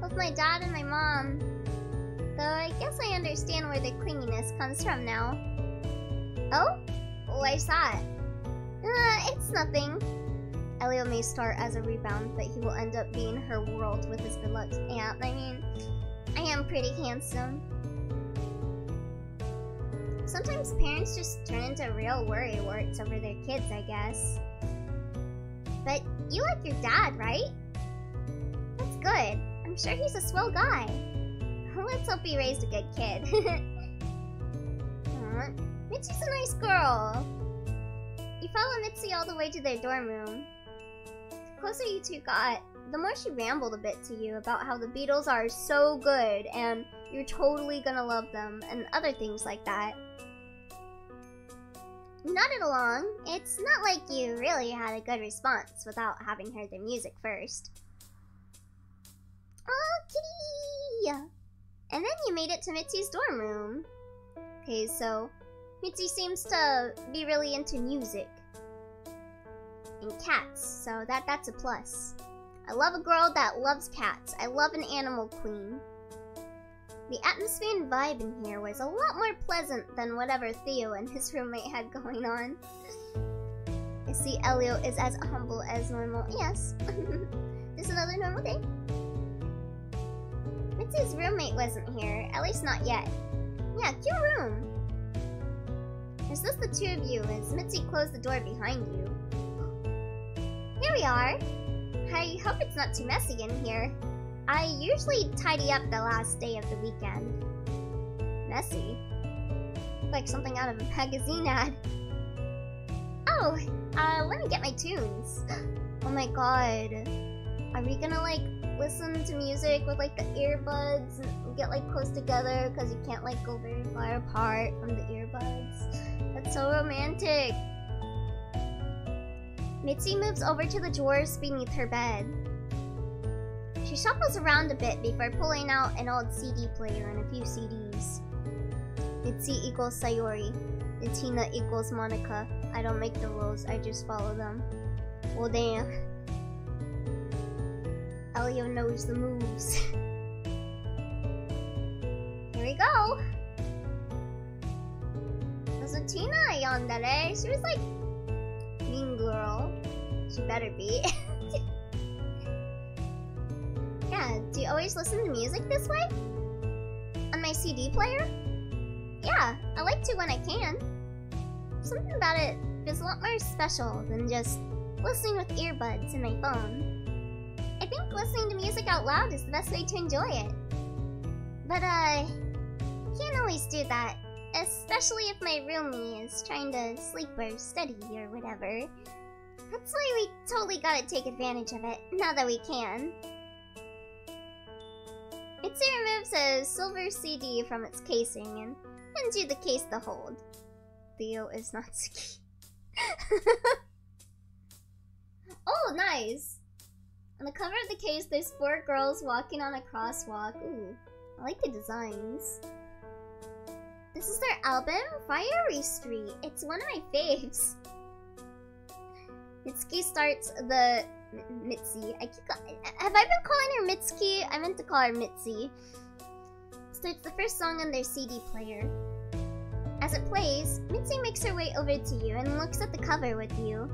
Both my dad and my mom. Though I guess I understand where the clinginess comes from now. Oh? Why's that? It's nothing. Elio may start as a rebound, but he will end up being her world with his good looks. Yeah, I mean, I am pretty handsome. Sometimes parents just turn into real worrywarts over their kids, I guess. But you like your dad, right? That's good. I'm sure he's a swell guy. Let's hope he raised a good kid. Aww. Mitzi's a nice girl. You follow Mitzi all the way to their dorm room. The closer you two got, the more she rambled a bit to you about how the Beatles are so good and you're totally gonna love them and other things like that. You nodded along. It's not like you really had a good response without having heard their music first. Oh, kitty! And then you made it to Mitzi's dorm room. Okay, so Mitzi seems to be really into music. And cats, so that's a plus. I love a girl that loves cats. I love an animal queen. The atmosphere and vibe in here was a lot more pleasant than whatever Theo and his roommate had going on. I see Elio is as humble as normal. Yes, just another normal day. Mitzi's roommate wasn't here, at least not yet. Yeah, cute room. There's just the two of you as Mitzi closed the door behind you. Here we are. I hope it's not too messy in here. I usually tidy up the last day of the weekend. Messy? looked like something out of a magazine ad. Oh, let me get my tunes. Oh my god. Are we gonna, like, listen to music with, like, the earbuds and get, like, close together because you can't, like, go very far apart from the earbuds? That's so romantic. Mitzi moves over to the drawers beneath her bed. She shuffles around a bit before pulling out an old CD player and a few CDs. Mitzi equals Sayori. Netina equals Monica. I don't make the rules, I just follow them. Well, damn. Elio knows the moves. Here we go! There's a Tina yandere. She was like, mean girl. She better be. Yeah, do you always listen to music this way? On my CD player? Yeah, I like to when I can. Something about it feels a lot more special than just listening with earbuds in my phone. I think listening to music out loud is the best way to enjoy it. But can't always do that, especially if my roomie is trying to sleep or study or whatever. That's why we totally gotta take advantage of it, now that we can. Mitzi removes a silver CD from its casing and hands you the case to hold. Theo is not Natsuki. Oh, nice! On the cover of the case, there's four girls walking on a crosswalk. Ooh, I like the designs. This is their album, Fiery Street. It's one of my faves. Mitsuki starts the... Mitzi. Have I been calling her Mitsuki? I meant to call her Mitzi. So it's the first song on their CD player. As it plays, Mitzi makes her way over to you and looks at the cover with you.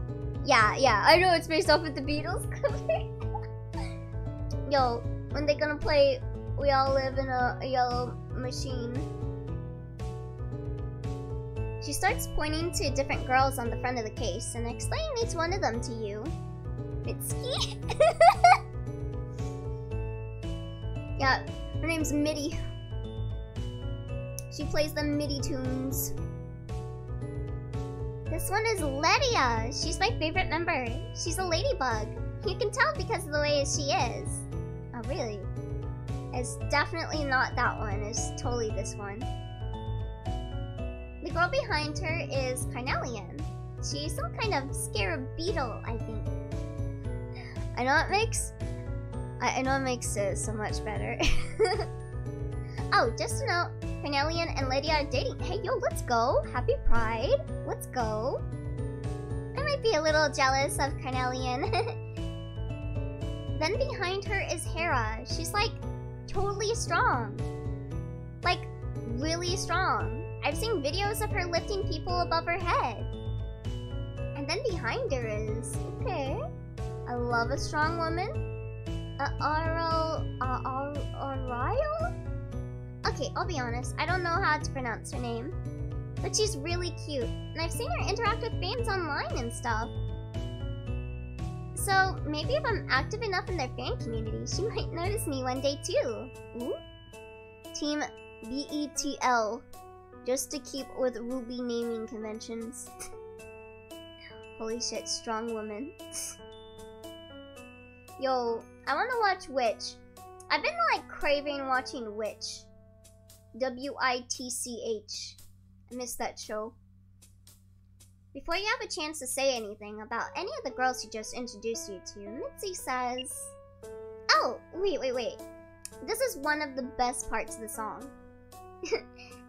Yeah, I know it's based off of the Beatles cover. Yo, when they gonna play We All Live in a Yellow Machine? She starts pointing to different girls on the front of the case and explaining each one of them to you. Mitsuki? Yeah, her name's Mitty. She plays the MIDI tunes. This one is Letia. She's my favorite member. She's a ladybug. You can tell because of the way she is. Oh, really? It's definitely not that one. It's totally this one. The girl behind her is Carnelian. She's some kind of scarab beetle, I think. I know it makes it so much better. Oh, just to note, Carnelian and Letia are dating. Hey, yo, let's go. Happy Pride. Let's go. I might be a little jealous of Carnelian. Then behind her is Hera. She's like totally strong. Like really strong. I've seen videos of her lifting people above her head. And then behind her is... Okay. I love a strong woman. Aurel? Okay, I'll be honest. I don't know how to pronounce her name. But she's really cute. And I've seen her interact with fans online and stuff. So, maybe if I'm active enough in their fan community, she might notice me one day too. Ooh. Team BETL. Just to keep with Ruby naming conventions. Holy shit, strong woman. Yo, I want to watch Witch. I've been like craving watching Witch. W-I-T-C-H. I miss that show. Before you have a chance to say anything about any of the girls who just introduced you to, Mitzi says... Oh, wait. This is one of the best parts of the song.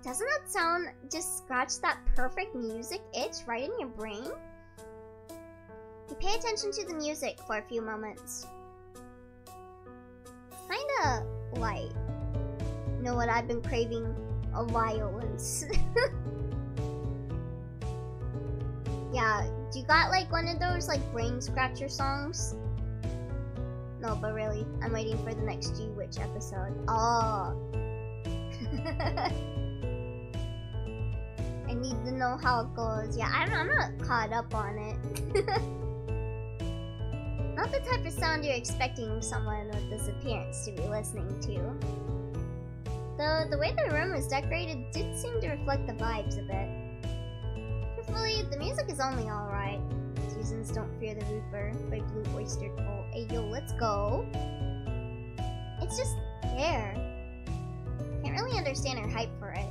Doesn't that sound just scratch that perfect music itch right in your brain? You pay attention to the music for a few moments. Kinda light. You know what I've been craving? A violence. Yeah, do you got like one of those like brain scratcher songs? No, but really, I'm waiting for the next G-Witch episode. Oh. I need to know how it goes. Yeah, I'm not caught up on it. Not the type of sound you're expecting someone with this appearance to be listening to. though the way the room was decorated did seem to reflect the vibes a bit. Truthfully, the music is only alright. Seasons Don't Fear the Reaper by Blue Oyster Cult. Hey yo, let's go! It's just there. Can't really understand her hype for it.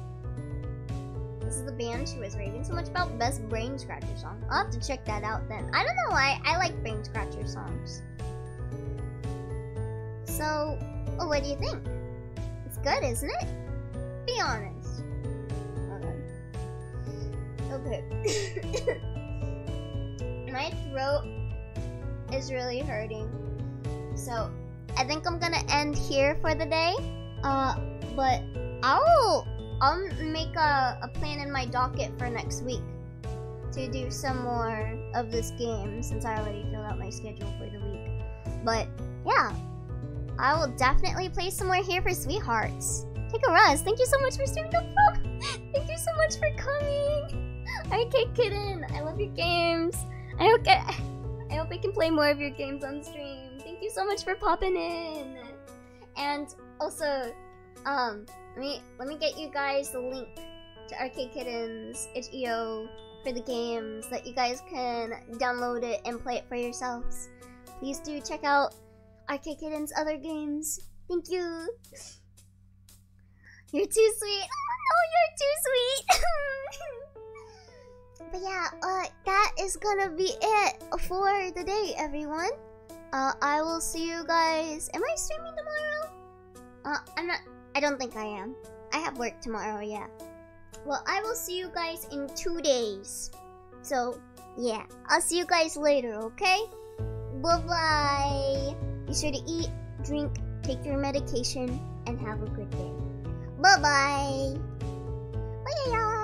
This is the band she was raving so much about. Best Brain Scratcher song. I'll have to check that out then. I don't know why I like Brain Scratcher songs. So, well, what do you think? It's good, isn't it? Be honest. Okay. Okay. My throat is really hurting, so I think I'm gonna end here for the day. But I'll make a plan in my docket for next week to do some more of this game since I already filled out my schedule for the week. But yeah, I will definitely play some more Here for Sweethearts. Take a rest. Thank you so much for streaming the vlog. Thank you so much for coming. Arcade Kitten, I love your games. I hope I can play more of your games on stream. Thank you so much for popping in. And also, let me get you guys the link to Arcade Kitten's itch.io for the games that you guys can download it and play it for yourselves. Please do check out Arcade Kitten's other games. Thank you. You're too sweet. Oh no, you're too sweet. But yeah, that is gonna be it for the day, everyone. I will see you guys. Am I streaming tomorrow? I'm not. I don't think I am. I have work tomorrow, yeah. Well, I will see you guys in 2 days. So, yeah. I'll see you guys later, okay? Bye-bye. Be sure to eat, drink, take your medication, and have a good day. Bye-bye. Bye-bye.